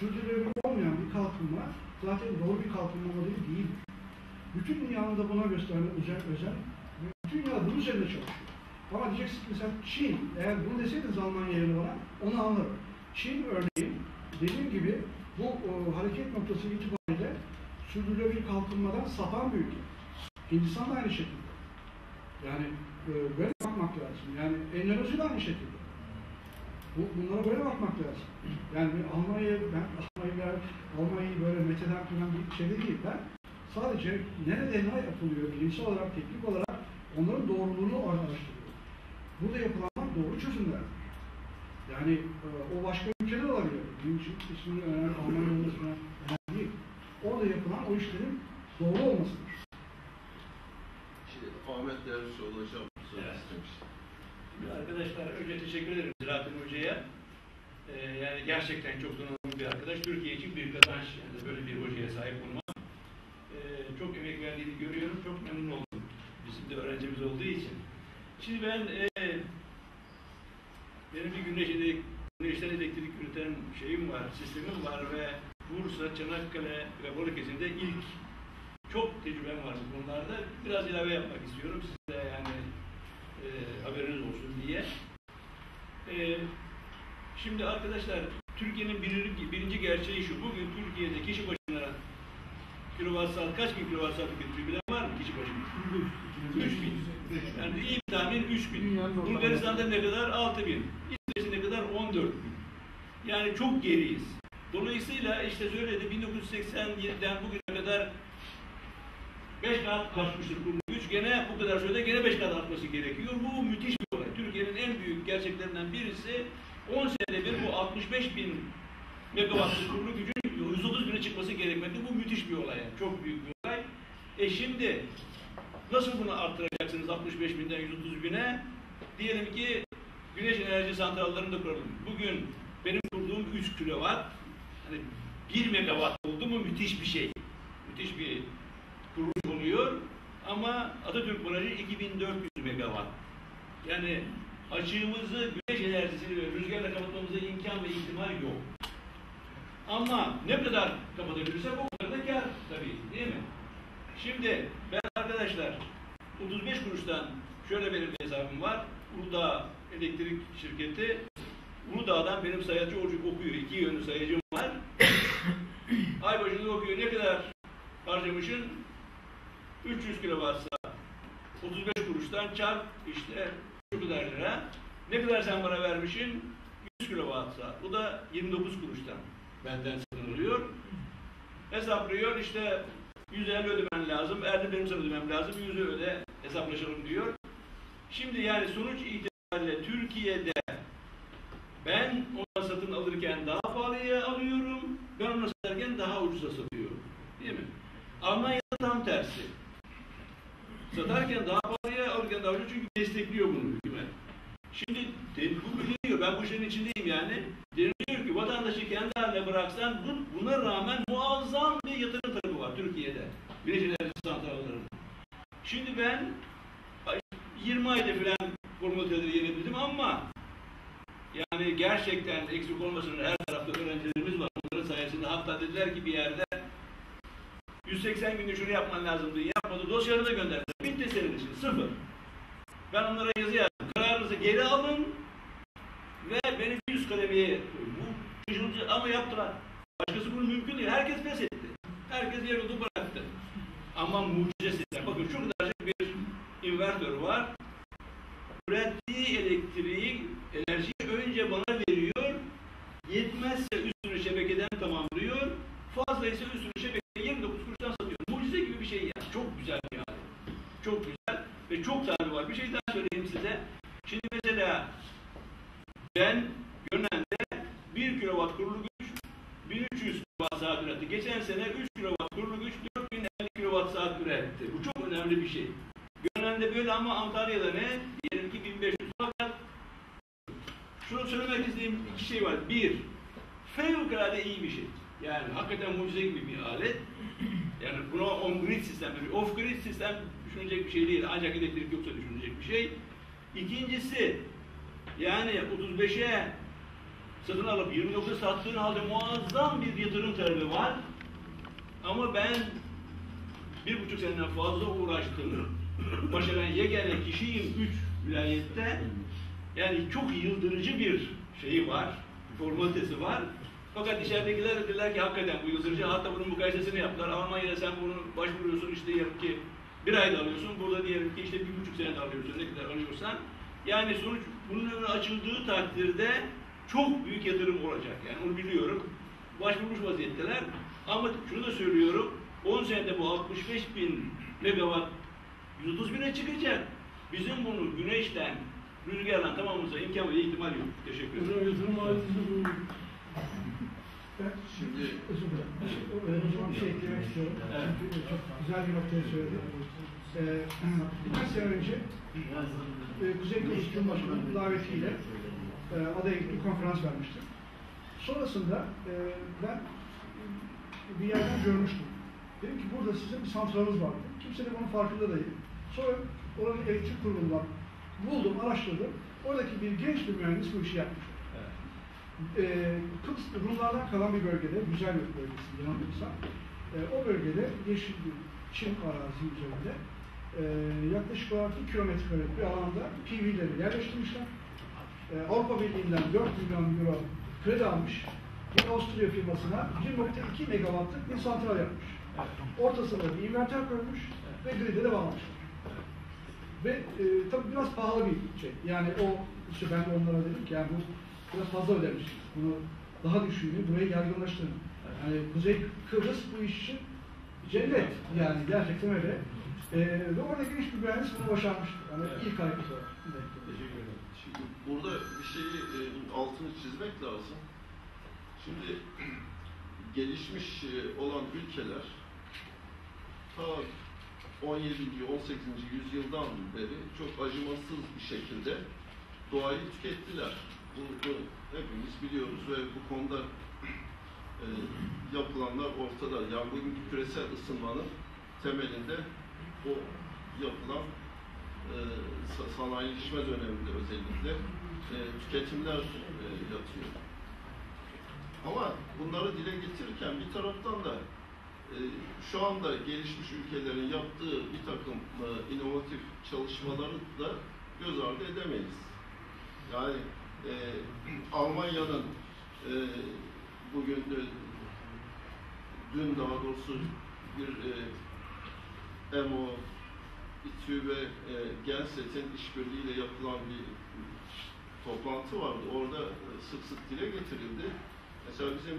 Sürdürülebilir olmayan bir kalkınma zaten doğru bir kalkınma modeli değil. Bütün dünyanın da buna gösterilen özel özel, bütün dünya bunun üzerinde çalışıyor. Ama diyeceksiniz ki mesela Çin, eğer bunu deseydiniz Almanya'ya bana, onu anlarım. Çin örneğin, dediğim gibi bu o, hareket noktası itibariyle sürdürülebilir kalkınmadan sapan bir ülke. Hindistan da aynı şekilde. Yani e, böyle bakmak lazım. Yani Endonezya da aynı şekilde. Bunlara böyle bakmak lazım. Yani Almanya'yı ben Almanya'yı Almanya'yı böyle metheden kuran bir şey değil. Ben sadece nerede ne yapılıyor bilimsel olarak, teknik olarak onların doğruluğunu araştırıyorum. Burada yapılan doğru çözümler. Yani o başka ülkeler olabiliyor. Benim için ismini önemli, Almanya'nın ismini önemli değil. Orada yapılan o işlerin doğru olmasıdır. Şimdi Ahmet Derviş'e olacağım soru evet. istemiştim. Arkadaşlar önce teşekkür ederim Selahattin Hoca'ya. Ee, yani gerçekten çok donanımlı bir arkadaş. Türkiye için bir kazanç yani böyle bir hocaya sahip olmak. Ee, çok emek verdiğini görüyorum. Çok memnun oldum. Bizim de öğrencimiz olduğu için. Şimdi ben e, benim bir güneş, güneşten elektrik üreten şeyim var, sistemim var ve Bursa, Çanakkale ve Balıkesir'de ilk çok tecrübem var bu konularda. Biraz ilave yapmak istiyorum size yani. E, haberiniz olsun diye. E, şimdi arkadaşlar Türkiye'nin birinci, birinci gerçeği şu. Bugün Türkiye'de kişi başına kilowatt saat kaç bin kilowatt saat tüketici bilen var mı kişi başına? üç bin. Yani iyi bir tahmin üç bin. Bulgaristan'da ne kadar? altı bin. İsveç'te ne kadar? on dört bin. Yani çok geriyiz. Dolayısıyla işte söyledi bin dokuz yüz seksen yediden bugüne kadar beş kat ulaşmıştır bu güç. Gene bu kadar sürede gene beş kat artması gerekiyor. Bu müthiş bir olay. Türkiye'nin en büyük gerçeklerinden birisi on senede bir bu altmış beş bin megawattlık kurulu gücün yüz otuz bine çıkması gerekmekte. Bu müthiş bir olay. Yani. Çok büyük bir olay. E şimdi nasıl bunu arttıracaksınız altmış beş binden yüz otuz bine? Diyelim ki güneş enerji santrallarını da kuralım. Bugün benim kurduğum üç kilowatt hani bir megawatt oldu mu müthiş bir şey. Müthiş bir kuruluş oluyor ama Atatürk barajı iki bin dört yüz megawatt. Yani açığımızı güneş enerjisi ve rüzgarla kapatmamıza imkan ve ihtimal yok. Ama ne kadar kapatabilirsek o kadar da kâr tabii değil mi? Şimdi ben arkadaşlar otuz beş kuruştan şöyle benim hesabım var. Uludağ Elektrik Şirketi Uludağ'dan benim sayacı orucuk okuyor. İki yönlü sayacım var. Ay başında okuyor. Ne kadar harcamışın? üç yüz kilowatt saat otuz beş kuruştan çarp işte şu kadar lira. Ne kadar sen bana vermişsin? yüz kilowatt saat. Bu da yirmi dokuz kuruştan benden sınırlıyor. Hesaplıyor işte yüz elli ödemen lazım. Erdi benim sana ödemem lazım. yüzü öde hesaplaşalım diyor. Şimdi yani sonuç itibariyle Türkiye'de ben ona satın alırken daha pahalıya alıyorum. Ben ona satarken Almanya'da tam tersi. Satarken daha pahalıya alırken daha ucuz, çünkü destekliyor bunu hükümet. Şimdi bu biliniyor, ben bu şeyin içindeyim yani. Deniliyor ki vatandaşı kendi haline bıraksan, buna rağmen muazzam bir yatırım tarafı var Türkiye'de. Güneş enerji santralları. Şimdi ben yirmi ayda falan formülleri yenebildim ama yani gerçekten eksik olmasının her tarafta öğrencilerimiz var. Onların sayesinde hatta dediler ki bir yerde yüz seksen günde şunu yapman lazımdı. Yapmadı. Dosyaları da gönderdi. Bitti senin için. Sıfır. Ben onlara yazı yazdım. Kararınızı geri alın ve beni yüz kademeye koyun. Ama yaptılar. Başkası bunu mümkün değil. Herkes pes etti. Herkes yer olduğu bıraktı. Ama mucizesi. Bakın şu kadar bir invertör var. Ürettiği elektriği, enerjiyi önce bana veriyor. Yetmezse üstünü şebekeden tamamlıyor. Fazlaysa üstünü şebekeye yirmi dokuz kuruştan satıyor. Mucize gibi bir şey ya. Çok güzel yani. Çok güzel ve çok tarifi var. Bir şey daha söyleyeyim size. Şimdi mesela ben Gönen'de bir kilowatt kurulu güç bin üç yüz kilowatt saat üretti. Geçen sene üç kilowatt kurulu güç dört bin elli kilowatt saat üretti. Bu çok önemli bir şey. Gönen'de böyle ama Antalya'da ne? Diyelim ki bin beş yüz. Fakat şunu söylemek istediğim iki şey var. Bir, fevkalade iyi bir şey. Yani hakikaten mucize gibi bir alet. Yani buna on-grid sistem, off-grid sistem düşünecek bir şey değil. Ancak elektrik yoksa düşünecek bir şey. İkincisi, yani otuz beşe satın alıp yirmi dokuza sattığın halde muazzam bir yatırım talebi var. Ama ben bir buçuk seneden fazla uğraştım. Başaran yegane kişiyim üç vilayette. Yani çok yıldırıcı bir şeyi var, formalitesi var. Fakat içeridekiler dediler ki hakikaten bu yıldırıcı, hatta bunun mukayesesini yaptılar. Almanya'da sen bunu başvuruyorsun, işte diyelim ki bir ayda alıyorsun, burada diyelim ki işte bir buçuk senede alıyorsun, ne kadar alıyorsan. Yani sonuç bunun önüne açıldığı takdirde çok büyük yatırım olacak. Yani onu biliyorum. Başvurmuş vaziyetteler. Ama şunu da söylüyorum, on senede bu altmış beş bin megawatt yüz otuz bine çıkacak. Bizim bunu güneşten, rüzgardan tamamımıza imkan ve ihtimal yok. Teşekkür ederim. Şimdi özür dilerim. Son bir şey eklemek istiyorum. Çünkü çok güzel bir noktayı söyledim. Birkaç sene önce Kuzey Kıbrıs Cumhurbaşkanı'nın davetiyle adaya gittik, konferans vermiştim. Sonrasında ben bir yerden görmüştüm. Dedim ki burada sizin bir santralınız vardı. Kimse de bunun farkında değil. Sonra oranın elektrik kurumundan buldum, araştırdım. Oradaki bir genç bir mühendis bu işi yapmış. Evet. Ee, Kıbrıs Rumlardan kalan bir bölgede, güzel bir bölgesi yanılmıyorsam, e, o bölgede yeşil bir Çin arazi üzerinde e, yaklaşık olarak iki kilometrelik bir alanda P V'leri yerleştirmişler. E, Avrupa Birliği'nden dört milyon euro kredi almış. Bir Avusturya firmasına bir nokta iki megawattlık bir santral yapmış. Ortasında bir inverter koymuş ve grid'e de bağlamışlar. Ve e, tabii biraz pahalı bir şey. Yani o, işte ben de onlara dedim ki yani bu biraz fazla ödemişiz. Bunu daha düşünün, burayı yaygınlaştırın. Yani Kuzey Kıbrıs bu iş için cennet. Yani gerçekten öyle. E, ve oradaki hiç bir mühendis bunu başarmıştı. Yani evet. İlk ayıp olarak. Teşekkür ederim. Şimdi burada bir şeyi e, altını çizmek lazım. Şimdi gelişmiş olan ülkeler ta on yedinci on sekizinci yüzyıldan beri çok acımasız bir şekilde doğayı tükettiler. Bunu hepimiz biliyoruz ve bu konuda e, yapılanlar ortada. Yani bugünkü küresel ısınmanın temelinde o yapılan e, sanayileşme döneminde özellikle e, tüketimler e, yatıyor. Ama bunları dile getirirken bir taraftan da e, şu anda gelişmiş ülkelerin yaptığı bir takım e, inovatif çalışmaları da göz ardı edemeyiz. Yani e, Almanya'nın e, bugün e, dün daha doğrusu bir e, E M O, İTÜ ve e, Genset'in işbirliğiyle yapılan bir toplantı vardı. Orada e, sık sık dile getirildi. Mesela bizim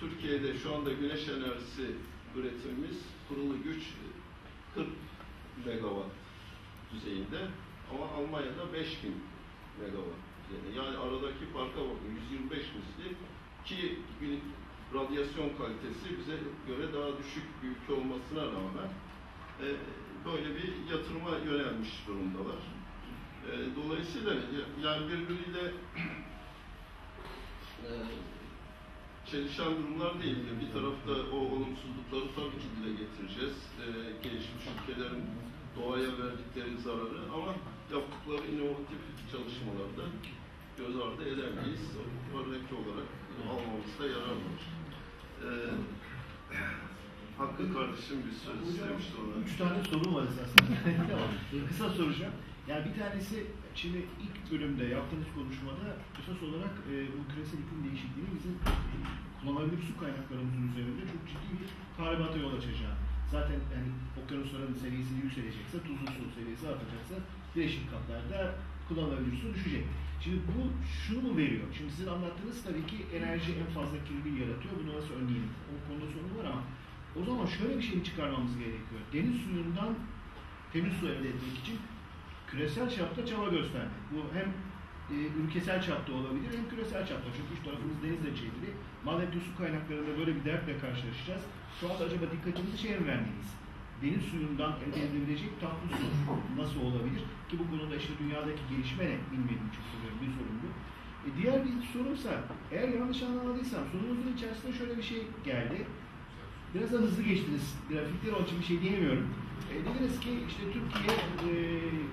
Türkiye'de şu anda güneş enerjisi üretimimiz kurulu güç kırk megawatt düzeyinde ama Almanya'da beş bin megawatt düzeyinde. Yani aradaki farka bakın yüz yirmi beş misli ki radyasyon kalitesi bize göre daha düşük bir ülke olmasına rağmen e, böyle bir yatırıma yönelmiş durumdalar. E, dolayısıyla yani birbiriyle e, çelişen durumlar değil. Bir tarafta o olumsuzlukları tabii ki dile getireceğiz. E, gelişmiş ülkelerin doğaya verdikleri zararı, ama yaptıkları inovatif çalışmalarda göz ardı edemeyiz. Örnek olarak almamızda yarar var. Ee, Hakkı kardeşim bir söz istemişti ona. Üç tane sorum var esasında. Kısa soracağım. Yani bir tanesi, şimdi ilk bölümde yaptığımız konuşmada esas olarak e, bu küresel iklim değişikliğinin bizim kullanılabilir su kaynaklarımızın üzerinde çok ciddi bir tahribata yol açacağını. Zaten yani okyanusların seviyesi yükselecekse, tuzlu su seviyesi artacaksa değişik katlarda kullanılabilir su düşecek. Şimdi bu şunu mu veriyor? Şimdi sizin anlattığınız tabii ki enerji en fazla kirliliği yaratıyor. Bunu nasıl önleyelim? O konuda sorun var, ama o zaman şöyle bir şey çıkarmamız gerekiyor. Deniz suyundan temiz su elde etmek için küresel çapta çaba göstermek. Bu hem ülkesel çapta olabilir hem küresel çapta. Çünkü üç tarafımız denizle çevrili. Madem ki su kaynaklarında böyle bir dertle karşılaşacağız, şu anda acaba dikkatimizi şeye mi vermeliyiz? Deniz suyundan elde edilebilecek tatlı su nasıl olabilir? Ki bu konuda işte dünyadaki gelişme ne? Bilmediğim çok soruyorum. Bir sorun bu. E diğer bir sorumsa, eğer yanlış anlamadıysam, sorunuzun içerisinde şöyle bir şey geldi. Biraz da hızlı geçtiniz. Grafikler onun için bir şey diyemiyorum. E, dediniz ki işte Türkiye e,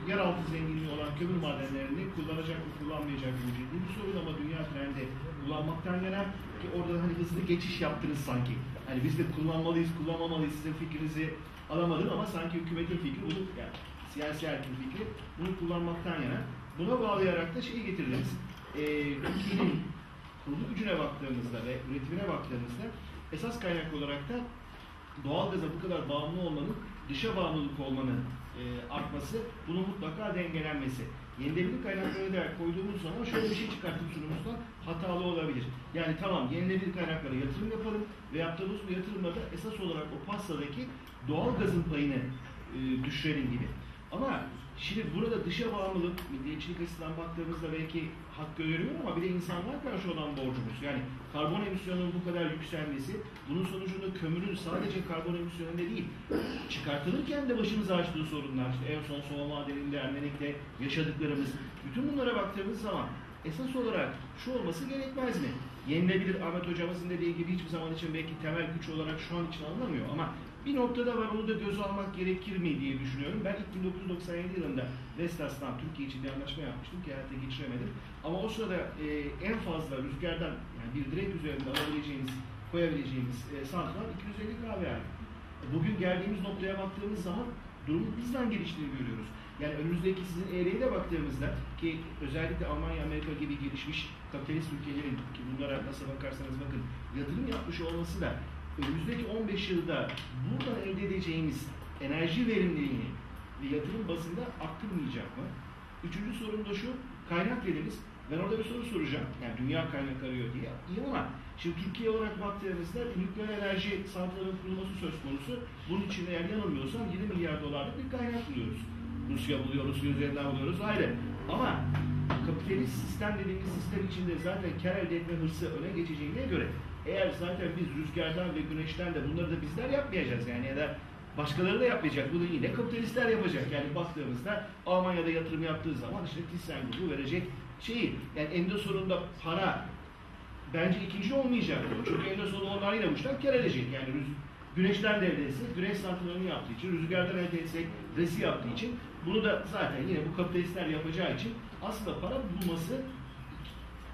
yeraltı zenginliği olan kömür madenlerini kullanacak mı, kullanmayacak mı? Bir sorun, ama dünya trendi kullanmaktan gelen, ki orada hani hızlı geçiş yaptınız sanki. Hani biz de kullanmalıyız, kullanmamalıyız, sizin fikrinizi alamadım, ama sanki hükümetin fikri, yani siyasi erkin fikri bunu kullanmaktan yana. Buna bağlayarak da şeyi getirdiniz. Türkiye'nin kurulu gücüne baktığımızda ve üretimine baktığımızda esas kaynak olarak da doğalgaza bu kadar bağımlı olmanın, dışa bağımlılık olmanın e, artması, bunun mutlaka dengelenmesi. Yenilebilir kaynakları da koyduğumuz zaman şöyle bir şey çıkarttığım sunumuzdan hatalı olabilir. Yani tamam, yenilebilir kaynaklara yatırım yapalım ve yaptığımız bu yatırımlarda esas olarak o pastadaki doğal gazın payını e, düşürelim gibi. Ama şimdi burada dışa bağımlılık, milliyetçilik açısından baktığımızda belki hak görüyorum, ama bir de insanlar karşı olan borcumuz. Yani karbon emisyonunun bu kadar yükselmesi, bunun sonucunda kömürün sadece karbon emisyonunda değil, çıkartılırken de başımıza açtığı sorunlar, işte en son soğuma madeninde, Ermenek'te yaşadıklarımız, bütün bunlara baktığımız zaman esas olarak şu olması gerekmez mi? Yenilebilir, Ahmet hocamızın dediği gibi, hiçbir zaman için belki temel güç olarak şu an için anlamıyor, ama bir noktada ben onu da göze almak gerekir mi diye düşünüyorum. Ben bin dokuz yüz doksan yedi yılında Vestas'tan Türkiye için bir anlaşma yapmıştım ki hayata geçiremedim. Ama o sırada e, en fazla rüzgardan, yani bir direk üzerinde alabileceğimiz, koyabileceğimiz e, santral iki yüz elli kilowatt. Bugün geldiğimiz noktaya baktığımız zaman durumun bizden geliştiğini görüyoruz. Yani önümüzdeki sizin eğriye baktığımızda, ki özellikle Almanya, Amerika gibi gelişmiş kapitalist ülkelerin, ki bunlara nasıl bakarsanız bakın, yatırım yapmış olması da önümüzdeki on beş yılda buradan elde edeceğimiz enerji verimliliğini ve yatırım bazında arttırmayacak mı? Üçüncü sorum da şu, kaynak dediniz. Ben orada bir soru soracağım. Yani dünya kaynak arıyor diye. İyi, ama şimdi Türkiye olarak baktığımızda nükleer enerji santralının kurulması söz konusu. Bunun için eğer yanılmıyorsam yirmi milyar dolarlık bir kaynak buluyoruz. Rusya buluyoruz, üzerinden buluyoruz, ayrı. Ama kapitalist sistem dediğimiz sistem içinde zaten kar elde etme hırsı öne geçeceğine göre, eğer zaten biz rüzgardan ve güneşten de bunları da bizler yapmayacağız, yani ya da başkaları da yapmayacak, bunu yine kapitalistler yapacak. Yani baktığımızda Almanya'da yatırım yaptığı zaman işte Thyssen grubu verecek şeyi, yani eninde sonunda para bence ikinci olmayacak. Çünkü eninde sonunda onlar yine bu işten kar edecek. Yani güneşten de elde etsek, güneş santralini yaptığı için, rüzgardan elde etsek, resi yaptığı için, bunu da zaten yine bu kapitalistler yapacağı için aslında para bulması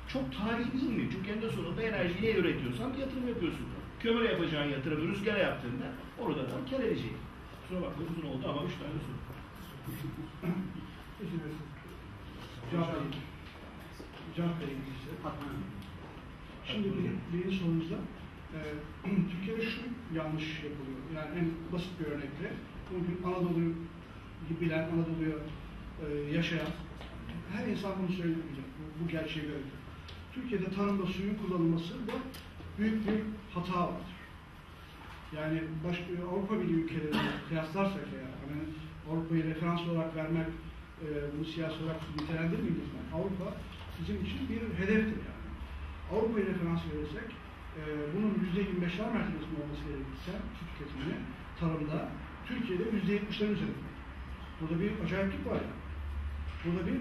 çok tarihi değil mi? Çünkü en sonunda enerjiyi ne üretiyorsan yatırım yapıyorsun. Kömüre yapacağın yatırımı rüzgara yaptığında orada da kar edecek. Şuna bak, uzun oldu ama üç tane soru. Cevap vereyim. Şimdi birinci sorumuzda, e, Türkiye'de şu yanlış yapılıyor. Yani en basit bir örnekle, bugün Anadolu'yu bilen, Anadolu'ya e, yaşayan her insan bunu söyleyebilecek. Bu, bu gerçeği gördük. Türkiye'de tarımda suyun kullanılması da büyük bir hata var. Yani başka Avrupa Birliği ülkelerine kıyaslarsak, yani Avrupa'yı referans olarak vermek, e, bunu siyasi olarak nitelendirmeyiz. Yani Avrupa bizim için bir hedeftir yani. Avrupa'yı referans verirsek e, e, bunun yüzde yirmi beşler mertebesinde olması gerekirse su tüketimini tarımda Türkiye'de yüzde yetmişlerin üzerinde. Burada bir acayiplik var ya. Burada bir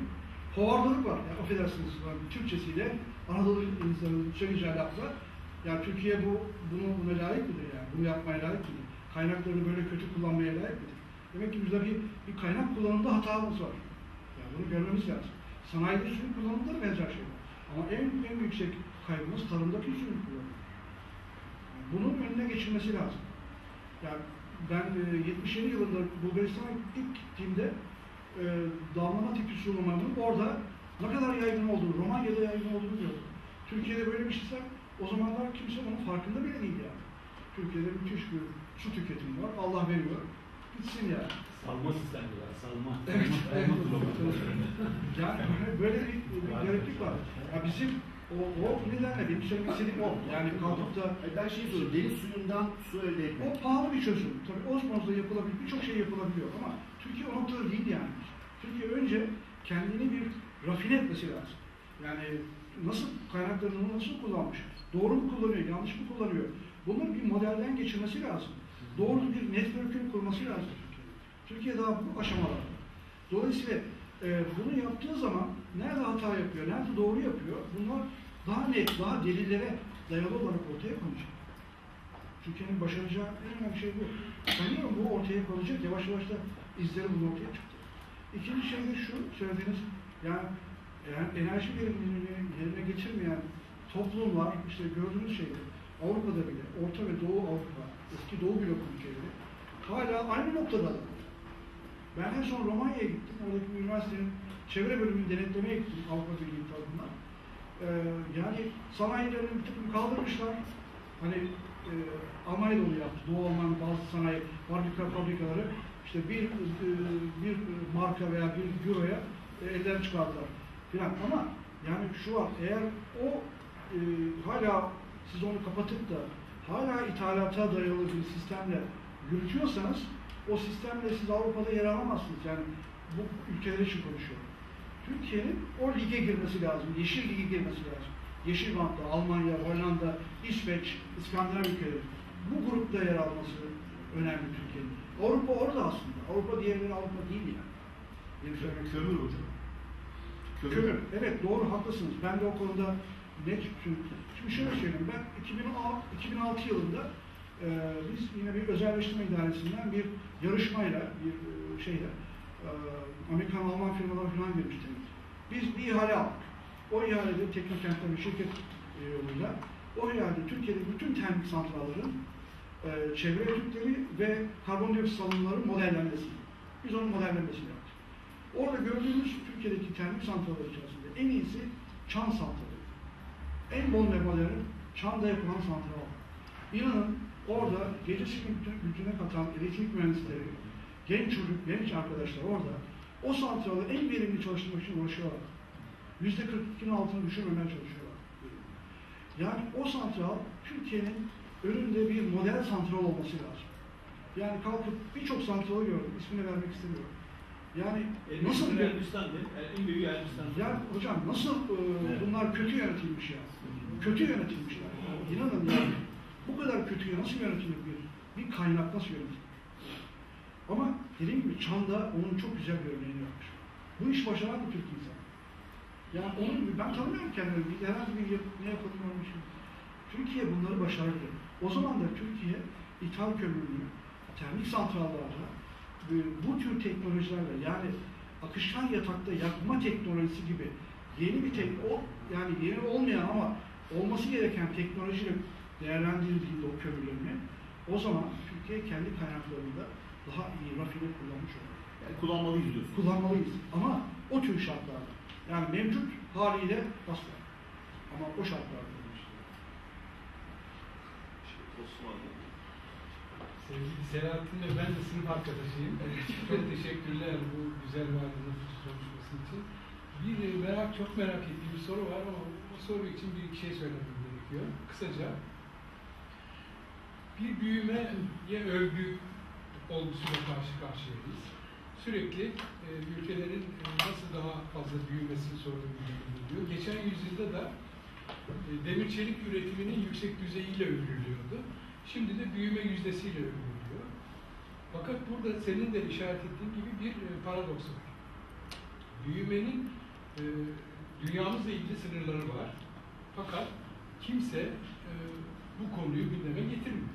hovardalık var. Yani, affedersiniz, yani, Türkçesiyle Anadolu insanının çevice alakta. Yani Türkiye bu bunu buna layık mıdır yani? Bunu yapmaya layık mıdır? Kaynaklarını böyle kötü kullanmaya layık mıdır? Demek ki bizde bir, bir kaynak kullanımında hatamız var. Yani bunu görmemiz lazım. Sanayi üstünün kullanımında da benzer şey var. Ama en, en yüksek kaybımız tarımdaki üstünün kullanımı. Yani bunun önüne geçilmesi lazım. Yani ben e, yetmiş yedi yılında Bulgaristan'a ilk gittiğimde e, damlama tipi sulamanın orada ne kadar yaygın olduğunu, Romanya'da yaygın olduğunu gördüm. Türkiye'de böyle bir şeyse o zamanlar kimse onun farkında bile değil yani. Türkiye'de müthiş bir su tüketimi var, Allah veriyor. Gitsin yani. Salma sistemi var, salma. Evet, evet. Yani böyle bir, bir gereklik var. Ya bizim o, o nedenle benim söylemek istediğim o. Yani kalkıp da... Ben şeyi soruyorum, deniz suyundan su elde etmek. O pahalı bir çözüm. Tabii o konusunda yapılabilir, birçok şey yapılabiliyor ama Türkiye o noktada değil yani. Türkiye önce kendini bir rafine etmesi lazım. Yani nasıl, kaynaklarını nasıl kullanmış? Doğru mu kullanıyor, yanlış mı kullanıyor? Bunun bir modelden geçirmesi lazım. Doğru bir network'ün kurması lazım Türkiye'de. Türkiye daha bu aşamalar. Dolayısıyla e, bunu yaptığı zaman nerede hata yapıyor, nerede doğru yapıyor, bunlar daha net, daha delillere dayalı olarak ortaya konacak. Türkiye'nin başaracağı en önemli şey bu. Sanıyorum bu ortaya konacak, yavaş yavaş da izleri bunun ortaya çıktı. İkinci şey de şu, söylediğiniz, yani, yani enerji verimliliğini yerine getirmeyen toplumlar, işte gördüğünüz şeyde, Avrupa'da bile, Orta ve Doğu Avrupa, eski Doğu blok ülkeleri hala aynı noktada. Ben en son Romanya'ya gittim, oradaki bir üniversitenin çevre bölümünü denetlemeye gittim Avrupa Birliği tarafından. Ee, yani sanayilerini bir takım kaldırmışlar. Hani e, Almanya'da onu yaptı, Doğu Alman bazı sanayi fabrika fabrikaları işte bir e, bir marka veya bir euroya e, elden çıkardılar filan. Ama yani şu var, eğer o e, hala siz onu kapatıp da hala ithalata dayalı bir sistemle yürütüyorsanız o sistemle siz Avrupa'da yer alamazsınız. Yani bu ülkeler için konuşuyorum. Türkiye'nin o lige girmesi lazım. Yeşil lige girmesi lazım. Yeşil bantta Almanya, Hollanda, İsveç, İskandinav ülkeleri. Bu grupta yer alması önemli Türkiye'nin. Avrupa orada aslında. Avrupa diğerleri Avrupa değil yani. Kömür, kömür hocam. Kömür. kömür. Evet doğru haklısınız. Ben de o konuda net çünkü. Şimdi şöyle söyleyeyim, ben iki bin altı yılında e, biz yine bir özelleştirme idaresinden bir yarışmayla, bir e, şeyle, e, Amerikan-Alman firmalar falan girmiştik. Biz bir ihale aldık. O ihalede Teknokent'ten bir şirket yoluyla, o ihalede Türkiye'deki bütün termik santralların e, çevre etütleri ve karbondioksit salınımları modellenmesi. Biz onun modellenmesini yaptık. Orada gördüğümüz Türkiye'deki termik santrallar içerisinde en iyisi Çan santralı. En bol mebaların Çan'da yapılan santral. İnanın orada gecesini gücüne katan elektrik mühendisleri, genç çocuk, genç arkadaşlar orada o santralı en verimli çalıştırmak için uğraşıyorlar. Yüzde kırk ikinin altını düşürmemeye çalışıyorlar. Yani o santral Türkiye'nin önünde bir model santral olması lazım. Yani kalkıp birçok santralı gördüm, ismini vermek istemiyorum. Yani e, nasıl bir en büyük Ermistan. Ya hocam nasıl e, evet. Bunlar kötü yönetilmiş ya. Kötü yönetilmişler. Yani, inanın yani bu kadar kötü nasıl yönetilir bir bir kaynak nasıl yönetilir? Ama dediğim gibi Çan'da onun çok güzel bir örneğini yapmış. Bu iş başaran bir Türk insanı. Yani onun ben tanımıyorum kendimi. Herhangi bir ne yapılmamış. Türkiye bunları başardı. O zaman da Türkiye ithal kömürlü, termik santrallarda bu tür teknolojilerle yani akışkan yatakta yakma teknolojisi gibi yeni bir tek o yani yeni olmayan ama olması gereken teknolojiyle değerlendirildiğinde o kömürlerini o zaman Türkiye kendi kaynaklarında daha iyi rafine kullanmış olur. Yani kullanmalıyız diyorsun. Kullanmalıyız ama o tür şartlarda yani mevcut haliyle asla ama o şartlarda işte. Şey, Osmanlı. Sevgili Selahattin ve ben de sınıf arkadaşıyım. Çok teşekkürler bu güzel verdiğiniz konuşması için. Bir merak, çok merak ettiğim bir soru var ama o soru için bir iki şey söylemem gerekiyor. Kısaca, bir büyümeye övgü olgusuyla karşı karşıyayız. Sürekli e, ülkelerin nasıl daha fazla büyümesini sorunu gündemde oluyor. Geçen yüzyılda da demir çelik üretiminin yüksek düzeyiyle övülüyordu. Şimdi de büyüme yüzdesiyle övülüyor. Fakat burada senin de işaret ettiğin gibi bir paradoks var. Büyümenin e, dünyamızla ilgili sınırları var. Fakat kimse e, bu konuyu gündeme getirmiyor.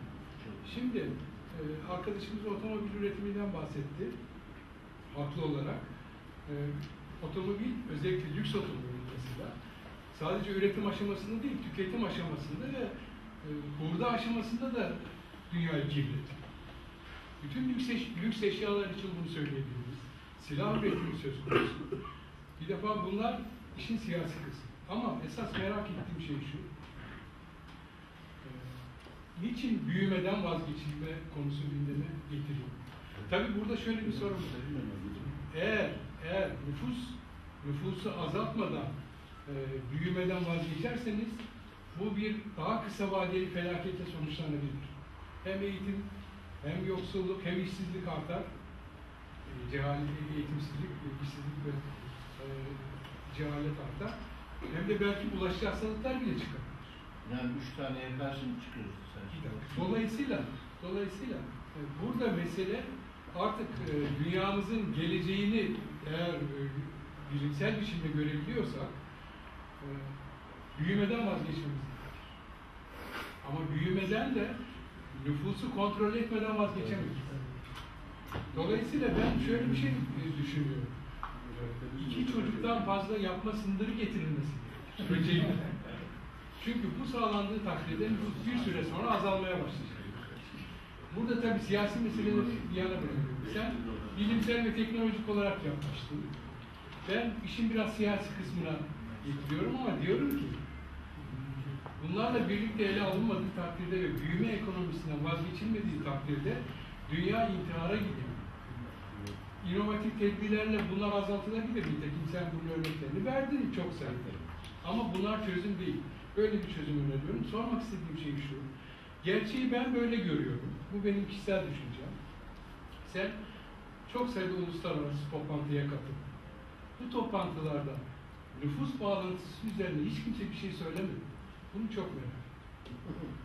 Şimdi e, arkadaşımız otomobil üretiminden bahsetti. Haklı olarak. E, otomobil, özellikle lüks otomobil mesela, sadece üretim aşamasında değil, tüketim aşamasında ve hurda aşamasında da dünyayı kirletiyor. Bütün lüks, eş, lüks eşyalar için bunu söyleyebiliriz. Silah üretimi söz konusu. Bir defa bunlar işin siyasi kısmı. Ama esas merak ettiğim şey şu. E, niçin büyümeden vazgeçilme konusu gündeme getiriyor? Tabii burada şöyle bir sorun var. Eğer, eğer nüfus, nüfusu azaltmadan e, büyümeden vazgeçerseniz bu bir daha kısa vadeli felaketle sonuçlanabilir. Hem eğitim, hem yoksulluk, hem işsizlik artar. E, cehalet, eğitimsizlik, işsizlik ve e, cehalet artar. Hem de belki bulaşıcı hastalıklar bile çıkar. Yani üç tane evden şimdi çıkıyoruz. Dolayısıyla, dolayısıyla e, burada mesele artık e, dünyamızın geleceğini eğer e, bilimsel biçimde görebiliyorsak e, büyümeden vazgeçmemiz gerekir. Ama büyümeden de nüfusu kontrol etmeden vazgeçemeyiz. Dolayısıyla ben şöyle bir şey düşünüyorum. İki çocuktan fazla yapma sınırı getirilmesi gerekir. Çünkü bu sağlandığı takdirde nüfus bir süre sonra azalmaya başlayacak. Burada tabii siyasi meseleleri bir yana bırakıyorum. Sen bilimsel ve teknolojik olarak yapmıştın. Ben işin biraz siyasi kısmına getiriyorum ama diyorum ki bunlarla birlikte ele alınmadığı takdirde ve büyüme ekonomisinden vazgeçilmediği takdirde dünya intihara gidiyor. İnovatif tedbirlerle bunlar azaltılabilir. Nitekim sen bunun örneklerini verdin çok sert. Ama bunlar çözüm değil. Böyle bir çözüm öneriyorum. Sormak istediğim şey şu. Gerçeği ben böyle görüyorum. Bu benim kişisel düşüncem. Sen çok sayıda uluslararası toplantıya katıldın. Bu toplantılarda nüfus bağlantısı üzerine hiç kimse bir şey söylemedi. Bunu çok merak ediyorum.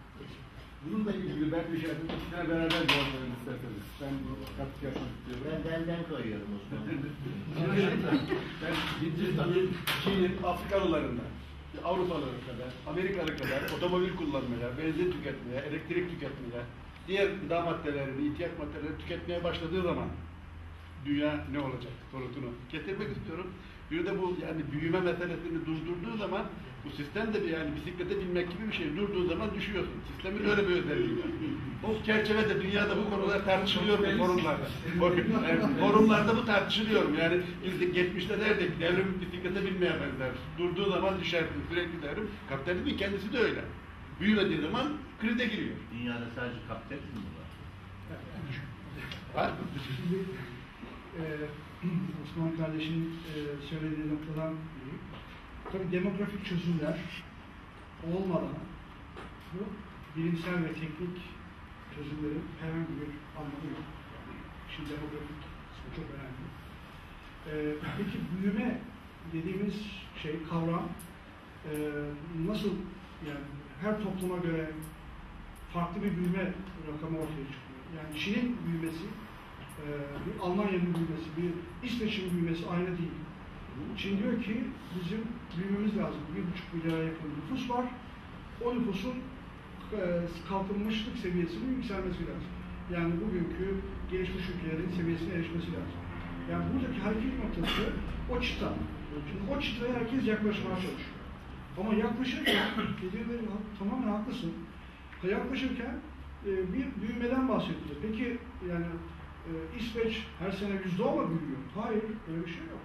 Bununla ilgili ben bir şey yapayım. Beraber cevaplarını isterseniz. Ben bu katkı yapmak istiyorum. Ben benden koyuyorum o zaman. Ben Hindistan'ın, Çin'in, Afrikalılarından, Avrupalılara kadar, Amerikalılara kadar otomobil kullanmaya, benzin tüketmeye, elektrik tüketmeye, diğer gıda maddelerini, ihtiyaç maddelerini tüketmeye başladığı zaman dünya ne olacak sorusunu getirmek istiyorum. Bir de bu yani büyüme meselesini durdurduğu zaman bu sistem de bir yani bisiklete binmek gibi bir şey. Durduğu zaman düşüyorsun. Sistemin öyle bir özelliği var. O çerçevede dünyada bu konular tartışılıyor bu forumlarda. Forumlarda bu tartışılıyor. Yani biz geçmişte derdik devrim bisiklete binmeye benzer. Durduğu zaman düşersin sürekli devrim. Kapitalizmin kendisi de öyle. Büyümediği zaman krize giriyor. Dünyada sadece kapitalizm mi var? Var mı? Osman kardeşinin söylediği noktadan biri. Tabii demografik çözümler olmadan bu bilimsel ve teknik çözümlerin herhangi bir anlamı yok. Şimdi demografik kısmı çok önemli. Peki büyüme dediğimiz şey, kavram nasıl, yani her topluma göre farklı bir büyüme rakamı ortaya çıkıyor. Yani Çin'in büyümesi, bir Almanya'nın büyümesi, bir İsveç'in büyümesi aynı değil. Çin diyor ki bizim büyümemiz lazım. bir buçuk milyara yakın nüfus var. O nüfusun kalkınmışlık seviyesinin yükselmesi lazım. Yani bugünkü gelişmiş ülkelerin seviyesine erişmesi lazım. Yani buradaki hareket noktası o çıta. Şimdi o çıtaya herkes yaklaşmaya çalışıyor. Ama yaklaşırken, dediğim tamamen haklısın, yaklaşırken bir büyümeden bahsediyor. Peki yani İsveç her sene yüzde on mu büyüyor? Hayır, öyle bir şey yok.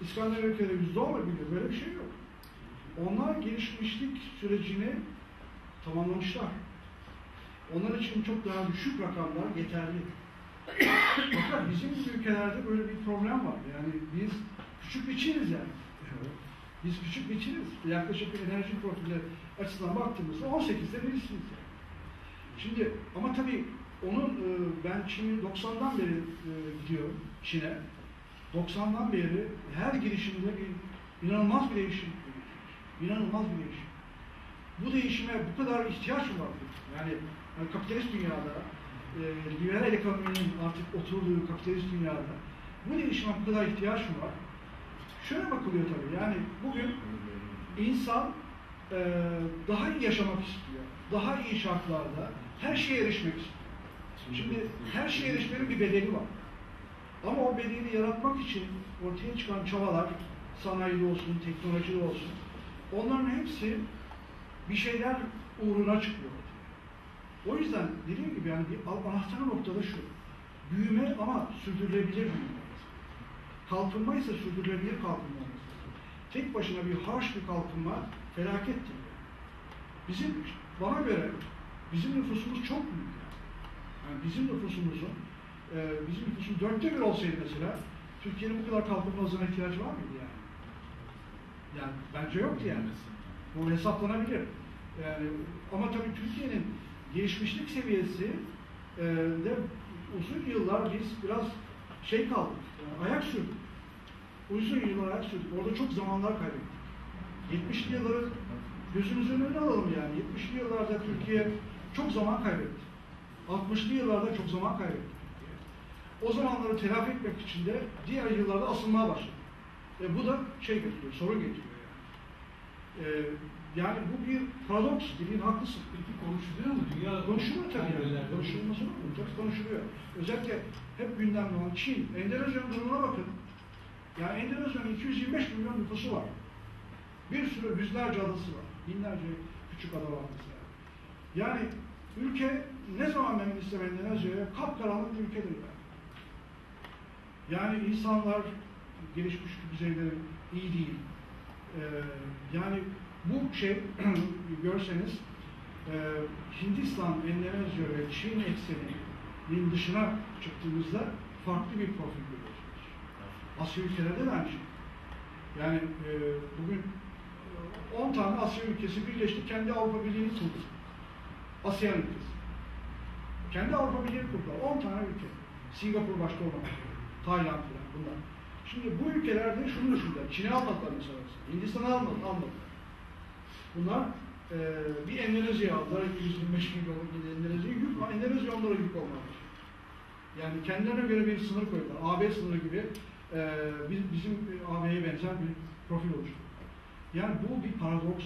İskandinav ülkeleri yüzde on mu büyüyor? Böyle bir şey yok. Onlar gelişmişlik sürecini tamamlamışlar. Onlar için çok daha düşük rakamlar yeterli. Fakat bizim ülkelerde böyle bir problem var. Yani biz küçük biçiniz yani. Biz küçük biçiniz. Yaklaşık enerji profili açısından baktığımızda on sekizde birisiniz yani. Şimdi ama tabii onun, ben Çin'i doksandan beri gidiyorum Çin'e. doksandan beri her girişimde bir inanılmaz bir değişim. İnanılmaz bir değişim. bu değişime bu kadar ihtiyaç mı vardı? Yani, yani kapitalist dünyada, e, liberal ekonominin artık oturduğu kapitalist dünyada bu değişime bu kadar ihtiyaç mı var? Şöyle bakılıyor tabii, yani bugün insan e, daha iyi yaşamak istiyor, daha iyi şartlarda her şeye erişmek istiyor. Şimdi her şeye erişmenin bir bedeli var. Ama o bedeli yaratmak için ortaya çıkan çabalar, sanayide olsun, teknolojide olsun, onların hepsi bir şeyler uğruna çıkıyor. O yüzden dediğim gibi yani bir anahtar noktada şu, büyüme ama sürdürülebilir büyüme. Kalkınma ise sürdürülebilir kalkınma olması. Tek başına bir harç bir kalkınma felakettir. Bizim, bana göre bizim nüfusumuz çok büyük. Yani, yani bizim nüfusumuzun, e, bizim nüfusun dörtte bir olsaydı mesela, Türkiye'nin bu kadar kalkınma hızına ihtiyacı var mıydı yani? Yani bence yoktu yani. Bu hesaplanabilir. Yani, ama tabii Türkiye'nin gelişmişlik seviyesi e, de uzun yıllar biz biraz şey kaldık, yani ayak sürdük. Uzun yıllar ayak sürdük. Orada çok zamanlar kaybettik. yetmişli yılları gözümüzün önüne alalım yani. yetmişli yıllarda Türkiye çok zaman kaybetti. altmışlı yıllarda çok zaman kaybetti. O zamanları telafi etmek için de diğer yıllarda asılmaya başladı. E, bu da şey getiriyor, sorun getiriyor yani. E, yani bu bir paradoks, dediğin haklısın. Peki konuşuluyor mu? Dünya konuşuluyor tabii yani. Konuşulması mı? Tabii konuşuluyor. Özellikle hep gündemde olan Çin, Endonezya'nın durumuna bakın. Yani Endonezya'nın iki yüz yirmi beş milyon nüfusu var. Bir sürü yüzlerce adası var. Binlerce küçük ada var mesela. Yani ülke ne zaman memnun istem Endonezya'ya kapkaranlık bir ülkedir yani. Yani insanlar gelişmiş düzeyde iyi değil. Ee, yani bu şey görseniz e, Hindistan, Endonezya ve Çin ekseninin dışına çıktığımızda farklı bir profil görüyorsunuz. Asya ülkelerde de aynı şey. Yani e, bugün on tane Asya ülkesi birleşti, kendi Avrupa Birliği'ni kurdu. Asya ülkesi. Kendi Avrupa Birliği'ni kurdular. on tane ülke. Singapur başta olmak üzere. Tayland falan bunlar. Şimdi bu ülkelerde şunu düşündüler. Çin'e almadılar mesela. Hindistan'a almadılar, almadılar. Bunlar e, bir Endonezya aldılar. iki yüz yirmi beş milyonluk Endonezya yük var. Endonezya onlara yük olmamış. Yani kendilerine göre bir sınır koydular. A B sınırı gibi e, bizim A B'ye benzer bir profil oluşturdular. Yani bu bir paradoks.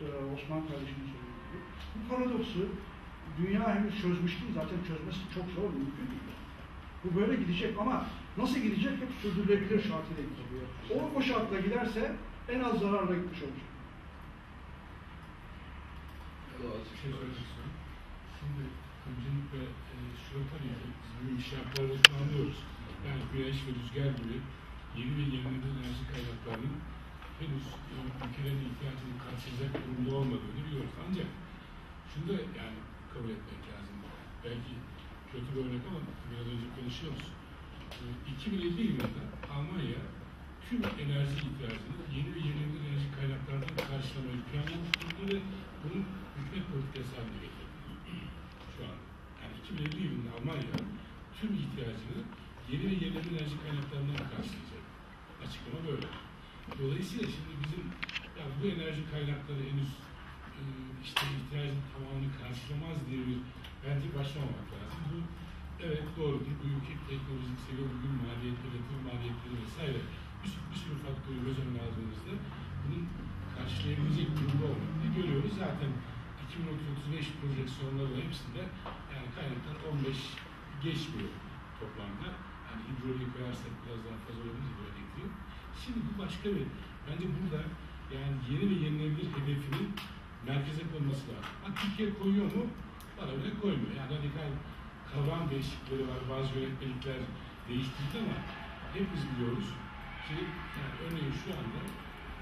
E, Osman kardeşimin söylediği gibi. Bu paradoksu dünya henüz çözmüş değil. Zaten çözmesi çok zor, mümkün değil. Bu böyle gidecek ama nasıl gidecek hep sürdürülebilir şartıyla gidiyor. O, o şartla giderse en az zararla gitmiş olacak. Bir şey söyleyeceğim. Şimdi öncelikle e, şurada yani iş yaptıklarını anlıyoruz. Yani güneş ve rüzgar gibi yeni ve yenilenebilir enerji kaynaklarının henüz ülkelerin ihtiyacını karşılayacak durumda olmadığını biliyoruz. Ancak şunu da yani kabul etmek lazım. Belki kötü bir örnek ama biraz önce konuşuyoruz. iki bin elli yılında Almanya tüm enerji ihtiyacını yeni ve yenilenebilir enerji kaynaklarından karşılamayı planlamıştırdı ve bunun hükümet politikası haline getirdi. Şu an. Yani iki bin elli yılında Almanya tüm ihtiyacını yeni ve yenilenebilir enerji kaynaklarından karşılayacak. Açıklama böyle. Dolayısıyla şimdi bizim ya bu enerji kaynakları henüz işte ihtiyacın tamamını karşılamaz diye bir bence başlamamak lazım. Bu evet doğrudur. Bu ülke teknolojik seviye, bugün maliyetleri, tüm maliyetleri vesaire bir sürü, bir sürü faktörü göz önüne aldığımızda bunun karşılayabilecek durumda olmadığını görüyoruz. Zaten iki bin otuz beş projeksiyonlarının hepsinde yani kaynaklar on beş geçmiyor toplamda. Yani hidrolik koyarsak biraz daha fazla olabilir bu elektriği. Şimdi bu başka bir, bence burada yani yeni ve yenilenebilir hedefinin merkeze konması lazım. Ha, Türkiye koyuyor mu? Bana bile koymuyor. Yani radikal kavram değişiklikleri var, bazı yönetmelikler değiştirdi ama hepimiz biliyoruz ki yani örneğin şu anda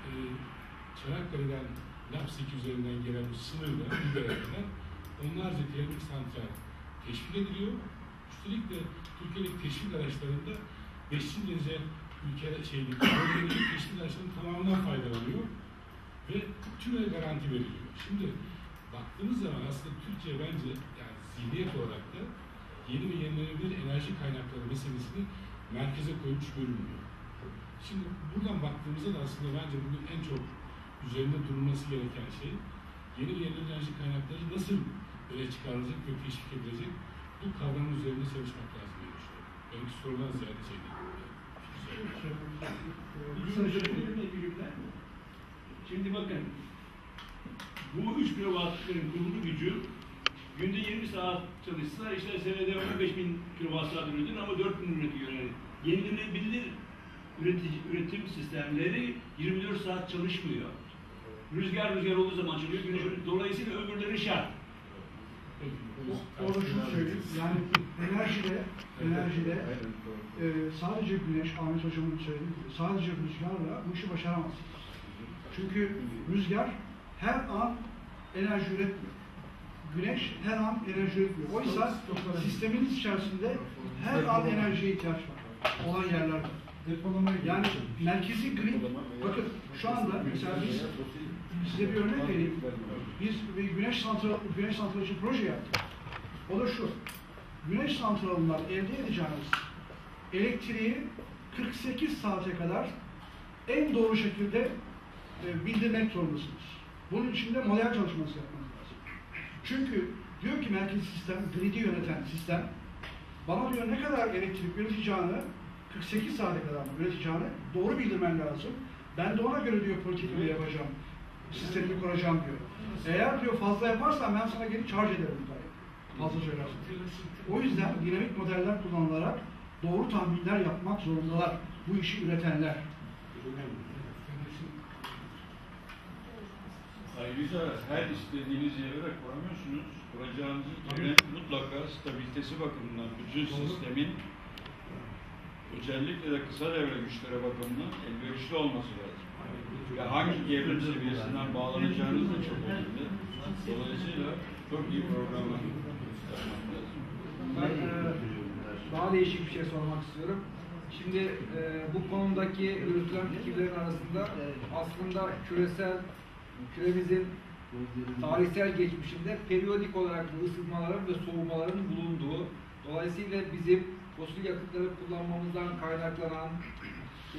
e, Çanakkale'den Lapseki üzerinden gelen bu sınırla beraber onlarca termik santral teşvik ediliyor. Üstelik de Türkiye'deki teşvik araçlarında beşinci derece ülke şeylik, teşvik araçlarının tamamından faydalanıyor ve tümüne garanti veriliyor. Şimdi baktığımız zaman aslında Türkiye bence yani zihniyet olarak da yeni ve yenilenebilir enerji kaynakları meselesini merkeze koymuş görünmüyor. Şimdi buradan baktığımızda da aslında bence bugün en çok üzerinde durulması gereken şey yeni yeni enerji kaynakları nasıl öne çıkarılacak ve teşvik edilecek, bu kavramın üzerinde çalışmak lazım diye düşünüyorum. Belki sorudan ziyade şey değil. Şimdi bakın, bu üç kilowattların kurulu gücü günde yirmi saat çalışsa işte senede on beş bin kilowatt saat üretir ama dört bin üretiyor. Yani yenilenebilir üretici, üretim sistemleri yirmi dört saat çalışmıyor. Rüzgar rüzgar olduğu zaman çalışıyor. Güneş, dolayısıyla ömürleri şart. Doğru şunu söyleyeyim. Yani enerjide, enerjide e, sadece güneş, Ahmet Hocam'ın söylediği gibi, sadece rüzgarla bu işi başaramazsınız. Çünkü rüzgar her an enerji üretmiyor. Güneş her an enerji üretmiyor. Oysa sisteminiz içerisinde her an enerjiye ihtiyaç var. Olan yerlerde. Yani merkezi grid, bakın şu anda mesela biz, size bir örnek vereyim. Biz bir güneş santralı, güneş santralı için proje yaptık. O da şu, güneş santralından elde edeceğiniz elektriği kırk sekiz saate kadar en doğru şekilde bildirmek zorundasınız. Bunun için de model çalışması yapmanız lazım. Çünkü diyor ki merkezi sistem, gridi yöneten sistem, bana diyor ne kadar elektrik üreteceğini, kırk sekiz saate kadar üreteceğini doğru bildirmen lazım. Ben de ona göre diyor politikayı yapacağım, sistemi kuracağım diyor. Eğer diyor fazla yaparsan ben sana geri charge ederim parayı. Fazla söylersin. O yüzden dinamik modeller kullanılarak doğru tahminler yapmak zorundalar bu işi üretenler. Ayrıca her istediğiniz yere de kuramıyorsunuz. Kuracağınızın evet. mutlaka stabilitesi bakımından bütün Doğru. sistemin özellikle de kısa devre güçlere bakımından elverişli olması lazım. Ve hangi gerilim seviyesinden bağlanacağınız da çok önemli. Dolayısıyla çok iyi programlar yapmak lazım. Ben e, daha değişik bir şey sormak istiyorum. Şimdi e, bu konudaki yürütülen fikirlerin arasında aslında küresel Küremizin tarihsel geçmişinde periyodik olarak ısınmaların ve soğumaların bulunduğu, dolayısıyla bizim fosil yakıtları kullanmamızdan kaynaklanan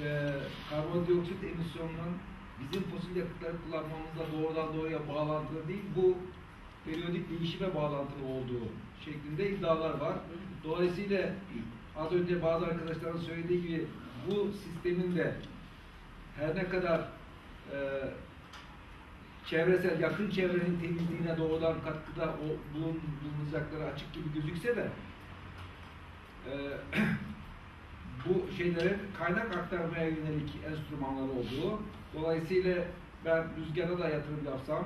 e, karbondioksit emisyonunun bizim fosil yakıtları kullanmamızla doğrudan doğruya bağlantılı değil, bu periyodik değişime bağlantılı olduğu şeklinde iddialar var. Dolayısıyla az önce bazı arkadaşların söylediği gibi bu sistemin de her ne kadar e, çevresel, yakın çevrenin temizliğine doğrudan katkıda o bulun, bulunacakları açık gibi gözükse de e, bu şeylerin kaynak aktarmaya yönelik enstrümanları olduğu, dolayısıyla ben rüzgara da yatırım yapsam,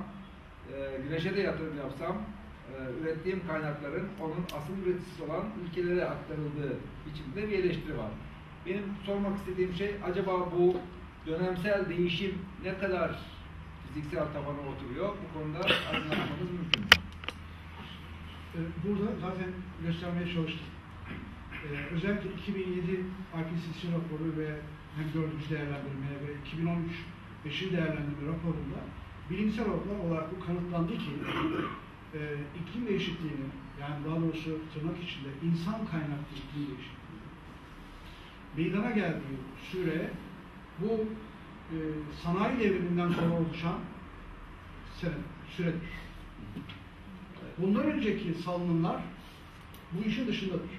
e, güneşe de yatırım yapsam, e, ürettiğim kaynakların onun asıl üreticisi olan ülkelere aktarıldığı biçimde bir eleştiri var. Benim sormak istediğim şey, acaba bu dönemsel değişim ne kadar fiziksel tabana oturuyor. Bu konuda anlatmamız mümkün. Burada zaten göstermeye çalıştım. Ee, özellikle iki bin yedi I P C C raporu ve dördüncü değerlendirmeye ve iki bin on üç beşinci değerlendirme raporunda bilimsel olarak bu kanıtlandı ki e, iklim değişikliğinin, yani daha doğrusu tırnak içinde insan kaynaklı iklim değişikliğinin meydana geldiği süre bu Ee, sanayi devriminden sonra oluşan süredir. Bundan önceki salınımlar bu işin dışındadır.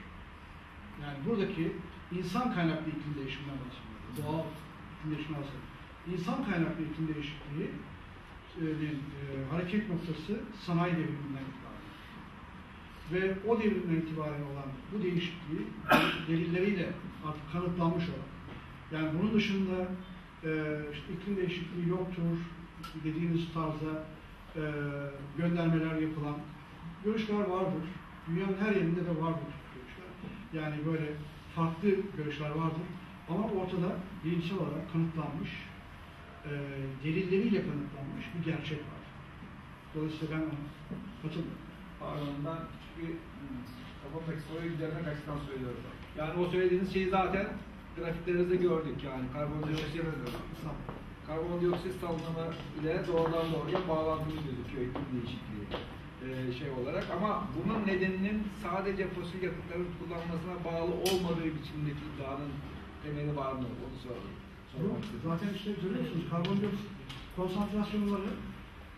Yani buradaki insan kaynaklı iklim değişiminden bahsediyoruz. Doğal iklim değişiminden bahsediyoruz. İnsan kaynaklı iklim değişikliği e, e, hareket noktası sanayi devriminden itibaren. Ve o devrimden itibaren olan bu değişikliği delilleriyle artık kanıtlanmış olan. Yani bunun dışında Ee, işte iklim değişikliği yoktur dediğiniz tarzda e, göndermeler yapılan görüşler vardır. Dünyanın her yerinde de vardır görüşler. Yani böyle farklı görüşler vardır. Ama ortada bilimsel olarak kanıtlanmış, e, delilleriyle kanıtlanmış bir gerçek var. Dolayısıyla ben katılmıyorum. Pardon, ben küçük bir kafamdaki soruyu gidermek açısından söylüyorum. Yani o söylediğiniz şeyi zaten grafiklerinizde gördük, yani karbondioksit karbondioksit salınımı ile doğrudan doğruya bağlantılı gözüküyor iklim değişikliği ee, şey olarak, ama bunun nedeninin sadece fosil yakıtların kullanmasına bağlı olmadığı biçimdeki iddianın temeli var mı? Onu sorayım. Zaten işte görüyorsunuz karbondioksit konsantrasyonları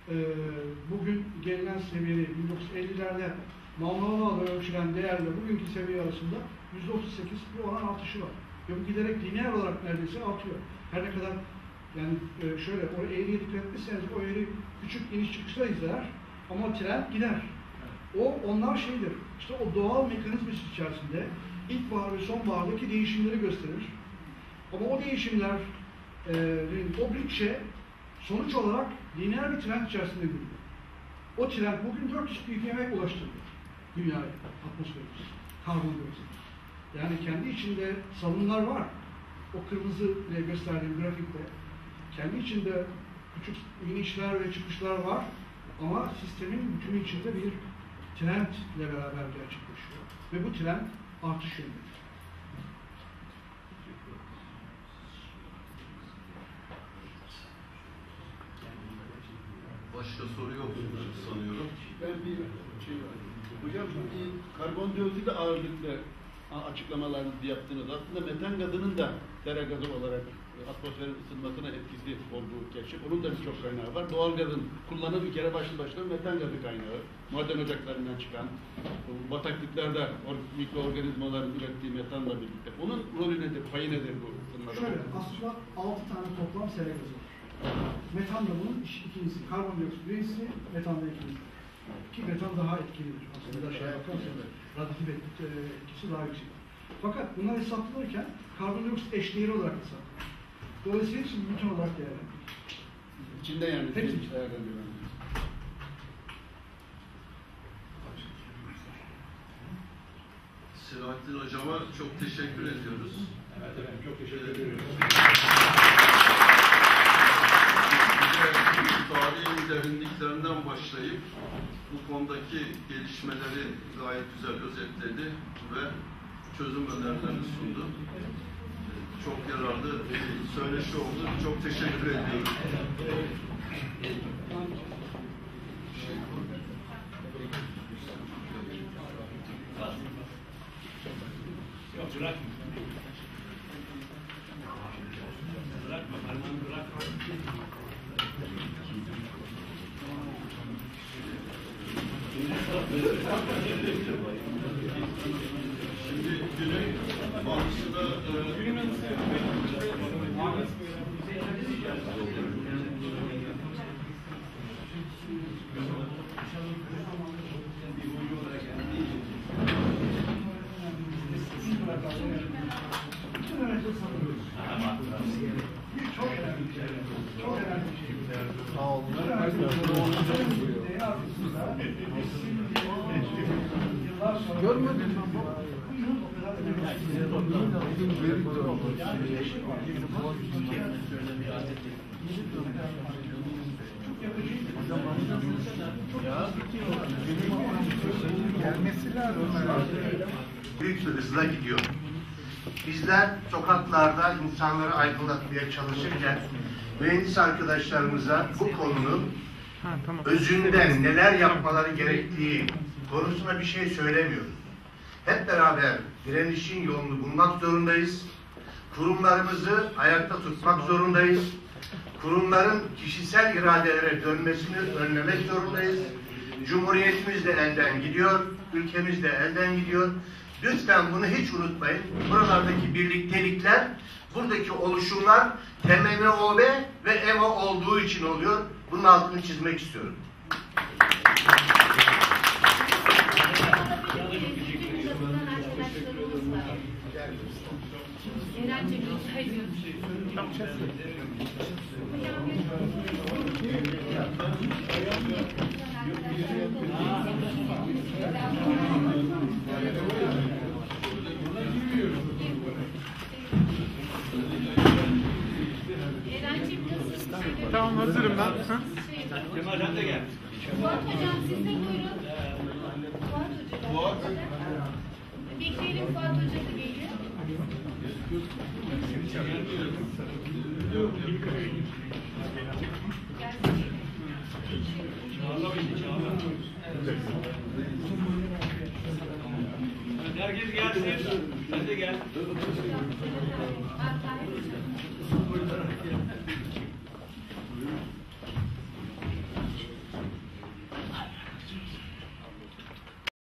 e, e, bugün gelinen seviyeyi bin dokuz yüz ellilerde Malmanoğlu'na ölçülen değerle bugünkü seviye arasında yüzde otuz sekiz bir oran artışı var. Ve bu giderek lineer olarak neredeyse artıyor. Her ne kadar yani e, şöyle o eğriye dikkat etmişseniz o eğri küçük iniş çıkışla izler ama tren gider. O onlar şeydir. İşte o doğal mekanizması içerisinde ilkbahar ve sonbahardaki değişimleri gösterir. Ama o değişimler e, o bütçe sonuç olarak lineer bir trend içerisinde görülüyor. O trend bugün dört yüz büyük yemek ulaştırıyor dünyaya, atmosferimiz, karbondioksit. Yani kendi içinde salınlar var. O kırmızı ile gösterdiğim grafikte kendi içinde küçük inişler ve çıkışlar var ama sistemin bütünü içinde bir trend ile beraber gerçekleşiyor ve bu trend artış yönündedir. Başka soru yok sanıyorum. Ben bir şey var. Hocam şimdi karbondioksit ağırlıklı açıklamalarını yaptınız. Aslında metan gazının da dera gazı olarak atmosferin ısınmasına etkisi olduğu gerçek. Onun da birçok kaynağı var. Doğal gazın kullanımı bir kere başlı başına metan gazı kaynağı. Maden ocaklarından çıkan, bataklıklarda mikroorganizmaların ürettiği metanla birlikte. Onun rolü nedir, payı nedir bu ısınmada? Şöyle, aslında altı tane toplam sera gazı var. Metan da bunun ikincisi. Karbondioksit birincisi, metan da ikincisi. Ki metan daha etkilidir. Aslında evet, aşağıya bakarsanız radyatif etkisi daha yüksek. Fakat bunlar hesaplanırken karbondioksit eşdeğeri olarak hesaplanır. Dolayısıyla hepsini bütün olarak değerlendirir. İçinde yani. Hepsi içinde değerlendiriyor. Selahattin Hocama çok teşekkür ediyoruz. Evet efendim, çok teşekkür ediyoruz. Tarihin derinliklerinden başlayıp bu konudaki gelişmeleri gayet güzel özetledi ve çözüm önerilerini sundu. Çok yararlı söyleşi oldu. Çok teşekkür ediyorum. Şimdi günün başında günün anısı çok önemli bir şey. Çok önemli bir şey. Sağ olun. Görmedin mi? Gelmesi lazım. Büyük hızla gidiyor. Bizler sokaklarda insanları aydınlatmaya çalışırken mühendis arkadaşlarımıza bu konunun ha, tamam. özünden neler yapmaları gerektiği konusuna bir şey söylemiyoruz. Hep beraber direnişin yolunu bulmak zorundayız. Kurumlarımızı ayakta tutmak zorundayız. Kurumların kişisel iradelere dönmesini önlemek zorundayız. Cumhuriyetimiz de elden gidiyor, ülkemiz de elden gidiyor. Lütfen bunu hiç unutmayın. Buralardaki birliktelikler, buradaki oluşumlar T M M O B ve E M O olduğu için oluyor. Bunun altını çizmek istiyorum. Tamam, hazırım ben. Kemal Han da geldi. Fuat Hocam, siz de buyurun. Fuat Hocam. Bekleyelim, Fuat Hoca da geliyor. Herkes gelsin. Sen de gel.